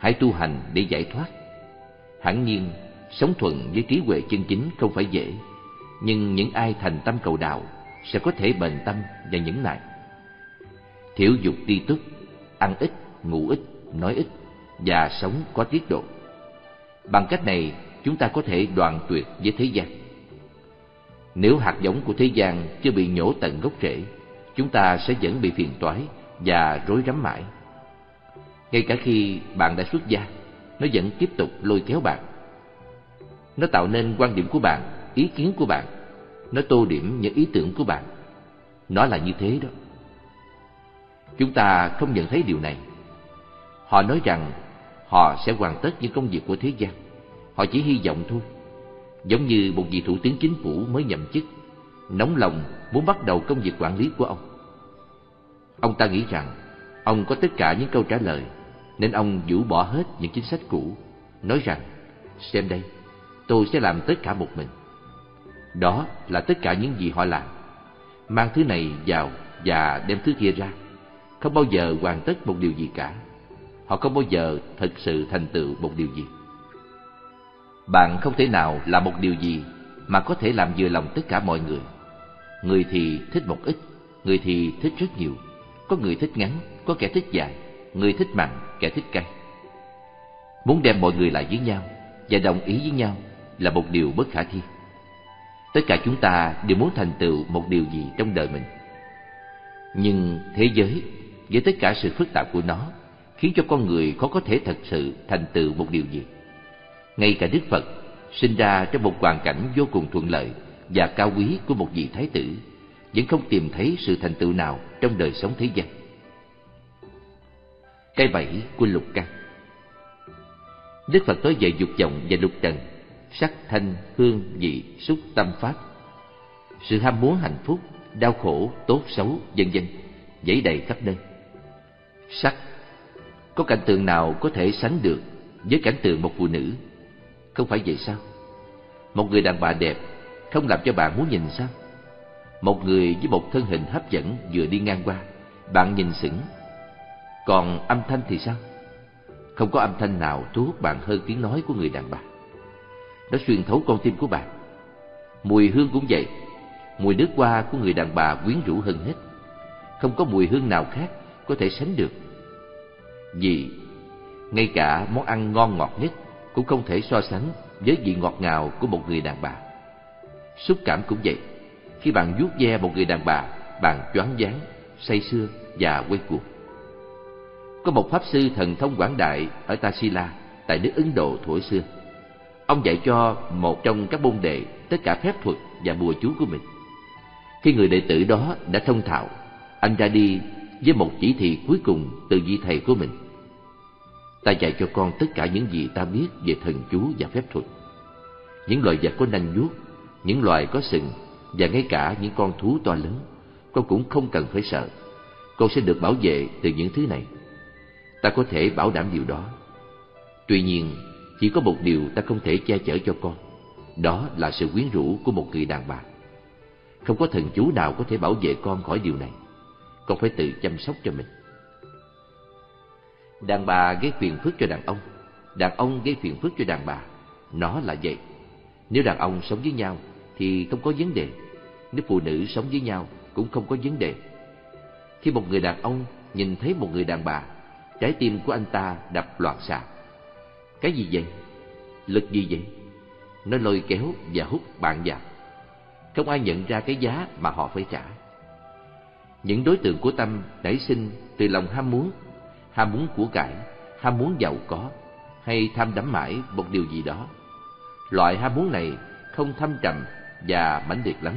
Hãy tu hành để giải thoát. Hẳn nhiên, sống thuận với trí huệ chân chính không phải dễ, nhưng những ai thành tâm cầu đạo sẽ có thể bền tâm và nhẫn nại. Thiểu dục ti túc, ăn ít, ngủ ít, nói ít và sống có tiết độ. Bằng cách này, chúng ta có thể đoạn tuyệt với thế gian. Nếu hạt giống của thế gian chưa bị nhổ tận gốc rễ, chúng ta sẽ vẫn bị phiền toái và rối rắm mãi. Ngay cả khi bạn đã xuất gia, nó vẫn tiếp tục lôi kéo bạn. Nó tạo nên quan điểm của bạn, ý kiến của bạn. Nó tô điểm những ý tưởng của bạn. Nó là như thế đó. Chúng ta không nhận thấy điều này. Họ nói rằng họ sẽ hoàn tất những công việc của thế gian. Họ chỉ hy vọng thôi. Giống như một vị thủ tướng chính phủ mới nhậm chức, nóng lòng muốn bắt đầu công việc quản lý của ông. Ông ta nghĩ rằng ông có tất cả những câu trả lời, nên ông rũ bỏ hết những chính sách cũ, nói rằng, xem đây, tôi sẽ làm tất cả một mình. Đó là tất cả những gì họ làm. Mang thứ này vào và đem thứ kia ra. Không bao giờ hoàn tất một điều gì cả. Họ không bao giờ thật sự thành tựu một điều gì. Bạn không thể nào làm một điều gì mà có thể làm vừa lòng tất cả mọi người. Người thì thích một ít, người thì thích rất nhiều. Có người thích ngắn, có kẻ thích dài. Người thích mặn, kẻ thích cay. Muốn đem mọi người lại với nhau và đồng ý với nhau là một điều bất khả thi. Tất cả chúng ta đều muốn thành tựu một điều gì trong đời mình. Nhưng thế giới với tất cả sự phức tạp của nó khiến cho con người khó có thể thật sự thành tựu một điều gì. Ngay cả Đức Phật sinh ra trong một hoàn cảnh vô cùng thuận lợi và cao quý của một vị thái tử vẫn không tìm thấy sự thành tựu nào trong đời sống thế gian. Cái bẫy của lục căn. Đức Phật nói về dục vọng và lục trần, sắc thanh hương vị xúc tâm pháp. Sự ham muốn hạnh phúc, đau khổ, tốt xấu, vân vân dẫy đầy khắp nơi. Sắc. Có cảnh tượng nào có thể sánh được với cảnh tượng một phụ nữ? Không phải vậy sao? Một người đàn bà đẹp không làm cho bạn muốn nhìn sao? Một người với một thân hình hấp dẫn vừa đi ngang qua, bạn nhìn sững. Còn âm thanh thì sao? Không có âm thanh nào thu hút bạn hơn tiếng nói của người đàn bà. Nó xuyên thấu con tim của bạn. Mùi hương cũng vậy. Mùi nước hoa của người đàn bà quyến rũ hơn hết. Không có mùi hương nào khác có thể sánh được. Vì ngay cả món ăn ngon ngọt nhất cũng không thể so sánh với vị ngọt ngào của một người đàn bà. Xúc cảm cũng vậy. Khi bạn vuốt ve một người đàn bà, bạn choáng váng, say sưa và quay cuồng. Có một pháp sư thần thông quảng đại ở Tashila tại nước Ấn Độ thuở xưa. Ông dạy cho một trong các môn đệ tất cả phép thuật và bùa chú của mình. Khi người đệ tử đó đã thông thạo, anh ra đi với một chỉ thị cuối cùng từ vị thầy của mình. Ta dạy cho con tất cả những gì ta biết về thần chú và phép thuật. Những loài vật có nanh vuốt, những loài có sừng và ngay cả những con thú to lớn, con cũng không cần phải sợ. Con sẽ được bảo vệ từ những thứ này. Ta có thể bảo đảm điều đó. Tuy nhiên, chỉ có một điều ta không thể che chở cho con. Đó là sự quyến rũ của một người đàn bà. Không có thần chú nào có thể bảo vệ con khỏi điều này. Con phải tự chăm sóc cho mình. Đàn bà gây phiền phức cho đàn ông. Đàn ông gây phiền phức cho đàn bà. Nó là vậy. Nếu đàn ông sống với nhau thì không có vấn đề. Nếu phụ nữ sống với nhau cũng không có vấn đề. Khi một người đàn ông nhìn thấy một người đàn bà, trái tim của anh ta đập loạn xạ. Cái gì vậy? Lực gì vậy? Nó lôi kéo và hút bạn vào. Không ai nhận ra cái giá mà họ phải trả. Những đối tượng của tâm nảy sinh từ lòng ham muốn của cải, ham muốn giàu có, hay tham đắm mãi một điều gì đó. Loại ham muốn này không thâm trầm và mãnh liệt lắm,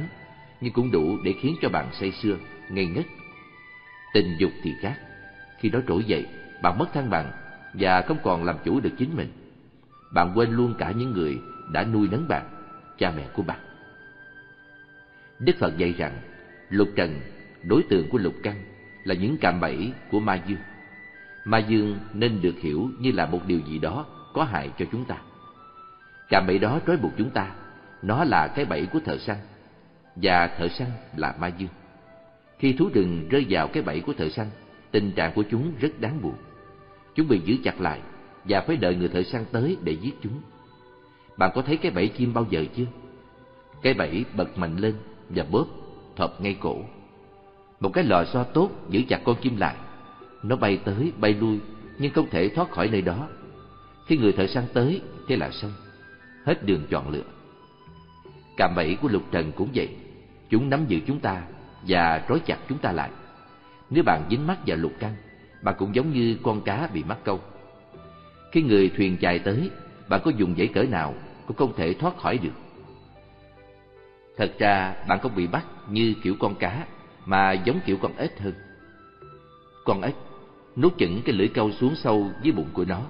nhưng cũng đủ để khiến cho bạn say sưa, ngây ngất. Tình dục thì khác. Khi đó trỗi dậy, bạn mất thăng bằng và không còn làm chủ được chính mình. Bạn quên luôn cả những người đã nuôi nấng bạn, cha mẹ của bạn. Đức Phật dạy rằng, lục trần, đối tượng của lục căn, là những cạm bẫy của ma dương. Ma dương nên được hiểu như là một điều gì đó có hại cho chúng ta. Cạm bẫy đó trói buộc chúng ta. Nó là cái bẫy của thợ săn, và thợ săn là ma dương. Khi thú rừng rơi vào cái bẫy của thợ săn, tình trạng của chúng rất đáng buồn. Chúng bị giữ chặt lại và phải đợi người thợ săn tới để giết chúng. Bạn có thấy cái bẫy chim bao giờ chưa? Cái bẫy bật mạnh lên và bóp, thọc ngay cổ. Một cái lò xo tốt giữ chặt con chim lại. Nó bay tới, bay lui, nhưng không thể thoát khỏi nơi đó. Khi người thợ săn tới, thế là xong. Hết đường chọn lựa. Cạm bẫy của lục trần cũng vậy. Chúng nắm giữ chúng ta và trói chặt chúng ta lại. Nếu bạn dính mắc vào lục căn, bạn cũng giống như con cá bị mắc câu. Khi người thuyền chài tới, bạn có dùng dãy cỡ nào cũng không thể thoát khỏi được. Thật ra bạn không bị bắt như kiểu con cá, mà giống kiểu con ếch hơn. Con ếch nuốt chửng cái lưỡi câu xuống sâu dưới bụng của nó.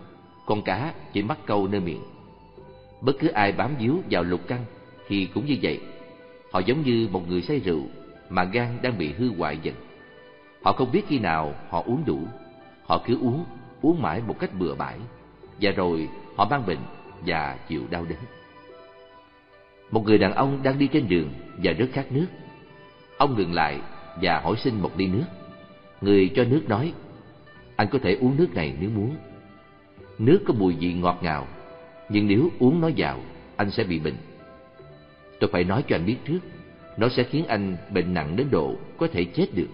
Con cá chỉ mắc câu nơi miệng. Bất cứ ai bám víu vào lục căn thì cũng như vậy. Họ giống như một người say rượu mà gan đang bị hư hoại dần. Họ không biết khi nào họ uống đủ. Họ cứ uống mãi một cách bừa bãi, và rồi họ mang bệnh và chịu đau đớn. Một người đàn ông đang đi trên đường và rất khát nước. Ông ngừng lại và hỏi xin một ly nước. Người cho nước nói, anh có thể uống nước này nếu muốn. Nước có mùi vị ngọt ngào, nhưng nếu uống nó vào, anh sẽ bị bệnh. Tôi phải nói cho anh biết trước, nó sẽ khiến anh bệnh nặng đến độ có thể chết được.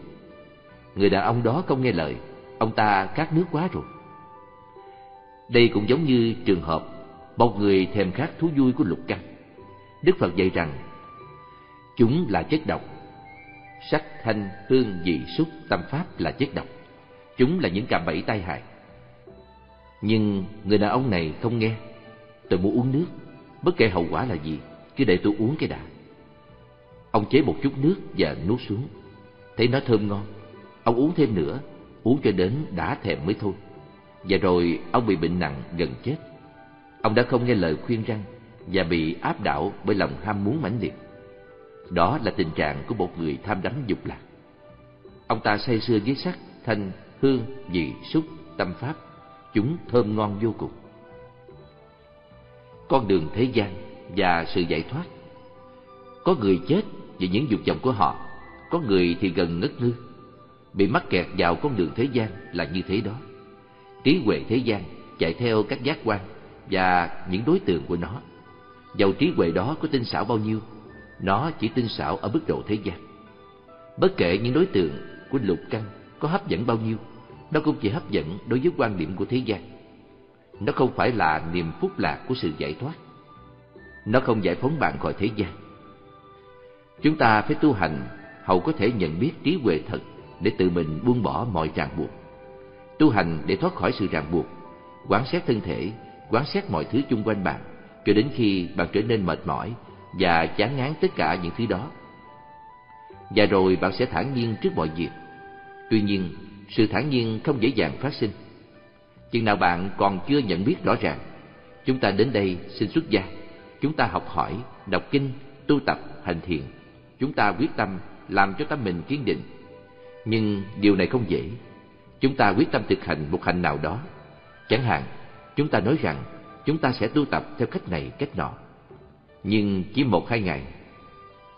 Người đàn ông đó không nghe lời, ông ta khát nước quá rồi. Đây cũng giống như trường hợp một người thèm khát thú vui của lục căn. Đức Phật dạy rằng, chúng là chất độc. Sắc, thanh, hương, vị, xúc, tâm pháp là chất độc. Chúng là những cạm bẫy tai hại. Nhưng người đàn ông này không nghe. Tôi muốn uống nước, bất kể hậu quả là gì, cứ để tôi uống cái đã. Ông chế một chút nước và nuốt xuống. Thấy nó thơm ngon, ông uống thêm nữa, uống cho đến đã thèm mới thôi. Và rồi ông bị bệnh nặng gần chết. Ông đã không nghe lời khuyên răn và bị áp đảo bởi lòng ham muốn mãnh liệt. Đó là tình trạng của một người tham đắm dục lạc. Ông ta say sưa với sắc, thanh, hương, vị, xúc, tâm pháp. Chúng thơm ngon vô cùng. Con đường thế gian và sự giải thoát. Có người chết vì những dục vọng của họ. Có người thì gần ngất ngư. Bị mắc kẹt vào con đường thế gian là như thế đó. Trí huệ thế gian chạy theo các giác quan và những đối tượng của nó. Dầu trí huệ đó có tinh xảo bao nhiêu, nó chỉ tinh xảo ở mức độ thế gian. Bất kể những đối tượng của lục căn có hấp dẫn bao nhiêu, nó cũng chỉ hấp dẫn đối với quan điểm của thế gian. Nó không phải là niềm phúc lạc của sự giải thoát. Nó không giải phóng bạn khỏi thế gian. Chúng ta phải tu hành hầu có thể nhận biết trí huệ thật để tự mình buông bỏ mọi ràng buộc. Tu hành để thoát khỏi sự ràng buộc, quán xét thân thể, quán xét mọi thứ chung quanh bạn, cho đến khi bạn trở nên mệt mỏi và chán ngán tất cả những thứ đó. Và rồi bạn sẽ thản nhiên trước mọi việc. Tuy nhiên, sự thản nhiên không dễ dàng phát sinh. Chừng nào bạn còn chưa nhận biết rõ ràng, chúng ta đến đây xin xuất gia. Chúng ta học hỏi, đọc kinh, tu tập, hành thiền. Chúng ta quyết tâm làm cho tâm mình kiên định. Nhưng điều này không dễ. Chúng ta quyết tâm thực hành một hành nào đó. Chẳng hạn, chúng ta nói rằng chúng ta sẽ tu tập theo cách này, cách nọ. Nhưng chỉ 1-2 ngày,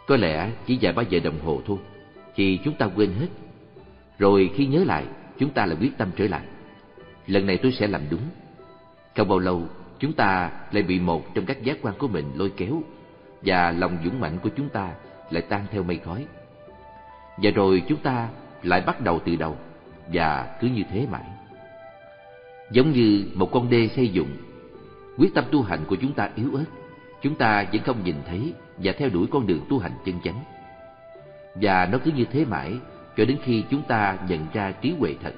có lẽ chỉ vài 3 giờ đồng hồ thôi, thì chúng ta quên hết. Rồi khi nhớ lại, chúng ta lại quyết tâm trở lại. Lần này tôi sẽ làm đúng. Không bao lâu, chúng ta lại bị một trong các giác quan của mình lôi kéo, và lòng dũng mạnh của chúng ta lại tan theo mây khói. Và rồi chúng ta lại bắt đầu từ đầu, và cứ như thế mãi. Giống như một con đê xây dựng, quyết tâm tu hành của chúng ta yếu ớt. Chúng ta vẫn không nhìn thấy và theo đuổi con đường tu hành chân chánh. Và nó cứ như thế mãi cho đến khi chúng ta nhận ra trí huệ thật.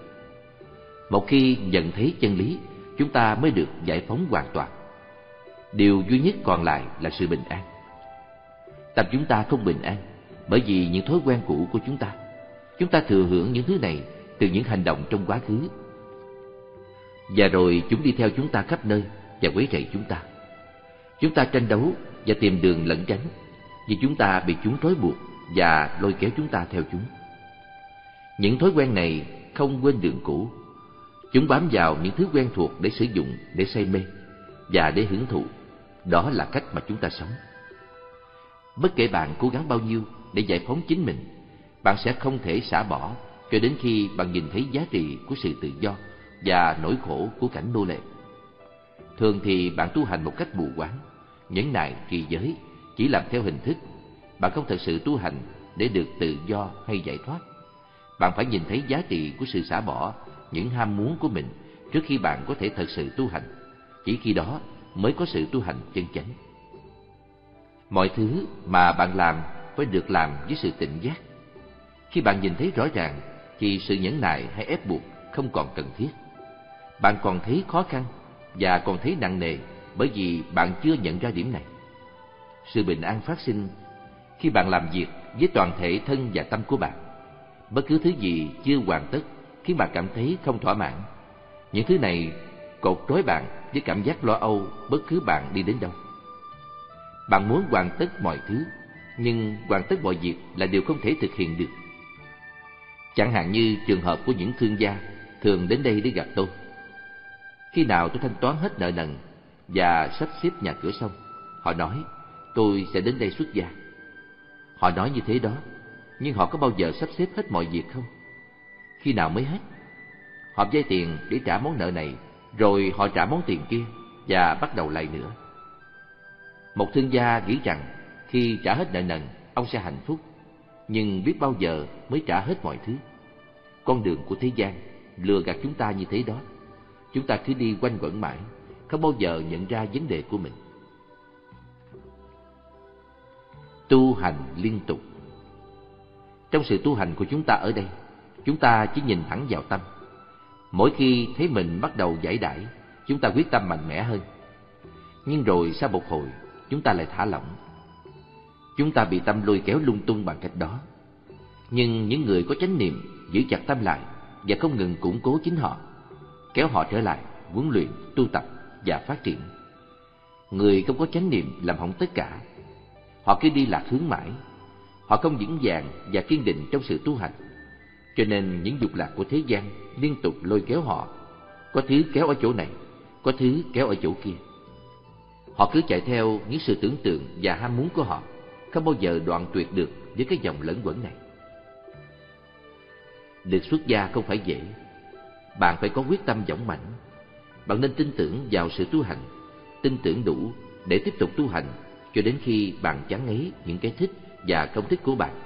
Một khi nhận thấy chân lý, chúng ta mới được giải phóng hoàn toàn. Điều duy nhất còn lại là sự bình an. Tâm chúng ta không bình an bởi vì những thói quen cũ của chúng ta. Chúng ta thừa hưởng những thứ này từ những hành động trong quá khứ. Và rồi chúng đi theo chúng ta khắp nơi và quấy rầy chúng ta. Chúng ta tranh đấu và tìm đường lẩn tránh, vì chúng ta bị chúng trói buộc và lôi kéo chúng ta theo chúng. Những thói quen này không quên đường cũ. Chúng bám vào những thứ quen thuộc để sử dụng, để say mê và để hưởng thụ. Đó là cách mà chúng ta sống. Bất kể bạn cố gắng bao nhiêu để giải phóng chính mình, bạn sẽ không thể xả bỏ cho đến khi bạn nhìn thấy giá trị của sự tự do và nỗi khổ của cảnh nô lệ. Thường thì bạn tu hành một cách mù quáng, nhẫn nại, trì giới, chỉ làm theo hình thức. Bạn không thật sự tu hành để được tự do hay giải thoát. Bạn phải nhìn thấy giá trị của sự xả bỏ những ham muốn của mình trước khi bạn có thể thật sự tu hành. Chỉ khi đó mới có sự tu hành chân chánh. Mọi thứ mà bạn làm phải được làm với sự tỉnh giác. Khi bạn nhìn thấy rõ ràng thì sự nhẫn nại hay ép buộc không còn cần thiết. Bạn còn thấy khó khăn và còn thấy nặng nề bởi vì bạn chưa nhận ra điểm này. Sự bình an phát sinh khi bạn làm việc với toàn thể thân và tâm của bạn. Bất cứ thứ gì chưa hoàn tất khiến bạn cảm thấy không thỏa mãn. Những thứ này cột trói bạn với cảm giác lo âu bất cứ bạn đi đến đâu. Bạn muốn hoàn tất mọi thứ, nhưng hoàn tất mọi việc là điều không thể thực hiện được. Chẳng hạn như trường hợp của những thương gia thường đến đây để gặp tôi. Khi nào tôi thanh toán hết nợ nần và sắp xếp nhà cửa xong, họ nói tôi sẽ đến đây xuất gia. Họ nói như thế đó, nhưng họ có bao giờ sắp xếp hết mọi việc không? Khi nào mới hết? Họ vay tiền để trả món nợ này, rồi họ trả món tiền kia và bắt đầu lại nữa. Một thương gia nghĩ rằng khi trả hết nợ nần, ông sẽ hạnh phúc, nhưng biết bao giờ mới trả hết mọi thứ. Con đường của thế gian lừa gạt chúng ta như thế đó. Chúng ta cứ đi quanh quẩn mãi, không bao giờ nhận ra vấn đề của mình. Tu hành liên tục. Trong sự tu hành của chúng ta ở đây, chúng ta chỉ nhìn thẳng vào tâm. Mỗi khi thấy mình bắt đầu giải đãi, chúng ta quyết tâm mạnh mẽ hơn. Nhưng rồi sau một hồi, chúng ta lại thả lỏng. Chúng ta bị tâm lôi kéo lung tung bằng cách đó. Nhưng những người có chánh niệm giữ chặt tâm lại và không ngừng củng cố chính họ, kéo họ trở lại, huấn luyện, tu tập và phát triển. Người không có chánh niệm làm hỏng tất cả. Họ cứ đi lạc hướng mãi. Họ không vững vàng và kiên định trong sự tu hành. Cho nên những dục lạc của thế gian liên tục lôi kéo họ. Có thứ kéo ở chỗ này, có thứ kéo ở chỗ kia. Họ cứ chạy theo những sự tưởng tượng và ham muốn của họ, không bao giờ đoạn tuyệt được với cái dòng lẫn quẩn này. Được xuất gia không phải dễ. Bạn phải có quyết tâm dũng mãnh. Bạn nên tin tưởng vào sự tu hành, tin tưởng đủ để tiếp tục tu hành cho đến khi bạn chán ngấy những cái thích và không thích của bạn,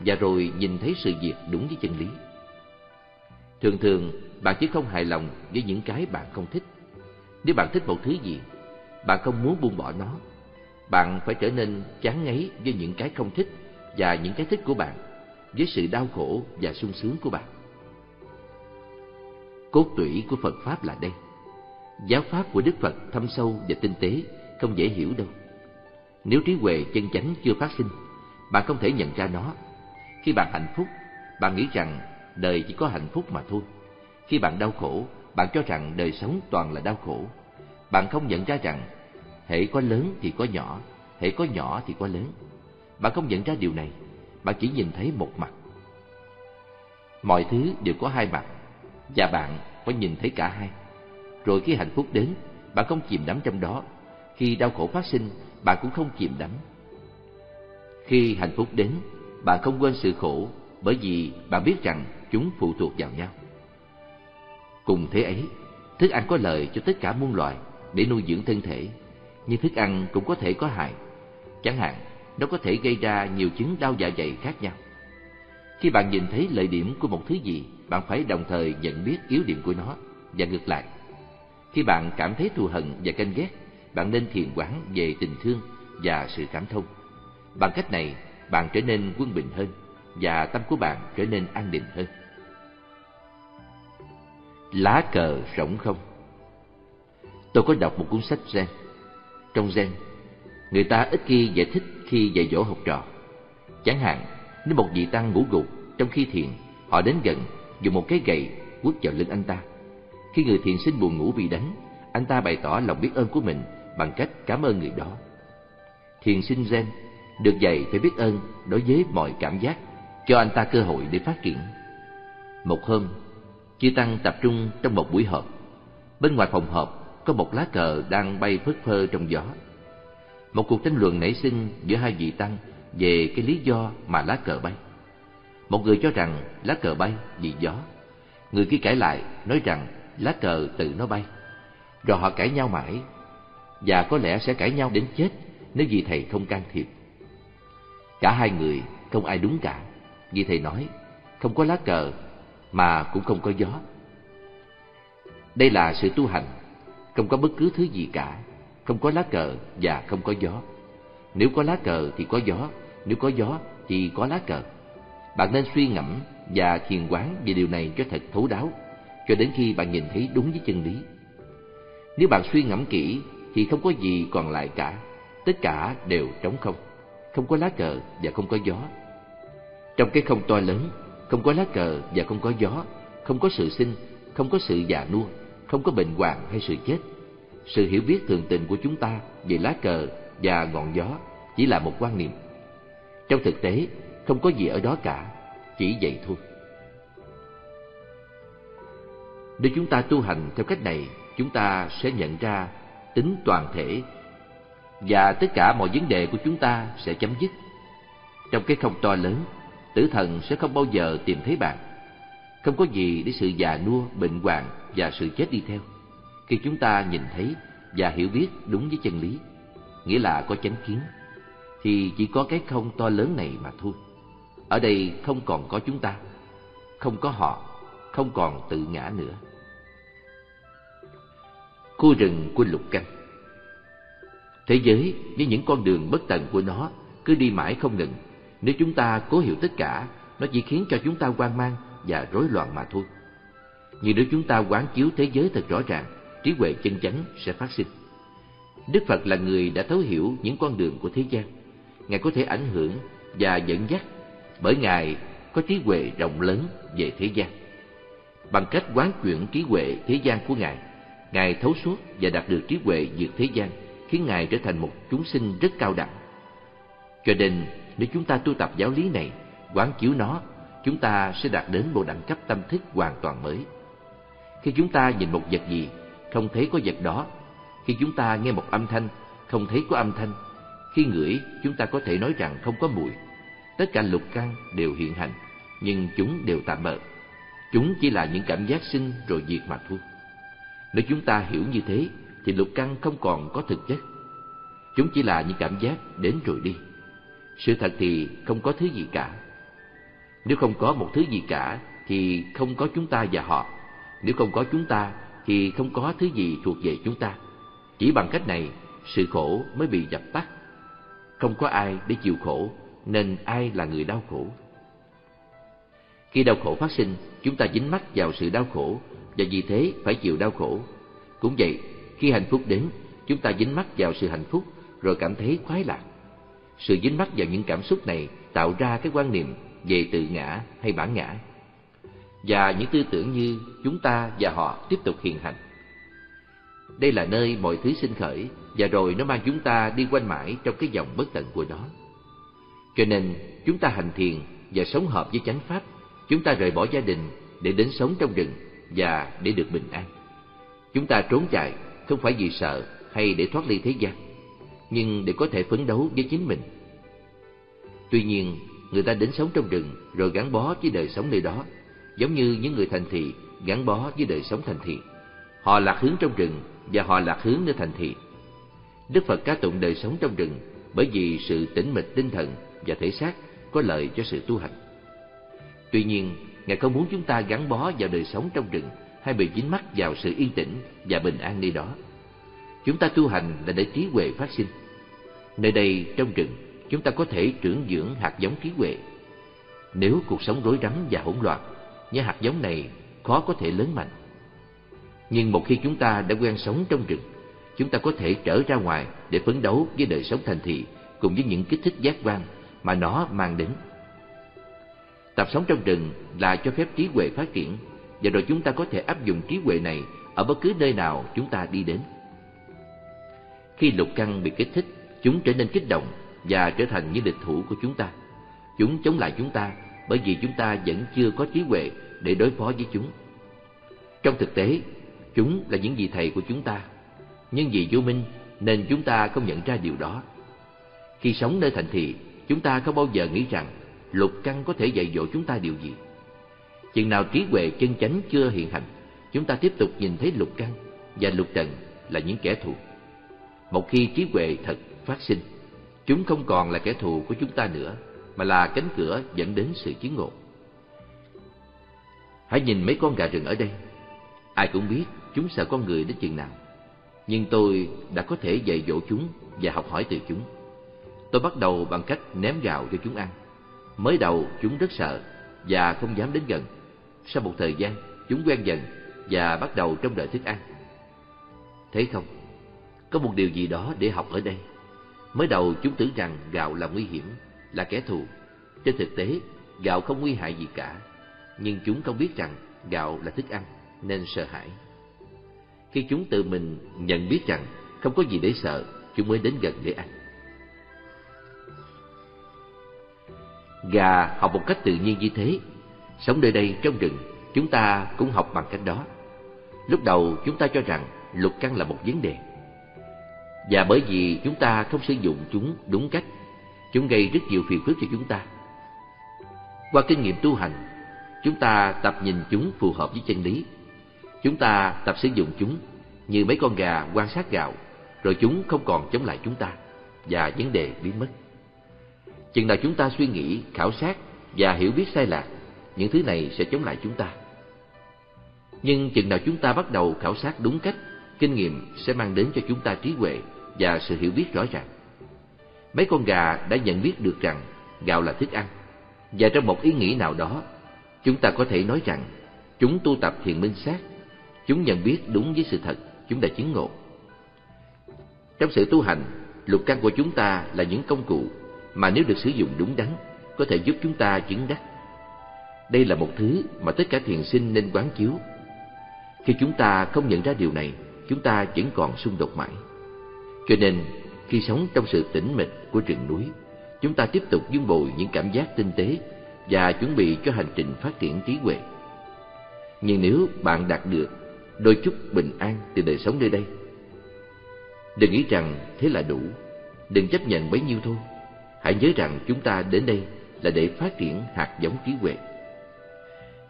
và rồi nhìn thấy sự việc đúng với chân lý. Thường thường, bạn chỉ không hài lòng với những cái bạn không thích. Nếu bạn thích một thứ gì, bạn không muốn buông bỏ nó. Bạn phải trở nên chán ngấy với những cái không thích và những cái thích của bạn, với sự đau khổ và sung sướng của bạn. Cốt tủy của Phật Pháp là đây. Giáo Pháp của Đức Phật thâm sâu và tinh tế, không dễ hiểu đâu. Nếu trí huệ chân chánh chưa phát sinh, bạn không thể nhận ra nó. Khi bạn hạnh phúc, bạn nghĩ rằng đời chỉ có hạnh phúc mà thôi. Khi bạn đau khổ, bạn cho rằng đời sống toàn là đau khổ. Bạn không nhận ra rằng hễ có lớn thì có nhỏ, hễ có nhỏ thì có lớn. Bạn không nhận ra điều này, bạn chỉ nhìn thấy một mặt. Mọi thứ đều có hai mặt, và bạn phải nhìn thấy cả hai. Rồi khi hạnh phúc đến, bạn không chìm đắm trong đó. Khi đau khổ phát sinh, bạn cũng không chìm đắm. Khi hạnh phúc đến, bạn không quên sự khổ, bởi vì bạn biết rằng chúng phụ thuộc vào nhau. Cùng thế ấy, thức ăn có lợi cho tất cả muôn loài để nuôi dưỡng thân thể, nhưng thức ăn cũng có thể có hại. Chẳng hạn, nó có thể gây ra nhiều chứng đau dạ dày khác nhau. Khi bạn nhìn thấy lợi điểm của một thứ gì, bạn phải đồng thời nhận biết yếu điểm của nó, và ngược lại. Khi bạn cảm thấy thù hận và canh ghét, bạn nên thiền quán về tình thương và sự cảm thông. Bằng cách này, bạn trở nên quân bình hơn và tâm của bạn trở nên an định hơn. Lá cờ rỗng không. Tôi có đọc một cuốn sách Zen. Trong Zen, người ta ít khi giải thích khi dạy dỗ học trò. Chẳng hạn, nếu một vị tăng ngủ gục trong khi thiền, họ đến gần dùng một cái gậy quất vào lưng anh ta. Khi người thiền sinh buồn ngủ bị đánh, anh ta bày tỏ lòng biết ơn của mình bằng cách cảm ơn người đó. Thiền sinh Zen được dạy phải biết ơn đối với mọi cảm giác, cho anh ta cơ hội để phát triển. Một hôm, chư tăng tập trung trong một buổi họp. Bên ngoài phòng họp có một lá cờ đang bay phất phơ trong gió. Một cuộc tranh luận nảy sinh giữa hai vị tăng về cái lý do mà lá cờ bay. Một người cho rằng lá cờ bay vì gió, người kia cãi lại nói rằng lá cờ tự nó bay. Rồi họ cãi nhau mãi, và có lẽ sẽ cãi nhau đến chết nếu vị thầy không can thiệp. Cả hai người không ai đúng cả. Vị thầy nói không có lá cờ mà cũng không có gió. Đây là sự tu hành, không có bất cứ thứ gì cả, không có lá cờ và không có gió. Nếu có lá cờ thì có gió, nếu có gió thì có lá cờ. Bạn nên suy ngẫm và thiền quán về điều này cho thật thấu đáo, cho đến khi bạn nhìn thấy đúng với chân lý. Nếu bạn suy ngẫm kỹ thì không có gì còn lại cả, tất cả đều trống không, không có lá cờ và không có gió. Trong cái không to lớn, không có lá cờ và không có gió, không có sự sinh, không có sự già nua, không có bệnh hoạn hay sự chết. Sự hiểu biết thường tình của chúng ta về lá cờ và ngọn gió chỉ là một quan niệm. Trong thực tế, không có gì ở đó cả, chỉ vậy thôi. Nếu chúng ta tu hành theo cách này, chúng ta sẽ nhận ra tính toàn thể và tất cả mọi vấn đề của chúng ta sẽ chấm dứt. Trong cái không to lớn, tử thần sẽ không bao giờ tìm thấy bạn. Không có gì để sự già nua, bệnh hoạn và sự chết đi theo. Khi chúng ta nhìn thấy và hiểu biết đúng với chân lý, nghĩa là có chánh kiến, thì chỉ có cái không to lớn này mà thôi. Ở đây không còn có chúng ta, không có họ, không còn tự ngã nữa. Khu rừng của Lục Căn. Thế giới với những con đường bất tận của nó cứ đi mãi không ngừng. Nếu chúng ta cố hiểu tất cả, nó chỉ khiến cho chúng ta hoang mang và rối loạn mà thôi. Nhưng nếu chúng ta quán chiếu thế giới thật rõ ràng, trí huệ chân chánh sẽ phát sinh. Đức Phật là người đã thấu hiểu những con đường của thế gian. Ngài có thể ảnh hưởng và dẫn dắt, bởi Ngài có trí huệ rộng lớn về thế gian. Bằng cách quán chuyển trí huệ thế gian của Ngài, Ngài thấu suốt và đạt được trí huệ vượt thế gian, khiến Ngài trở thành một chúng sinh rất cao đẳng. Cho nên, nếu chúng ta tu tập giáo lý này, quán chiếu nó, chúng ta sẽ đạt đến một đẳng cấp tâm thức hoàn toàn mới. Khi chúng ta nhìn một vật gì, không thấy có vật đó. Khi chúng ta nghe một âm thanh, không thấy có âm thanh. Khi ngửi, chúng ta có thể nói rằng không có mùi. Tất cả lục căn đều hiện hành, nhưng chúng đều tạm bợ. Chúng chỉ là những cảm giác sinh rồi diệt mà thôi. Nếu chúng ta hiểu như thế, thì lục căn không còn có thực chất. Chúng chỉ là những cảm giác đến rồi đi. Sự thật thì không có thứ gì cả. Nếu không có một thứ gì cả, thì không có chúng ta và họ. Nếu không có chúng ta, thì không có thứ gì thuộc về chúng ta. Chỉ bằng cách này, sự khổ mới bị dập tắt. Không có ai để chịu khổ, nên ai là người đau khổ? Khi đau khổ phát sinh, chúng ta dính mắc vào sự đau khổ, và vì thế phải chịu đau khổ. Cũng vậy, khi hạnh phúc đến, chúng ta dính mắc vào sự hạnh phúc, rồi cảm thấy khoái lạc. Sự dính mắc vào những cảm xúc này tạo ra cái quan niệm về tự ngã hay bản ngã, và những tư tưởng như chúng ta và họ tiếp tục hiện hành. Đây là nơi mọi thứ sinh khởi, và rồi nó mang chúng ta đi quanh mãi trong cái vòng bất tận của nó. Cho nên, chúng ta hành thiền và sống hợp với chánh pháp, chúng ta rời bỏ gia đình để đến sống trong rừng và để được bình an. Chúng ta trốn chạy không phải vì sợ hay để thoát ly thế gian, nhưng để có thể phấn đấu với chính mình. Tuy nhiên, người ta đến sống trong rừng rồi gắn bó với đời sống nơi đó, giống như những người thành thị gắn bó với đời sống thành thị. Họ lạc hướng trong rừng và họ lạc hướng nơi thành thị. Đức Phật ca tụng đời sống trong rừng bởi vì sự tĩnh mịch tinh thần và thể xác có lợi cho sự tu hành. Tuy nhiên, Ngài không muốn chúng ta gắn bó vào đời sống trong rừng hay bị dính mắc vào sự yên tĩnh và bình an nơi đó. Chúng ta tu hành là để trí huệ phát sinh. Nơi đây, trong rừng, chúng ta có thể trưởng dưỡng hạt giống trí huệ. Nếu cuộc sống rối rắm và hỗn loạn, những hạt giống này khó có thể lớn mạnh. Nhưng một khi chúng ta đã quen sống trong rừng, chúng ta có thể trở ra ngoài để phấn đấu với đời sống thành thị cùng với những kích thích giác quan mà nó mang đến. Tập sống trong rừng là cho phép trí huệ phát triển, và rồi chúng ta có thể áp dụng trí huệ này ở bất cứ nơi nào chúng ta đi đến. Khi lục căn bị kích thích, chúng trở nên kích động và trở thành những địch thủ của chúng ta. Chúng chống lại chúng ta bởi vì chúng ta vẫn chưa có trí huệ để đối phó với chúng. Trong thực tế, chúng là những vị thầy của chúng ta, nhưng vì vô minh nên chúng ta không nhận ra điều đó. Khi sống nơi thành thị, chúng ta không bao giờ nghĩ rằng lục căn có thể dạy dỗ chúng ta điều gì. Chừng nào trí huệ chân chánh chưa hiện hành, chúng ta tiếp tục nhìn thấy lục căn và lục trần là những kẻ thù. Một khi trí huệ thật phát sinh, chúng không còn là kẻ thù của chúng ta nữa, mà là cánh cửa dẫn đến sự chứng ngộ. Hãy nhìn mấy con gà rừng ở đây. Ai cũng biết chúng sợ con người đến chừng nào, nhưng tôi đã có thể dạy dỗ chúng và học hỏi từ chúng. Tôi bắt đầu bằng cách ném gạo cho chúng ăn. Mới đầu chúng rất sợ và không dám đến gần. Sau một thời gian, chúng quen dần và bắt đầu trông đợi thức ăn. Thấy không, có một điều gì đó để học ở đây. Mới đầu chúng tưởng rằng gạo là nguy hiểm, là kẻ thù. Trên thực tế, gạo không nguy hại gì cả, nhưng chúng không biết rằng gạo là thức ăn nên sợ hãi. Khi chúng tự mình nhận biết rằng không có gì để sợ, chúng mới đến gần để ăn. Gà học một cách tự nhiên như thế. Sống nơi đây trong rừng, chúng ta cũng học bằng cách đó. Lúc đầu chúng ta cho rằng lục căn là một vấn đề, và bởi vì chúng ta không sử dụng chúng đúng cách, chúng gây rất nhiều phiền phức cho chúng ta. Qua kinh nghiệm tu hành, chúng ta tập nhìn chúng phù hợp với chân lý. Chúng ta tập sử dụng chúng như mấy con gà quan sát gạo, rồi chúng không còn chống lại chúng ta và vấn đề biến mất. Chừng nào chúng ta suy nghĩ, khảo sát và hiểu biết sai lạc, những thứ này sẽ chống lại chúng ta. Nhưng chừng nào chúng ta bắt đầu khảo sát đúng cách, kinh nghiệm sẽ mang đến cho chúng ta trí huệ và sự hiểu biết rõ ràng. Mấy con gà đã nhận biết được rằng gạo là thức ăn, và trong một ý nghĩ nào đó, chúng ta có thể nói rằng chúng tu tập thiền minh sát, chúng nhận biết đúng với sự thật, chúng đã chứng ngộ. Trong sự tu hành, lục căn của chúng ta là những công cụ mà nếu được sử dụng đúng đắn, có thể giúp chúng ta chứng đắc. Đây là một thứ mà tất cả thiền sinh nên quán chiếu. Khi chúng ta không nhận ra điều này, chúng ta vẫn còn xung đột mãi. Cho nên, khi sống trong sự tĩnh mịch của rừng núi, chúng ta tiếp tục vun bồi những cảm giác tinh tế và chuẩn bị cho hành trình phát triển trí huệ. Nhưng nếu bạn đạt được đôi chút bình an từ đời sống nơi đây, đừng nghĩ rằng thế là đủ, đừng chấp nhận bấy nhiêu thôi. Hãy nhớ rằng chúng ta đến đây là để phát triển hạt giống trí huệ.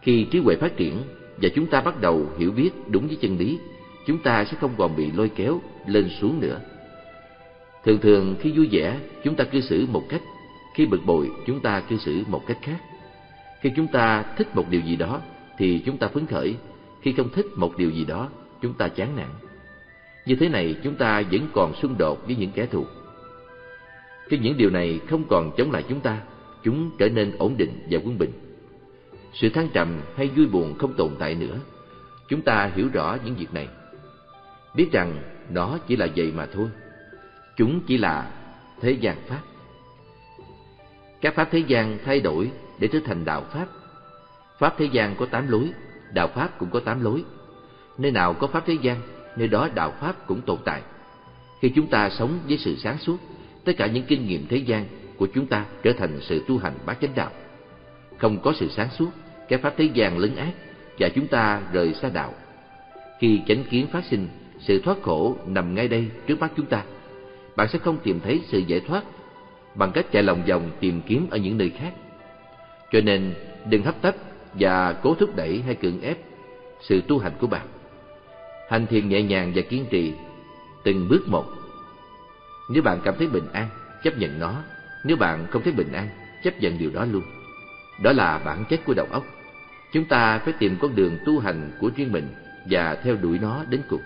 Khi trí huệ phát triển và chúng ta bắt đầu hiểu biết đúng với chân lý, chúng ta sẽ không còn bị lôi kéo lên xuống nữa. Thường thường khi vui vẻ, chúng ta cư xử một cách, khi bực bội, chúng ta cư xử một cách khác. Khi chúng ta thích một điều gì đó thì chúng ta phấn khởi, khi không thích một điều gì đó, chúng ta chán nản. Như thế này chúng ta vẫn còn xung đột với những kẻ thù. Khi những điều này không còn chống lại chúng ta, chúng trở nên ổn định và quân bình. Sự thăng trầm hay vui buồn không tồn tại nữa. Chúng ta hiểu rõ những việc này, biết rằng nó chỉ là vậy mà thôi. Chúng chỉ là thế gian pháp. Các pháp thế gian thay đổi để trở thành đạo pháp. Pháp thế gian có 8 lối, đạo pháp cũng có 8 lối. Nơi nào có pháp thế gian, nơi đó đạo pháp cũng tồn tại. Khi chúng ta sống với sự sáng suốt, tất cả những kinh nghiệm thế gian của chúng ta trở thành sự tu hành bát chánh đạo. Không có sự sáng suốt, các pháp thế gian lấn át và chúng ta rời xa đạo. Khi chánh kiến phát sinh, sự thoát khổ nằm ngay đây trước mắt chúng ta. Bạn sẽ không tìm thấy sự giải thoát bằng cách chạy lòng vòng tìm kiếm ở những nơi khác. Cho nên đừng hấp tấp và cố thúc đẩy hay cưỡng ép sự tu hành của bạn. Hành thiền nhẹ nhàng và kiên trì từng bước một. Nếu bạn cảm thấy bình an, chấp nhận nó. Nếu bạn không thấy bình an, chấp nhận điều đó luôn. Đó là bản chất của đầu óc. Chúng ta phải tìm con đường tu hành của riêng mình và theo đuổi nó đến cùng.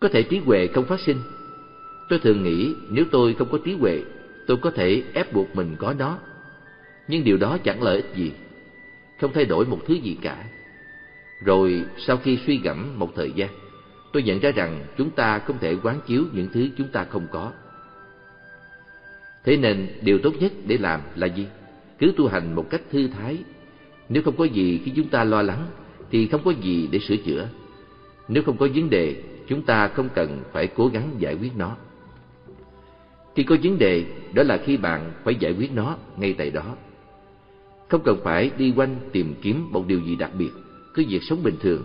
Có thể trí huệ không phát sinh. Tôi thường nghĩ nếu tôi không có trí huệ, tôi có thể ép buộc mình có nó. Nhưng điều đó chẳng lợi ích gì, không thay đổi một thứ gì cả. Rồi sau khi suy gẫm một thời gian, tôi nhận ra rằng chúng ta không thể quán chiếu những thứ chúng ta không có. Thế nên điều tốt nhất để làm là gì? cứ tu hành một cách thư thái. Nếu không có gì khi chúng ta lo lắng thì không có gì để sửa chữa. Nếu không có vấn đề, chúng ta không cần phải cố gắng giải quyết nó. Khi có vấn đề, đó là khi bạn phải giải quyết nó ngay tại đó. Không cần phải đi quanh tìm kiếm một điều gì đặc biệt, cứ việc sống bình thường,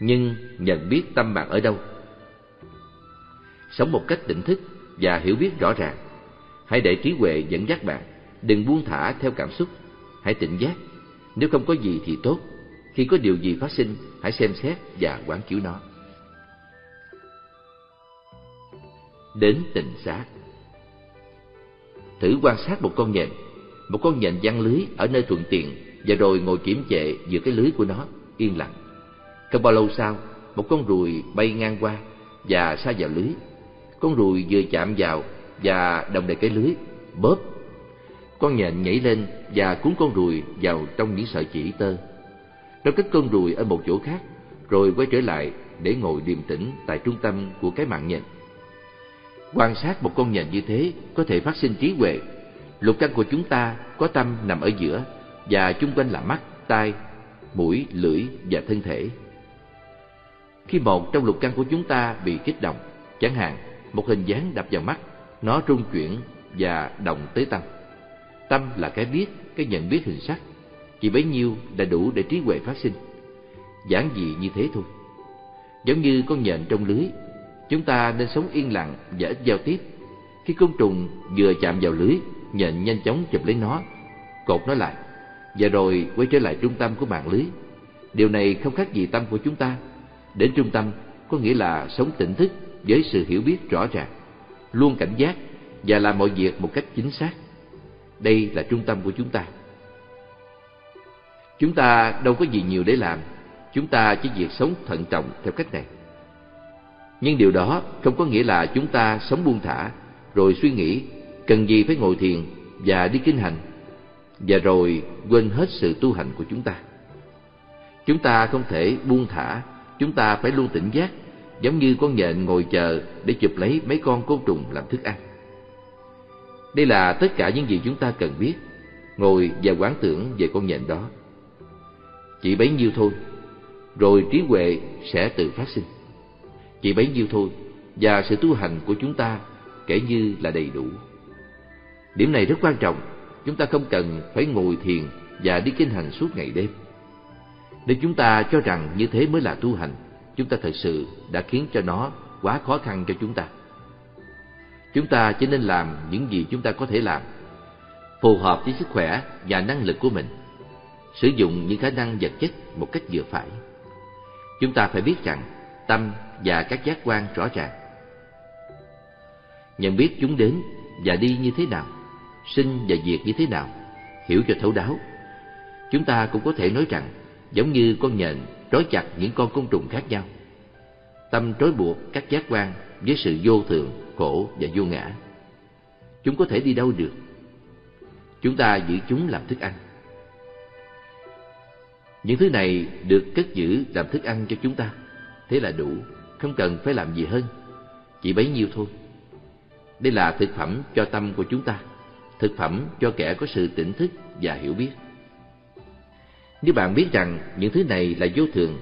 nhưng nhận biết tâm bạn ở đâu. Sống một cách tỉnh thức và hiểu biết rõ ràng. Hãy để trí huệ dẫn dắt bạn, đừng buông thả theo cảm xúc. Hãy tỉnh giác, nếu không có gì thì tốt. Khi có điều gì phát sinh, hãy xem xét và quán chiếu nó. Đến tịnh xá. Thử quan sát một con nhện giăng lưới ở nơi thuận tiện, và rồi ngồi kiểm chệ giữa cái lưới của nó, yên lặng. Không bao lâu sau, một con ruồi bay ngang qua và sa vào lưới. Con ruồi vừa chạm vào và đồng đầy cái lưới, bóp. Con nhện nhảy lên và cuốn con ruồi vào trong những sợi chỉ tơ. Nó cất con ruồi ở một chỗ khác, rồi quay trở lại để ngồi điềm tĩnh tại trung tâm của cái mạng nhện. Quan sát một con nhện như thế có thể phát sinh trí huệ. Lục căn của chúng ta có tâm nằm ở giữa, và chung quanh là mắt, tai, mũi, lưỡi và thân thể. Khi một trong lục căn của chúng ta bị kích động, chẳng hạn một hình dáng đập vào mắt, nó rung chuyển và động tới tâm. Tâm là cái biết, cái nhận biết hình sắc. Chỉ bấy nhiêu đã đủ để trí huệ phát sinh. Giản dị như thế thôi. Giống như con nhện trong lưới, chúng ta nên sống yên lặng và ít giao tiếp. Khi côn trùng vừa chạm vào lưới, nhện nhanh chóng chụp lấy nó, cột nó lại, và rồi quay trở lại trung tâm của mạng lưới. Điều này không khác gì tâm của chúng ta. Đến trung tâm có nghĩa là sống tỉnh thức với sự hiểu biết rõ ràng, luôn cảnh giác và làm mọi việc một cách chính xác. Đây là trung tâm của chúng ta. Chúng ta đâu có gì nhiều để làm, chúng ta chỉ việc sống thận trọng theo cách này. Nhưng điều đó không có nghĩa là chúng ta sống buông thả, rồi suy nghĩ cần gì phải ngồi thiền và đi kinh hành, và rồi quên hết sự tu hành của chúng ta. Chúng ta không thể buông thả, chúng ta phải luôn tỉnh giác, giống như con nhện ngồi chờ để chụp lấy mấy con côn trùng làm thức ăn. Đây là tất cả những gì chúng ta cần biết, ngồi và quán tưởng về con nhện đó. Chỉ bấy nhiêu thôi, rồi trí huệ sẽ tự phát sinh. Chỉ bấy nhiêu thôi, và sự tu hành của chúng ta kể như là đầy đủ. Điểm này rất quan trọng, chúng ta không cần phải ngồi thiền và đi kinh hành suốt ngày đêm. Nếu chúng ta cho rằng như thế mới là tu hành, chúng ta thật sự đã khiến cho nó quá khó khăn cho chúng ta. Chúng ta chỉ nên làm những gì chúng ta có thể làm, phù hợp với sức khỏe và năng lực của mình, sử dụng những khả năng vật chất một cách vừa phải. Chúng ta phải biết rằng tâm và các giác quan rõ ràng, nhận biết chúng đến và đi như thế nào, sinh và diệt như thế nào, hiểu cho thấu đáo. Chúng ta cũng có thể nói rằng, giống như con nhện trói chặt những con côn trùng khác nhau, tâm trói buộc các giác quan với sự vô thường, khổ và vô ngã. Chúng có thể đi đâu được? Chúng ta giữ chúng làm thức ăn. Những thứ này được cất giữ làm thức ăn cho chúng ta. Thế là đủ, không cần phải làm gì hơn. Chỉ bấy nhiêu thôi. Đây là thực phẩm cho tâm của chúng ta, thực phẩm cho kẻ có sự tỉnh thức và hiểu biết. Nếu bạn biết rằng những thứ này là vô thường,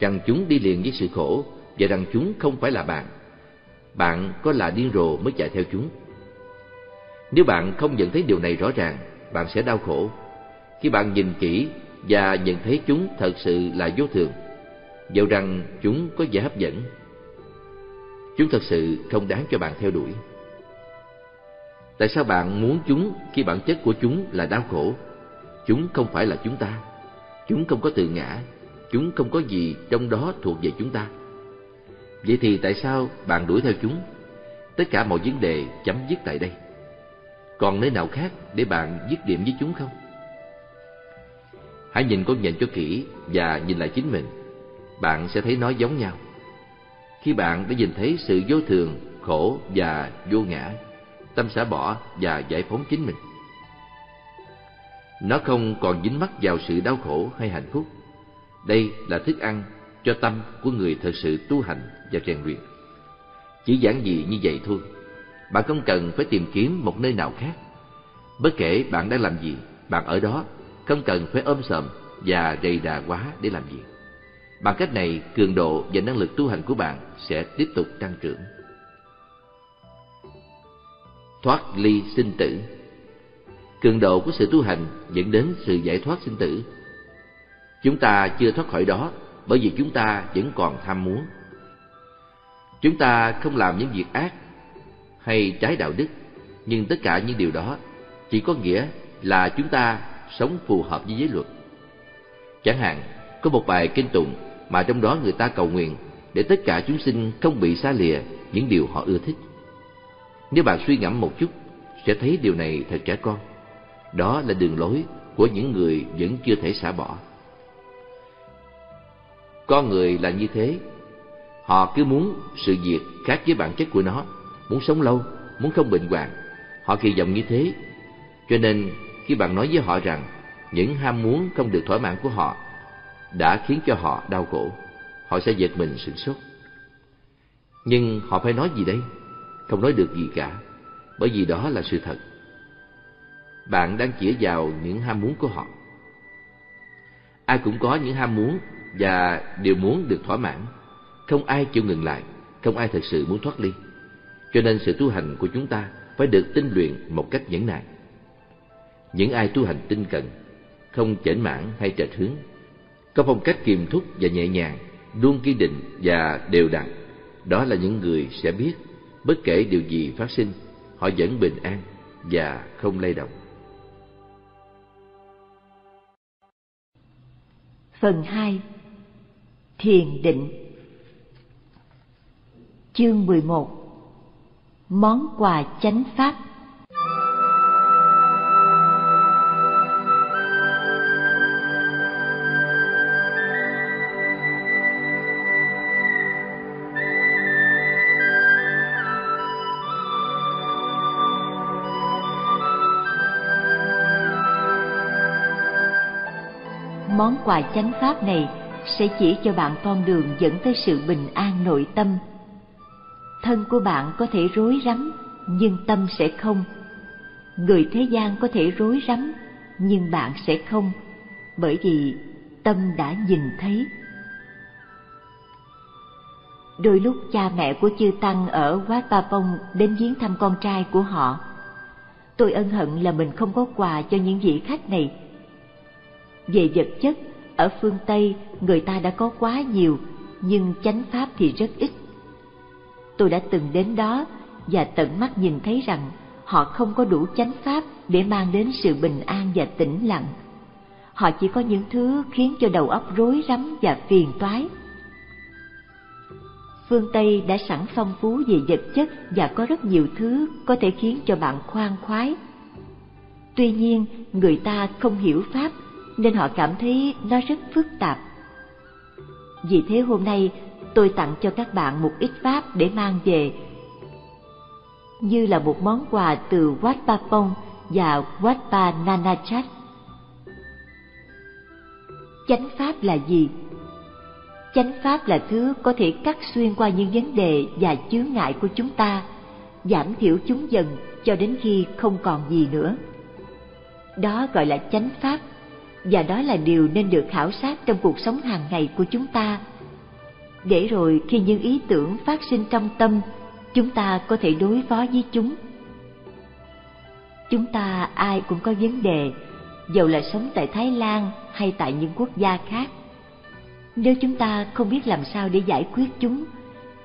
rằng chúng đi liền với sự khổ, và rằng chúng không phải là bạn, bạn có là điên rồ mới chạy theo chúng. Nếu bạn không nhận thấy điều này rõ ràng, bạn sẽ đau khổ. Khi bạn nhìn kỹ và nhận thấy chúng thật sự là vô thường, dẫu rằng chúng có vẻ hấp dẫn, chúng thật sự không đáng cho bạn theo đuổi. Tại sao bạn muốn chúng khi bản chất của chúng là đau khổ? Chúng không phải là chúng ta. Chúng không có tự ngã. Chúng không có gì trong đó thuộc về chúng ta. Vậy thì tại sao bạn đuổi theo chúng? Tất cả mọi vấn đề chấm dứt tại đây. Còn nơi nào khác để bạn dứt điểm với chúng không? Hãy nhìn con nhện cho kỹ và nhìn lại chính mình. Bạn sẽ thấy nó giống nhau. Khi bạn đã nhìn thấy sự vô thường, khổ và vô ngã, tâm xả bỏ và giải phóng chính mình. Nó không còn dính mắc vào sự đau khổ hay hạnh phúc. Đây là thức ăn cho tâm của người thật sự tu hành và rèn luyện. Chỉ giản dị như vậy thôi. Bạn không cần phải tìm kiếm một nơi nào khác. Bất kể bạn đang làm gì, bạn ở đó không cần phải ôm sòm và rầy đà quá để làm gì. Bằng cách này, cường độ và năng lực tu hành của bạn sẽ tiếp tục tăng trưởng. Thoát ly sinh tử. Cường độ của sự tu hành dẫn đến sự giải thoát sinh tử. Chúng ta chưa thoát khỏi đó bởi vì chúng ta vẫn còn tham muốn. Chúng ta không làm những việc ác hay trái đạo đức, nhưng tất cả những điều đó chỉ có nghĩa là chúng ta sống phù hợp với giới luật. Chẳng hạn, có một bài kinh tụng mà trong đó người ta cầu nguyện để tất cả chúng sinh không bị xa lìa những điều họ ưa thích. Nếu bạn suy ngẫm một chút, sẽ thấy điều này thật trẻ con. Đó là đường lối của những người vẫn chưa thể xả bỏ. Con người là như thế. Họ cứ muốn sự việc khác với bản chất của nó, muốn sống lâu, muốn không bệnh hoạn. Họ kỳ vọng như thế. Cho nên, khi bạn nói với họ rằng những ham muốn không được thỏa mãn của họ đã khiến cho họ đau khổ, họ sẽ giật mình sửng sốt. Nhưng họ phải nói gì đây? Không nói được gì cả, bởi vì đó là sự thật. Bạn đang chĩa vào những ham muốn của họ. Ai cũng có những ham muốn và điều muốn được thỏa mãn. Không ai chịu ngừng lại, không ai thật sự muốn thoát ly. Cho nên sự tu hành của chúng ta phải được tinh luyện một cách nhẫn nại. Những ai tu hành tinh cần, không chểnh mãn hay trệch hướng, có phong cách kiềm thúc và nhẹ nhàng, luôn kiên định và đều đặn, đó là những người sẽ biết bất kể điều gì phát sinh, họ vẫn bình an và không lay động. Phần 2. Thiền định. Chương 11. Món quà chánh pháp. Món quà chánh pháp này sẽ chỉ cho bạn con đường dẫn tới sự bình an nội tâm. Thân của bạn có thể rối rắm, nhưng tâm sẽ không. Người thế gian có thể rối rắm, nhưng bạn sẽ không, bởi vì tâm đã nhìn thấy. Đôi lúc cha mẹ của chư tăng ở Wat Pa Pong đến viếng thăm con trai của họ. Tôi ân hận là mình không có quà cho những vị khách này. Về vật chất, ở phương Tây người ta đã có quá nhiều, nhưng chánh pháp thì rất ít. Tôi đã từng đến đó và tận mắt nhìn thấy rằng họ không có đủ chánh pháp để mang đến sự bình an và tĩnh lặng. Họ chỉ có những thứ khiến cho đầu óc rối rắm và phiền toái. Phương Tây đã sẵn phong phú về vật chất và có rất nhiều thứ có thể khiến cho bạn khoan khoái. Tuy nhiên, người ta không hiểu pháp nên họ cảm thấy nó rất phức tạp. Vì thế hôm nay tôi tặng cho các bạn một ít pháp để mang về, như là một món quà từ Wat Pa Pong và Wat Pa Nanachat. Chánh pháp là gì? Chánh pháp là thứ có thể cắt xuyên qua những vấn đề và chướng ngại của chúng ta, giảm thiểu chúng dần cho đến khi không còn gì nữa. Đó gọi là chánh pháp, và đó là điều nên được khảo sát trong cuộc sống hàng ngày của chúng ta. Để rồi khi những ý tưởng phát sinh trong tâm, chúng ta có thể đối phó với chúng. Chúng ta ai cũng có vấn đề, dầu là sống tại Thái Lan hay tại những quốc gia khác. Nếu chúng ta không biết làm sao để giải quyết chúng,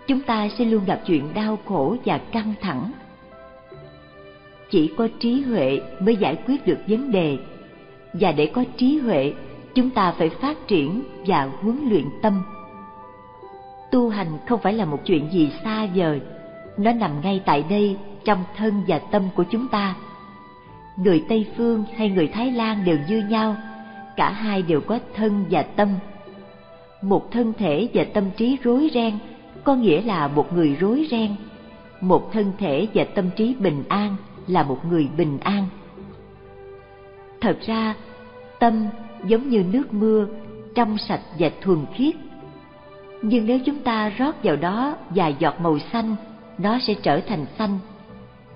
chúng ta sẽ luôn gặp chuyện đau khổ và căng thẳng. Chỉ có trí huệ mới giải quyết được vấn đề, và để có trí huệ, chúng ta phải phát triển và huấn luyện tâm. Tu hành không phải là một chuyện gì xa vời, nó nằm ngay tại đây, trong thân và tâm của chúng ta. Người Tây Phương hay người Thái Lan đều như nhau, cả hai đều có thân và tâm. Một thân thể và tâm trí rối ren có nghĩa là một người rối ren, một thân thể và tâm trí bình an là một người bình an. Thật ra, tâm giống như nước mưa, trong sạch và thuần khiết. Nhưng nếu chúng ta rót vào đó vài giọt màu xanh, nó sẽ trở thành xanh.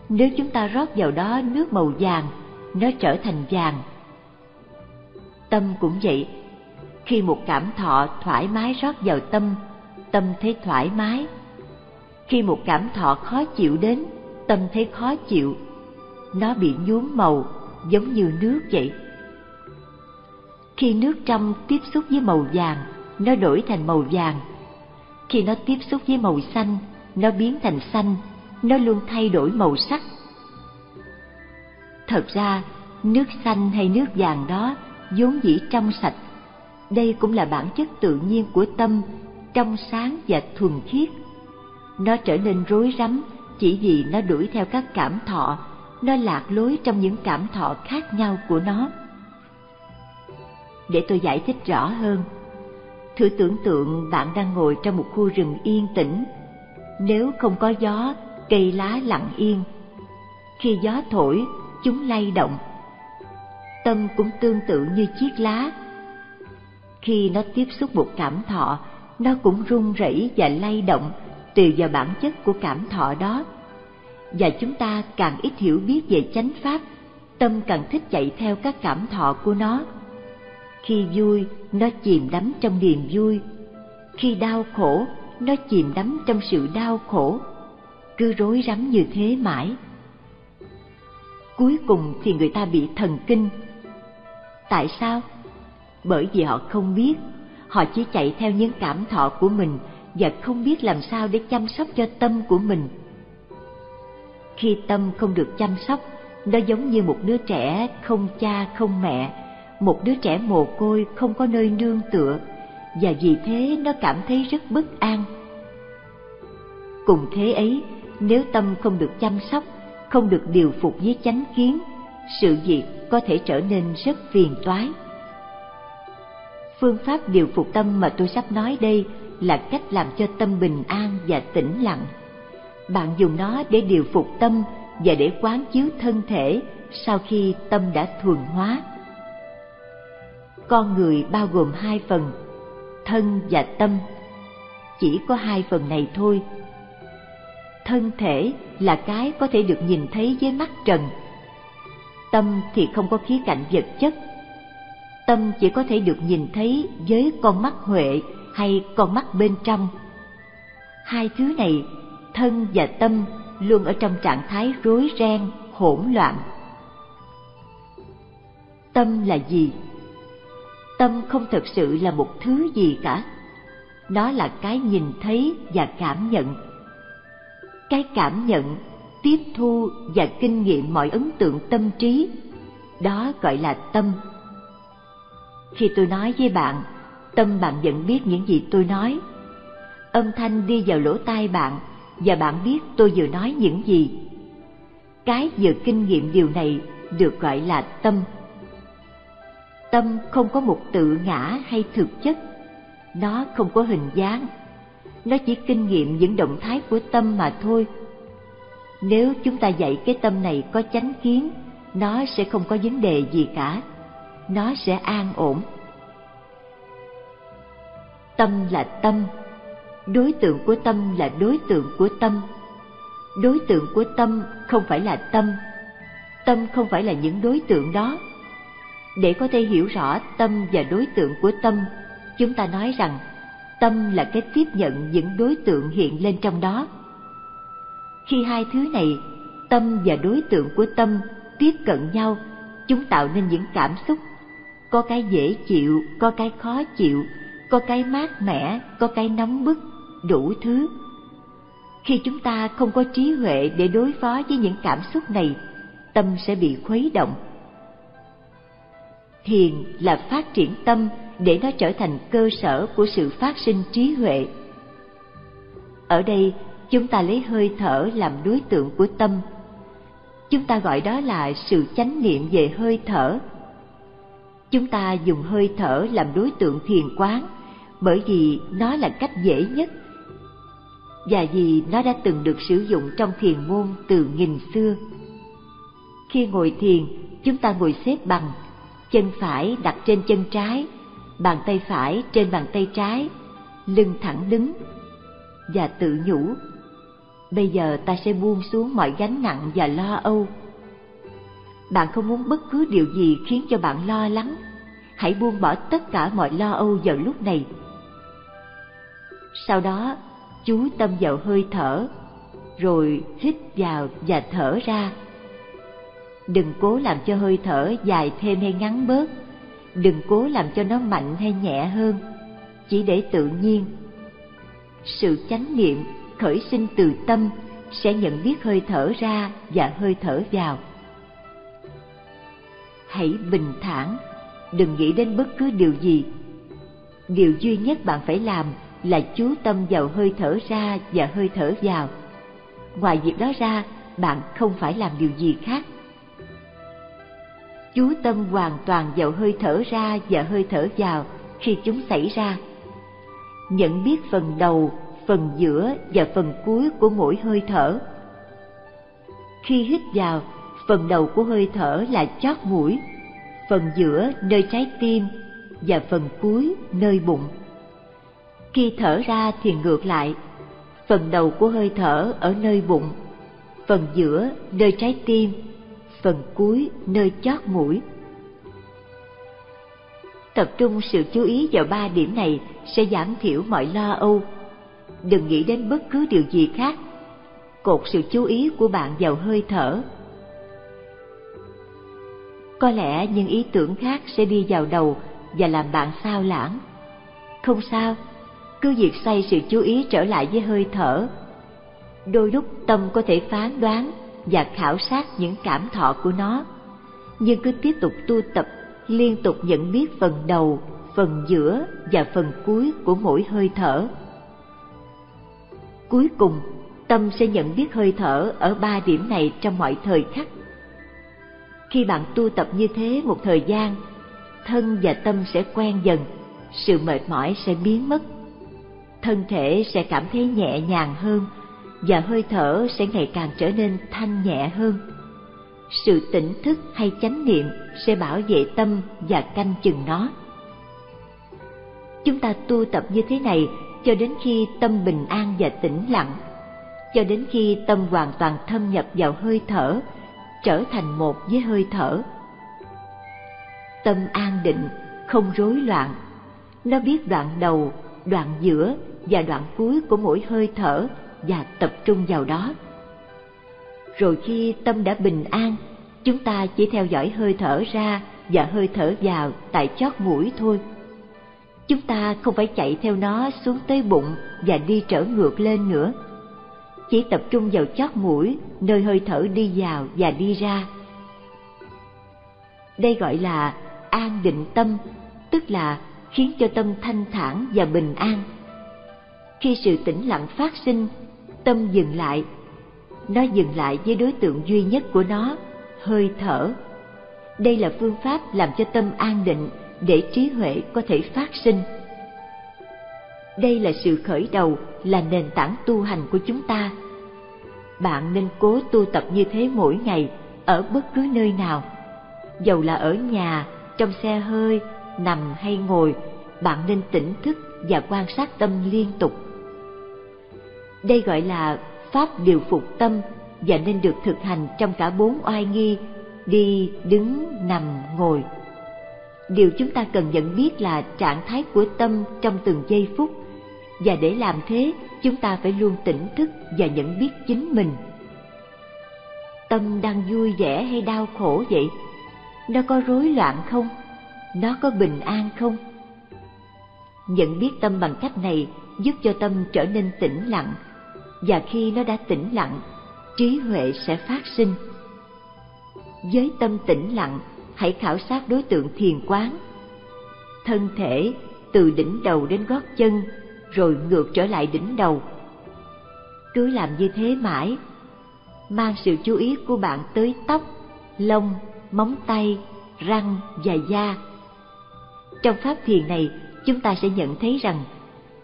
Nếu chúng ta rót vào đó nước màu vàng, nó trở thành vàng. Tâm cũng vậy, khi một cảm thọ thoải mái rót vào tâm, tâm thấy thoải mái. Khi một cảm thọ khó chịu đến, tâm thấy khó chịu. Nó bị nhuốm màu giống như nước vậy. Khi nước trong tiếp xúc với màu vàng, nó đổi thành màu vàng. Khi nó tiếp xúc với màu xanh, nó biến thành xanh. Nó luôn thay đổi màu sắc. Thật ra, nước xanh hay nước vàng đó vốn dĩ trong sạch. Đây cũng là bản chất tự nhiên của tâm, trong sáng và thuần khiết. Nó trở nên rối rắm chỉ vì nó đuổi theo các cảm thọ, nó lạc lối trong những cảm thọ khác nhau của nó. Để tôi giải thích rõ hơn, thử tưởng tượng bạn đang ngồi trong một khu rừng yên tĩnh. Nếu không có gió, cây lá lặng yên. Khi gió thổi, chúng lay động. Tâm cũng tương tự như chiếc lá. Khi nó tiếp xúc một cảm thọ, nó cũng rung rẩy và lay động tùy vào bản chất của cảm thọ đó. Và chúng ta càng ít hiểu biết về chánh pháp, tâm càng thích chạy theo các cảm thọ của nó. Khi vui, nó chìm đắm trong niềm vui. Khi đau khổ, nó chìm đắm trong sự đau khổ. Cứ rối rắm như thế mãi. Cuối cùng thì người ta bị thần kinh. Tại sao? Bởi vì họ không biết. Họ chỉ chạy theo những cảm thọ của mình và không biết làm sao để chăm sóc cho tâm của mình. Khi tâm không được chăm sóc, nó giống như một đứa trẻ không cha không mẹ, một đứa trẻ mồ côi không có nơi nương tựa, và vì thế nó cảm thấy rất bất an. Cùng thế ấy, nếu tâm không được chăm sóc, không được điều phục với chánh kiến, sự việc có thể trở nên rất phiền toái. Phương pháp điều phục tâm mà tôi sắp nói đây là cách làm cho tâm bình an và tĩnh lặng. Bạn dùng nó để điều phục tâm và để quán chiếu thân thể sau khi tâm đã thuần hóa. Con người bao gồm hai phần, thân và tâm. Chỉ có hai phần này thôi. Thân thể là cái có thể được nhìn thấy với mắt trần. Tâm thì không có khía cạnh vật chất. Tâm chỉ có thể được nhìn thấy với con mắt huệ hay con mắt bên trong. Hai thứ này, thân và tâm, luôn ở trong trạng thái rối ren, hỗn loạn. Tâm là gì? Tâm không thực sự là một thứ gì cả. Nó là cái nhìn thấy và cảm nhận. Cái cảm nhận, tiếp thu và kinh nghiệm mọi ấn tượng tâm trí, đó gọi là tâm. Khi tôi nói với bạn, tâm bạn vẫn biết những gì tôi nói. Âm thanh đi vào lỗ tai bạn và bạn biết tôi vừa nói những gì. Cái vừa kinh nghiệm điều này được gọi là tâm. Tâm không có một tự ngã hay thực chất, nó không có hình dáng, nó chỉ kinh nghiệm những động thái của tâm mà thôi. Nếu chúng ta dạy cái tâm này có chánh kiến, nó sẽ không có vấn đề gì cả, nó sẽ an ổn. Tâm là tâm, đối tượng của tâm là đối tượng của tâm. Đối tượng của tâm không phải là tâm không phải là những đối tượng đó. Để có thể hiểu rõ tâm và đối tượng của tâm, chúng ta nói rằng tâm là cái tiếp nhận những đối tượng hiện lên trong đó. Khi hai thứ này, tâm và đối tượng của tâm, tiếp cận nhau, chúng tạo nên những cảm xúc. Có cái dễ chịu, có cái khó chịu, có cái mát mẻ, có cái nóng bức, đủ thứ. Khi chúng ta không có trí huệ để đối phó với những cảm xúc này, tâm sẽ bị khuấy động. Thiền là phát triển tâm để nó trở thành cơ sở của sự phát sinh trí huệ. Ở đây, chúng ta lấy hơi thở làm đối tượng của tâm. Chúng ta gọi đó là sự chánh niệm về hơi thở. Chúng ta dùng hơi thở làm đối tượng thiền quán bởi vì nó là cách dễ nhất và vì nó đã từng được sử dụng trong thiền môn từ nghìn xưa. Khi ngồi thiền, chúng ta ngồi xếp bằng, chân phải đặt trên chân trái, bàn tay phải trên bàn tay trái, lưng thẳng đứng và tự nhủ: bây giờ ta sẽ buông xuống mọi gánh nặng và lo âu. Bạn không muốn bất cứ điều gì khiến cho bạn lo lắng, hãy buông bỏ tất cả mọi lo âu vào lúc này. Sau đó, chú tâm vào hơi thở, rồi hít vào và thở ra. Đừng cố làm cho hơi thở dài thêm hay ngắn bớt, đừng cố làm cho nó mạnh hay nhẹ hơn, chỉ để tự nhiên. Sự chánh niệm khởi sinh từ tâm sẽ nhận biết hơi thở ra và hơi thở vào. Hãy bình thản, đừng nghĩ đến bất cứ điều gì. Điều duy nhất bạn phải làm là chú tâm vào hơi thở ra và hơi thở vào. Ngoài việc đó ra, bạn không phải làm điều gì khác. Chú tâm hoàn toàn vào hơi thở ra và hơi thở vào khi chúng xảy ra. Nhận biết phần đầu, phần giữa và phần cuối của mỗi hơi thở. Khi hít vào, phần đầu của hơi thở là chóp mũi, phần giữa nơi trái tim và phần cuối nơi bụng. Khi thở ra thì ngược lại, phần đầu của hơi thở ở nơi bụng, phần giữa nơi trái tim, phần cuối nơi chóp mũi. Tập trung sự chú ý vào ba điểm này sẽ giảm thiểu mọi lo âu. Đừng nghĩ đến bất cứ điều gì khác. Cột sự chú ý của bạn vào hơi thở. Có lẽ những ý tưởng khác sẽ đi vào đầu và làm bạn sao lãng. Không sao, cứ việc xoay sự chú ý trở lại với hơi thở. Đôi lúc tâm có thể phán đoán và khảo sát những cảm thọ của nó, nhưng cứ tiếp tục tu tập, liên tục nhận biết phần đầu, phần giữa và phần cuối của mỗi hơi thở. Cuối cùng, tâm sẽ nhận biết hơi thở ở ba điểm này trong mọi thời khắc. Khi bạn tu tập như thế một thời gian, thân và tâm sẽ quen dần, sự mệt mỏi sẽ biến mất, thân thể sẽ cảm thấy nhẹ nhàng hơn và hơi thở sẽ ngày càng trở nên thanh nhẹ hơn. Sự tỉnh thức hay chánh niệm sẽ bảo vệ tâm và canh chừng nó. Chúng ta tu tập như thế này cho đến khi tâm bình an và tĩnh lặng, cho đến khi tâm hoàn toàn thâm nhập vào hơi thở, trở thành một với hơi thở. Tâm an định, không rối loạn. Nó biết đoạn đầu, đoạn giữa và đoạn cuối của mỗi hơi thở và tập trung vào đó. Rồi khi tâm đã bình an, chúng ta chỉ theo dõi hơi thở ra và hơi thở vào tại chóp mũi thôi. Chúng ta không phải chạy theo nó xuống tới bụng và đi trở ngược lên nữa. Chỉ tập trung vào chóp mũi, nơi hơi thở đi vào và đi ra. Đây gọi là an định tâm, tức là khiến cho tâm thanh thản và bình an. Khi sự tĩnh lặng phát sinh, tâm dừng lại. Nó dừng lại với đối tượng duy nhất của nó, hơi thở. Đây là phương pháp làm cho tâm an định để trí huệ có thể phát sinh. Đây là sự khởi đầu, là nền tảng tu hành của chúng ta. Bạn nên cố tu tập như thế mỗi ngày, ở bất cứ nơi nào. Dầu là ở nhà, trong xe hơi, nằm hay ngồi, bạn nên tỉnh thức và quan sát tâm liên tục. Đây gọi là pháp điều phục tâm và nên được thực hành trong cả 4 oai nghi: đi, đứng, nằm, ngồi. Điều chúng ta cần nhận biết là trạng thái của tâm trong từng giây phút, và để làm thế, chúng ta phải luôn tỉnh thức và nhận biết chính mình. Tâm đang vui vẻ hay đau khổ vậy? Nó có rối loạn không? Nó có bình an không? Nhận biết tâm bằng cách này giúp cho tâm trở nên tĩnh lặng, và khi nó đã tĩnh lặng, trí huệ sẽ phát sinh. Với tâm tĩnh lặng, hãy khảo sát đối tượng thiền quán. Thân thể từ đỉnh đầu đến gót chân, rồi ngược trở lại đỉnh đầu. Cứ làm như thế mãi. Mang sự chú ý của bạn tới tóc, lông, móng tay, răng và da. Trong pháp thiền này, chúng ta sẽ nhận thấy rằng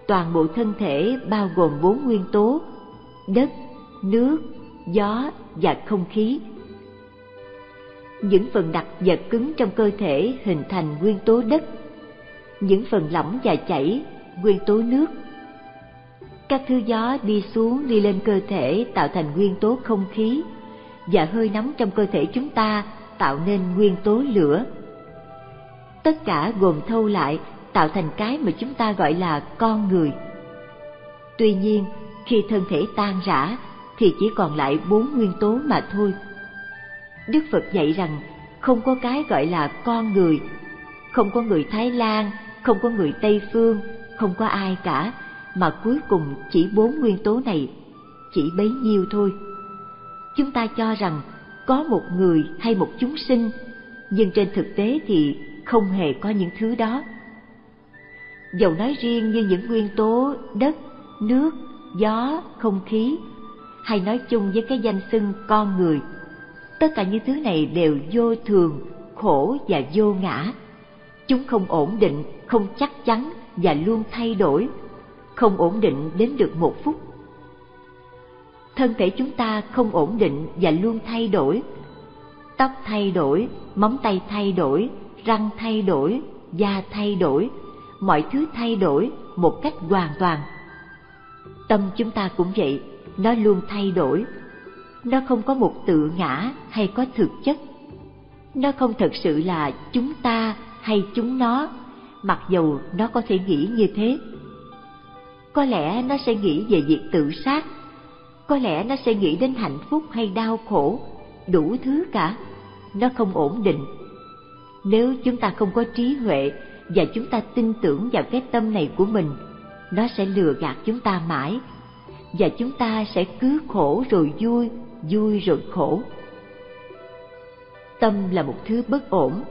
toàn bộ thân thể bao gồm 4 nguyên tố: đất, nước, gió và không khí. Những phần đặc và cứng trong cơ thể hình thành nguyên tố đất, những phần lỏng và chảy nguyên tố nước. Các thứ gió đi xuống đi lên cơ thể tạo thành nguyên tố không khí, và hơi nóng trong cơ thể chúng ta tạo nên nguyên tố lửa. tất cả gồm thâu lại tạo thành cái mà chúng ta gọi là con người. Tuy nhiên, khi thân thể tan rã thì chỉ còn lại 4 nguyên tố mà thôi. Đức Phật dạy rằng không có cái gọi là con người, không có người Thái Lan, không có người Tây Phương, không có ai cả, mà cuối cùng chỉ 4 nguyên tố này, chỉ bấy nhiêu thôi. Chúng ta cho rằng có một người hay một chúng sinh, nhưng trên thực tế thì không hề có những thứ đó. Dầu nói riêng như những nguyên tố đất, nước, gió, không khí, hay nói chung với cái danh xưng con người, tất cả những thứ này đều vô thường, khổ và vô ngã. Chúng không ổn định, không chắc chắn và luôn thay đổi, không ổn định đến được một phút. Thân thể chúng ta không ổn định và luôn thay đổi. Tóc thay đổi, móng tay thay đổi, răng thay đổi, da thay đổi, mọi thứ thay đổi một cách hoàn toàn. Tâm chúng ta cũng vậy, nó luôn thay đổi. Nó không có một tự ngã hay có thực chất. Nó không thật sự là chúng ta hay chúng nó, mặc dầu nó có thể nghĩ như thế. Có lẽ nó sẽ nghĩ về việc tự sát, có lẽ nó sẽ nghĩ đến hạnh phúc hay đau khổ, đủ thứ cả. Nó không ổn định. Nếu chúng ta không có trí huệ và chúng ta tin tưởng vào cái tâm này của mình, nó sẽ lừa gạt chúng ta mãi, và chúng ta sẽ cứ khổ rồi vui, vui rồi khổ. Tâm là một thứ bất ổn,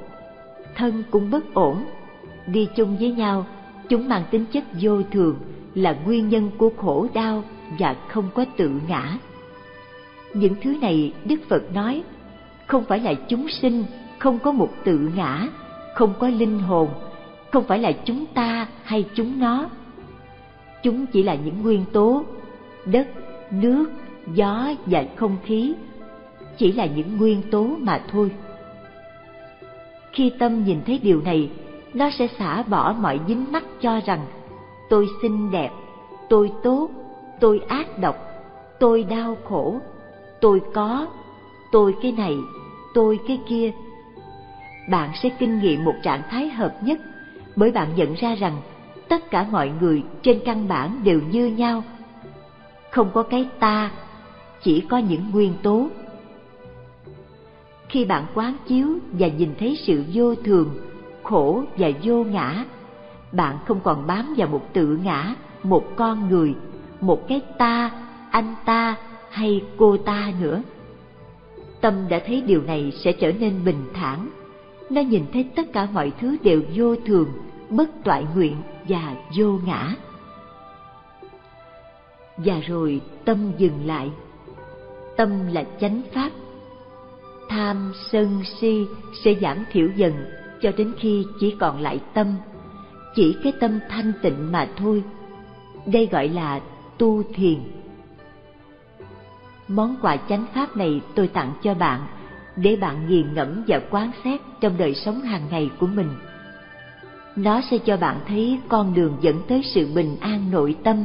thân cũng bất ổn. Đi chung với nhau, chúng mang tính chất vô thường, là nguyên nhân của khổ đau và không có tự ngã. Những thứ này Đức Phật nói không phải là chúng sinh, không có một tự ngã, không có linh hồn, không phải là chúng ta hay chúng nó. Chúng chỉ là những nguyên tố, đất, nước, gió và không khí, chỉ là những nguyên tố mà thôi. Khi tâm nhìn thấy điều này, nó sẽ xả bỏ mọi dính mắc cho rằng tôi xinh đẹp, tôi tốt, tôi ác độc, tôi đau khổ, tôi có, tôi cái này, tôi cái kia. Bạn sẽ kinh nghiệm một trạng thái hợp nhất, bởi bạn nhận ra rằng tất cả mọi người trên căn bản đều như nhau. Không có cái ta, chỉ có những nguyên tố. Khi bạn quán chiếu và nhìn thấy sự vô thường, khổ và vô ngã, bạn không còn bám vào một tự ngã, một con người, một cái ta, anh ta hay cô ta nữa. Tâm đã thấy điều này sẽ trở nên bình thản. Nó nhìn thấy tất cả mọi thứ đều vô thường, bất toại nguyện và vô ngã. Và rồi tâm dừng lại. Tâm là chánh pháp. Tham, sân, si sẽ giảm thiểu dần cho đến khi chỉ còn lại tâm, chỉ cái tâm thanh tịnh mà thôi. Đây gọi là tu thiền. Món quà chánh pháp này tôi tặng cho bạn, để bạn nghiền ngẫm và quán xét trong đời sống hàng ngày của mình. Nó sẽ cho bạn thấy con đường dẫn tới sự bình an nội tâm.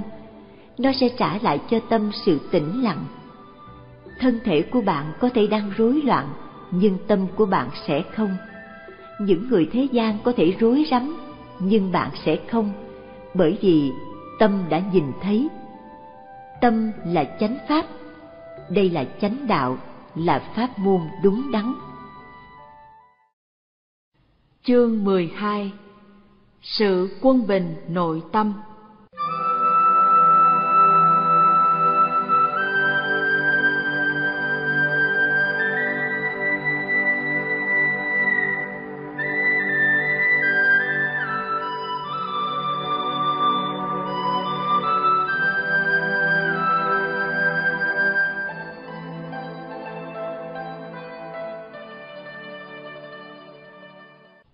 Nó sẽ trả lại cho tâm sự tĩnh lặng. Thân thể của bạn có thể đang rối loạn, nhưng tâm của bạn sẽ không. Những người thế gian có thể rối rắm, nhưng bạn sẽ không, bởi vì tâm đã nhìn thấy. Tâm là chánh pháp. Đây là chánh đạo, là pháp môn đúng đắn. Chương 12. Sự quân bình nội tâm.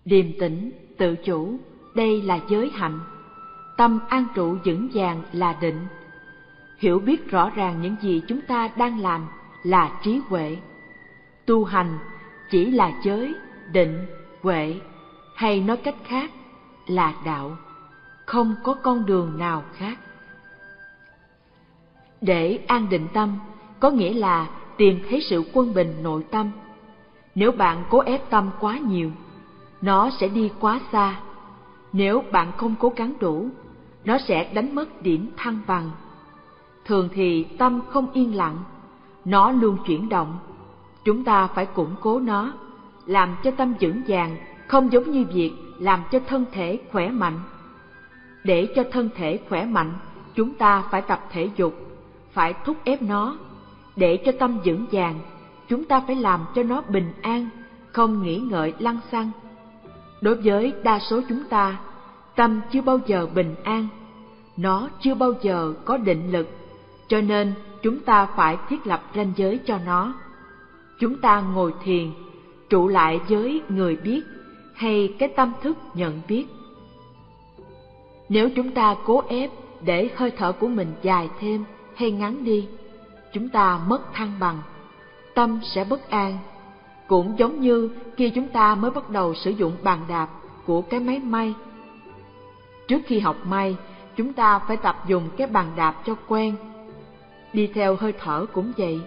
Điềm tĩnh, tự chủ, đây là giới hạnh. Tâm an trụ vững vàng là định. Hiểu biết rõ ràng những gì chúng ta đang làm là trí huệ. Tu hành chỉ là giới, định, huệ, hay nói cách khác là đạo. Không có con đường nào khác. Để an định tâm, có nghĩa là tìm thấy sự quân bình nội tâm. Nếu bạn cố ép tâm quá nhiều, nó sẽ đi quá xa. Nếu bạn không cố gắng đủ, nó sẽ đánh mất điểm thăng bằng. Thường thì tâm không yên lặng, nó luôn chuyển động. Chúng ta phải củng cố nó, làm cho tâm vững vàng, không giống như việc làm cho thân thể khỏe mạnh. Để cho thân thể khỏe mạnh, chúng ta phải tập thể dục, phải thúc ép nó. Để cho tâm vững vàng, chúng ta phải làm cho nó bình an, không nghĩ ngợi lăng xăng. Đối với đa số chúng ta, tâm chưa bao giờ bình an, nó chưa bao giờ có định lực, cho nên chúng ta phải thiết lập ranh giới cho nó. Chúng ta ngồi thiền, trụ lại với người biết hay cái tâm thức nhận biết. Nếu chúng ta cố ép để hơi thở của mình dài thêm hay ngắn đi, chúng ta mất thăng bằng, tâm sẽ bất an. Cũng giống như khi chúng ta mới bắt đầu sử dụng bàn đạp của cái máy may. Trước khi học may, chúng ta phải tập dùng cái bàn đạp cho quen. Đi theo hơi thở cũng vậy.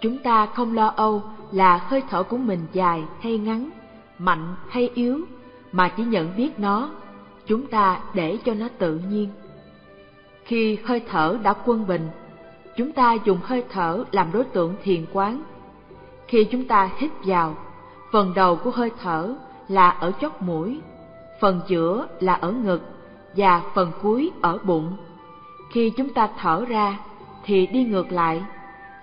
Chúng ta không lo âu là hơi thở của mình dài hay ngắn, mạnh hay yếu, mà chỉ nhận biết nó, chúng ta để cho nó tự nhiên. Khi hơi thở đã quân bình, chúng ta dùng hơi thở làm đối tượng thiền quán. Khi chúng ta hít vào, phần đầu của hơi thở là ở chóp mũi, phần giữa là ở ngực và phần cuối ở bụng. Khi chúng ta thở ra thì đi ngược lại,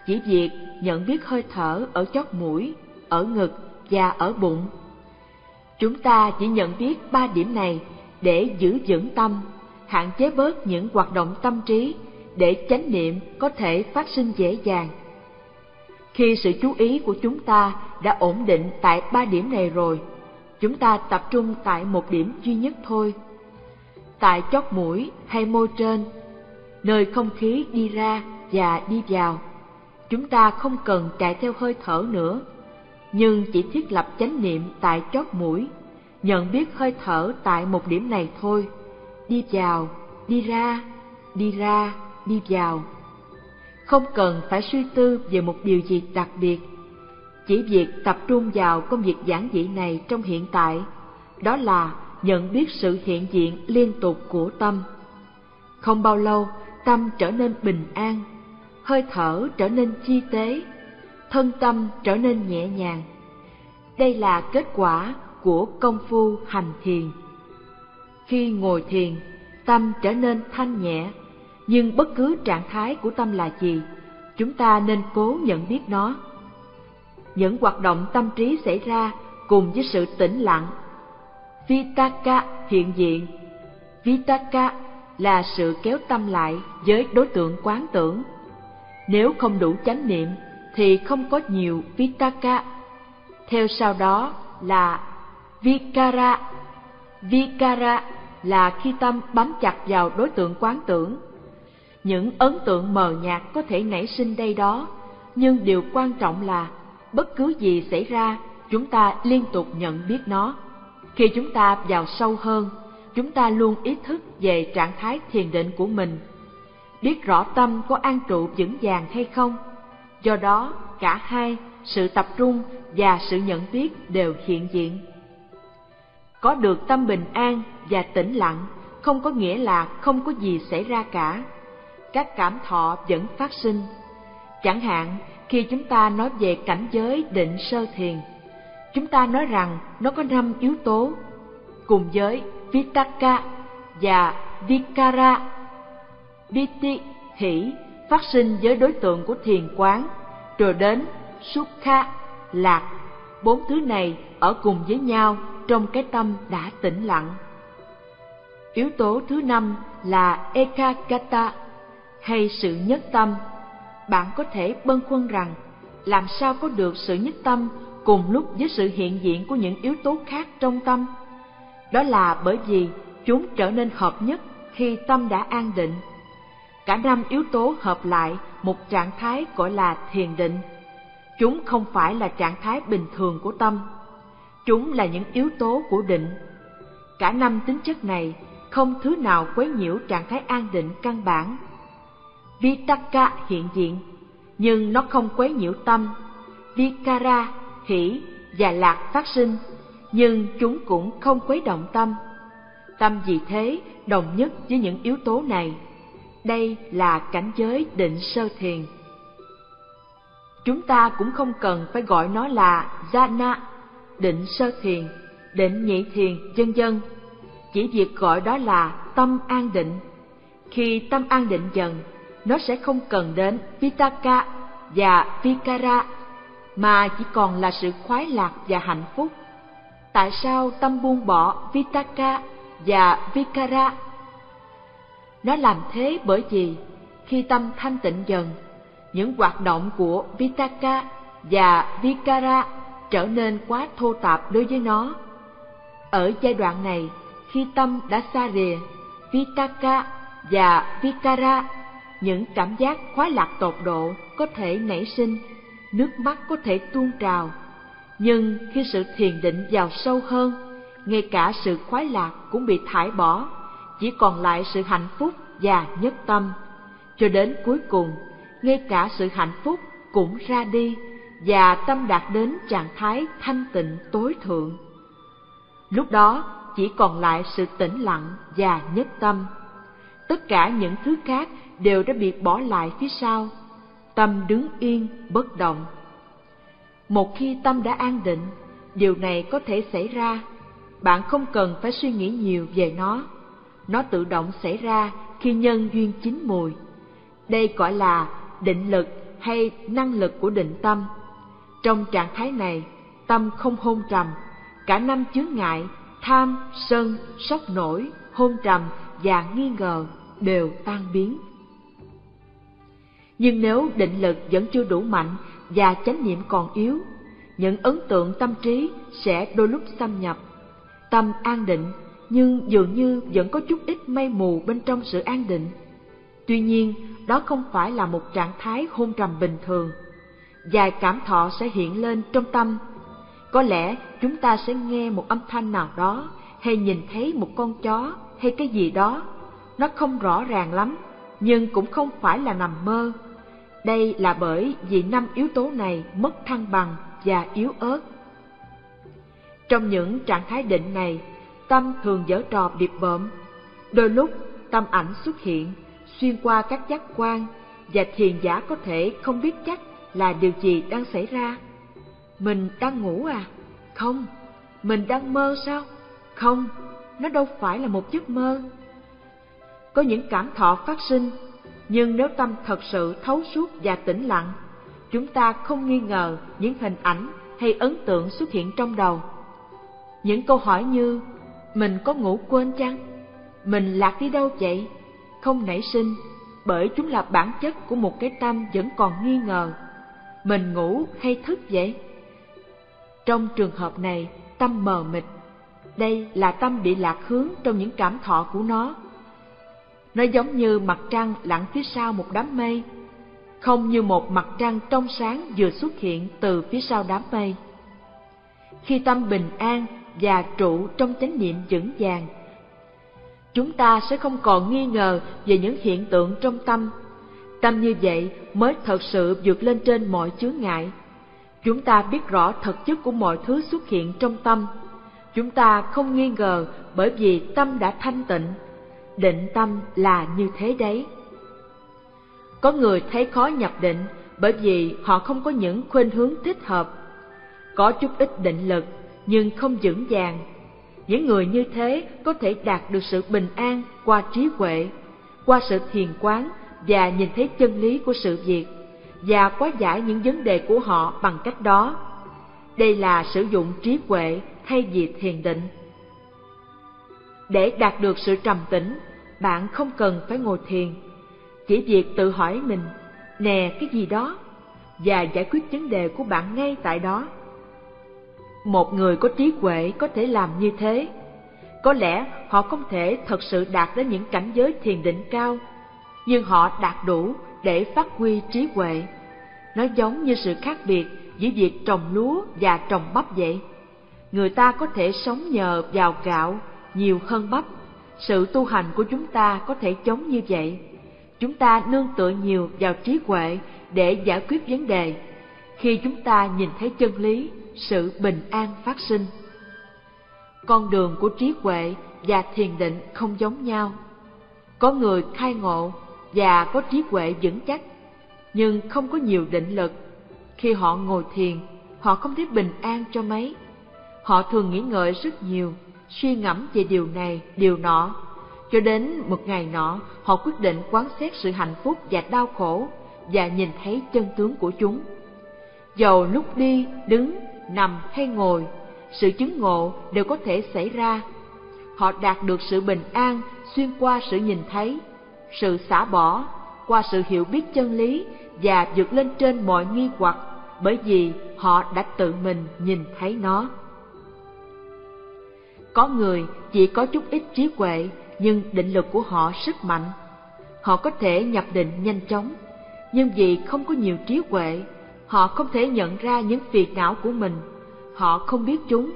chỉ việc nhận biết hơi thở ở chóp mũi, ở ngực và ở bụng. Chúng ta chỉ nhận biết ba điểm này để giữ vững tâm, hạn chế bớt những hoạt động tâm trí để chánh niệm có thể phát sinh dễ dàng. Khi sự chú ý của chúng ta đã ổn định tại ba điểm này rồi, chúng ta tập trung tại một điểm duy nhất thôi. Tại chóp mũi hay môi trên, nơi không khí đi ra và đi vào, chúng ta không cần chạy theo hơi thở nữa, nhưng chỉ thiết lập chánh niệm tại chóp mũi, nhận biết hơi thở tại một điểm này thôi, đi vào, đi ra, đi vào. Không cần phải suy tư về một điều gì đặc biệt, chỉ việc tập trung vào công việc giản dị này trong hiện tại, đó là nhận biết sự hiện diện liên tục của tâm. Không bao lâu, tâm trở nên bình an, hơi thở trở nên chi tế, thân tâm trở nên nhẹ nhàng. Đây là kết quả của công phu hành thiền. Khi ngồi thiền, tâm trở nên thanh nhẹ, nhưng bất cứ trạng thái của tâm là gì, chúng ta nên cố nhận biết nó. Những hoạt động tâm trí xảy ra cùng với sự tĩnh lặng. Vitaka hiện diện. Vitaka là sự kéo tâm lại với đối tượng quán tưởng. Nếu không đủ chánh niệm thì không có nhiều vitaka. Theo sau đó là vikara. Vikara là khi tâm bám chặt vào đối tượng quán tưởng. Những ấn tượng mờ nhạt có thể nảy sinh đây đó, nhưng điều quan trọng là bất cứ gì xảy ra, chúng ta liên tục nhận biết nó. Khi chúng ta vào sâu hơn, chúng ta luôn ý thức về trạng thái thiền định của mình, biết rõ tâm có an trụ vững vàng hay không. Do đó, cả hai, sự tập trung và sự nhận biết đều hiện diện. Có được tâm bình an và tĩnh lặng không có nghĩa là không có gì xảy ra cả. Các cảm thọ vẫn phát sinh. Chẳng hạn, khi chúng ta nói về cảnh giới định sơ thiền, chúng ta nói rằng nó có 5 yếu tố, cùng với vitaka và vikara. Viti, hỷ, phát sinh với đối tượng của thiền quán, rồi đến sukha, lạc. 4 thứ này ở cùng với nhau trong cái tâm đã tĩnh lặng. Yếu tố thứ 5 là ekagata, hay sự nhất tâm. Bạn có thể băn khoăn rằng làm sao có được sự nhất tâm cùng lúc với sự hiện diện của những yếu tố khác trong tâm. Đó là bởi vì chúng trở nên hợp nhất khi tâm đã an định. Cả 5 yếu tố hợp lại một trạng thái gọi là thiền định. Chúng không phải là trạng thái bình thường của tâm. Chúng là những yếu tố của định. Cả 5 tính chất này không thứ nào quấy nhiễu trạng thái an định căn bản. Vitaka hiện diện, nhưng nó không quấy nhiễu tâm. Vikara, hỷ và lạc phát sinh, nhưng chúng cũng không khuấy động tâm. Tâm vì thế đồng nhất với những yếu tố này. Đây là cảnh giới định sơ thiền. Chúng ta cũng không cần phải gọi nó là jhana, định sơ thiền, định nhị thiền, vân vân. Chỉ việc gọi đó là tâm an định. Khi tâm an định dần, nó sẽ không cần đến vitaka và vikara, mà chỉ còn là sự khoái lạc và hạnh phúc. Tại sao tâm buông bỏ vitaka và vikara? Nó làm thế bởi vì khi tâm thanh tịnh dần, những hoạt động của vitaka và vikara trở nên quá thô tạp đối với nó. Ở giai đoạn này, khi tâm đã xa rìa vitaka và vikara, những cảm giác khoái lạc tột độ có thể nảy sinh, nước mắt có thể tuôn trào. Nhưng khi sự thiền định vào sâu hơn, ngay cả sự khoái lạc cũng bị thải bỏ, chỉ còn lại sự hạnh phúc và nhất tâm. Cho đến cuối cùng, ngay cả sự hạnh phúc cũng ra đi và tâm đạt đến trạng thái thanh tịnh tối thượng. Lúc đó chỉ còn lại sự tĩnh lặng và nhất tâm. Tất cả những thứ khác đều đã bị bỏ lại phía sau. Tâm đứng yên, bất động. Một khi tâm đã an định, điều này có thể xảy ra. Bạn không cần phải suy nghĩ nhiều về nó. Nó tự động xảy ra khi nhân duyên chín mùi. Đây gọi là định lực hay năng lực của định tâm. Trong trạng thái này, tâm không hôn trầm. Cả năm chướng ngại, tham, sân, sốc nổi, hôn trầm và nghi ngờ đều tan biến. Nhưng nếu định lực vẫn chưa đủ mạnh và chánh niệm còn yếu, những ấn tượng tâm trí sẽ đôi lúc xâm nhập. Tâm an định nhưng dường như vẫn có chút ít mây mù bên trong sự an định. Tuy nhiên, đó không phải là một trạng thái hôn trầm bình thường. Vài cảm thọ sẽ hiện lên trong tâm. Có lẽ chúng ta sẽ nghe một âm thanh nào đó, hay nhìn thấy một con chó hay cái gì đó. Nó không rõ ràng lắm, nhưng cũng không phải là nằm mơ. Đây là bởi vì năm yếu tố này mất thăng bằng và yếu ớt. Trong những trạng thái định này, tâm thường giở trò điệp bợm. Đôi lúc, tâm ảnh xuất hiện, xuyên qua các giác quan, và thiền giả có thể không biết chắc là điều gì đang xảy ra. Mình đang ngủ à? Không. Mình đang mơ sao? Không, nó đâu phải là một giấc mơ. Có những cảm thọ phát sinh, nhưng nếu tâm thật sự thấu suốt và tĩnh lặng, chúng ta không nghi ngờ những hình ảnh hay ấn tượng xuất hiện trong đầu. Những câu hỏi như, mình có ngủ quên chăng? Mình lạc đi đâu vậy? Không nảy sinh, bởi chúng là bản chất của một cái tâm vẫn còn nghi ngờ. Mình ngủ hay thức vậy? Trong trường hợp này, tâm mờ mịt. Đây là tâm bị lạc hướng trong những cảm thọ của nó. Nó giống như mặt trăng lặn phía sau một đám mây, không như một mặt trăng trong sáng vừa xuất hiện từ phía sau đám mây. Khi tâm bình an và trụ trong chánh niệm vững vàng, chúng ta sẽ không còn nghi ngờ về những hiện tượng trong tâm. Tâm như vậy mới thật sự vượt lên trên mọi chướng ngại. Chúng ta biết rõ thực chất của mọi thứ xuất hiện trong tâm. Chúng ta không nghi ngờ bởi vì tâm đã thanh tịnh. Định tâm là như thế đấy. Có người thấy khó nhập định bởi vì họ không có những khuynh hướng thích hợp, có chút ít định lực nhưng không vững vàng. Những người như thế có thể đạt được sự bình an qua trí huệ, qua sự thiền quán và nhìn thấy chân lý của sự việc, và hóa giải những vấn đề của họ bằng cách đó. Đây là sử dụng trí huệ thay vì thiền định. Để đạt được sự trầm tĩnh, bạn không cần phải ngồi thiền. Chỉ việc tự hỏi mình, nè cái gì đó, và giải quyết vấn đề của bạn ngay tại đó. Một người có trí huệ có thể làm như thế. Có lẽ họ không thể thật sự đạt đến những cảnh giới thiền định cao, nhưng họ đạt đủ để phát huy trí huệ. Nó giống như sự khác biệt giữa việc trồng lúa và trồng bắp vậy. Người ta có thể sống nhờ vào gạo nhiều hơn bắp. Sự tu hành của chúng ta có thể giống như vậy. Chúng ta nương tựa nhiều vào trí huệ để giải quyết vấn đề. Khi chúng ta nhìn thấy chân lý, sự bình an phát sinh. Con đường của trí huệ và thiền định không giống nhau. Có người khai ngộ và có trí huệ vững chắc, nhưng không có nhiều định lực. Khi họ ngồi thiền, họ không thấy bình an cho mấy. Họ thường nghĩ ngợi rất nhiều, suy ngẫm về điều này, điều nọ. Cho đến một ngày nọ, họ quyết định quán xét sự hạnh phúc và đau khổ và nhìn thấy chân tướng của chúng. Dầu lúc đi, đứng, nằm hay ngồi, sự chứng ngộ đều có thể xảy ra. Họ đạt được sự bình an xuyên qua sự nhìn thấy, sự xả bỏ, qua sự hiểu biết chân lý và vượt lên trên mọi nghi hoặc, bởi vì họ đã tự mình nhìn thấy nó. Có người chỉ có chút ít trí huệ, nhưng định lực của họ rất mạnh. Họ có thể nhập định nhanh chóng, nhưng vì không có nhiều trí huệ, họ không thể nhận ra những phiền não của mình. Họ không biết chúng,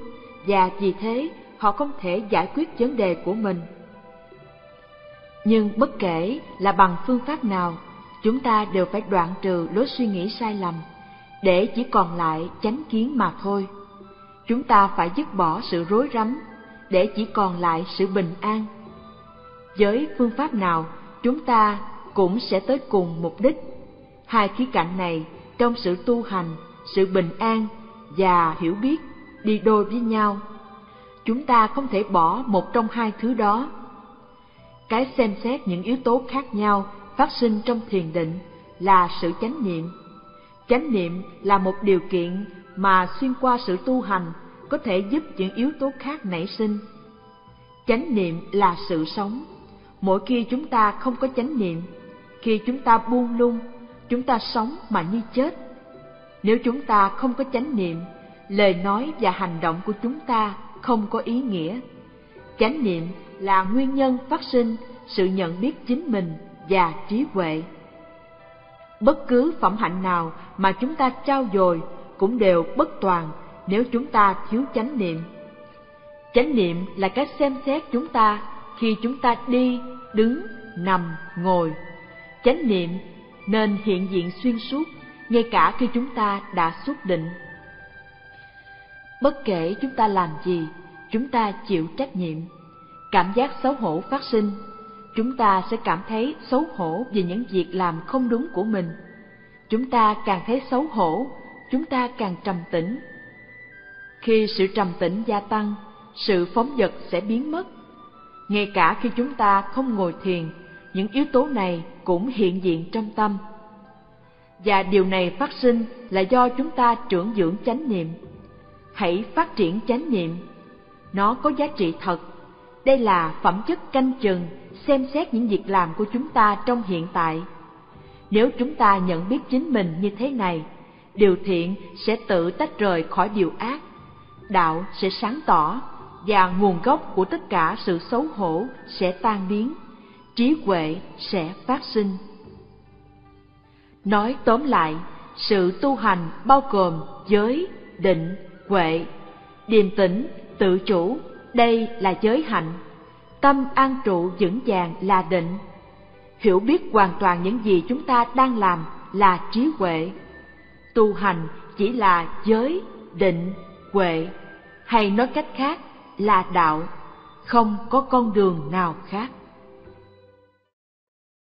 và vì thế họ không thể giải quyết vấn đề của mình. Nhưng bất kể là bằng phương pháp nào, chúng ta đều phải đoạn trừ lối suy nghĩ sai lầm, để chỉ còn lại chánh kiến mà thôi. Chúng ta phải dứt bỏ sự rối rắm, để chỉ còn lại sự bình an. Với phương pháp nào, chúng ta cũng sẽ tới cùng mục đích. Hai khía cạnh này, trong sự tu hành, sự bình an và hiểu biết, đi đôi với nhau. Chúng ta không thể bỏ một trong hai thứ đó. Cái xem xét những yếu tố khác nhau phát sinh trong thiền định là sự chánh niệm. Chánh niệm là một điều kiện mà xuyên qua sự tu hành có thể giúp những yếu tố khác nảy sinh. Chánh niệm là sự sống. Mỗi khi chúng ta không có chánh niệm, khi chúng ta buông lung, chúng ta sống mà như chết. Nếu chúng ta không có chánh niệm, lời nói và hành động của chúng ta không có ý nghĩa. Chánh niệm là nguyên nhân phát sinh sự nhận biết chính mình và trí huệ. Bất cứ phẩm hạnh nào mà chúng ta trau dồi cũng đều bất toàn nếu chúng ta thiếu chánh niệm. Chánh niệm là cách xem xét chúng ta khi chúng ta đi, đứng, nằm, ngồi. Chánh niệm nên hiện diện xuyên suốt, ngay cả khi chúng ta đã xuất định. Bất kể chúng ta làm gì, chúng ta chịu trách nhiệm. Cảm giác xấu hổ phát sinh, chúng ta sẽ cảm thấy xấu hổ về những việc làm không đúng của mình. Chúng ta càng thấy xấu hổ, chúng ta càng trầm tĩnh. Khi sự trầm tĩnh gia tăng, sự phóng dật sẽ biến mất. Ngay cả khi chúng ta không ngồi thiền, những yếu tố này cũng hiện diện trong tâm. Và điều này phát sinh là do chúng ta trưởng dưỡng chánh niệm. Hãy phát triển chánh niệm. Nó có giá trị thật. Đây là phẩm chất canh chừng, xem xét những việc làm của chúng ta trong hiện tại. Nếu chúng ta nhận biết chính mình như thế này, điều thiện sẽ tự tách rời khỏi điều ác. Đạo sẽ sáng tỏ, và nguồn gốc của tất cả sự xấu hổ sẽ tan biến. Trí huệ sẽ phát sinh. Nói tóm lại, sự tu hành bao gồm giới, định, huệ. Điềm tĩnh, tự chủ, đây là giới hạnh. Tâm an trụ vững vàng là định. Hiểu biết hoàn toàn những gì chúng ta đang làm là trí huệ. Tu hành chỉ là giới, định, huệ, hay nói cách khác là đạo. Không có con đường nào khác.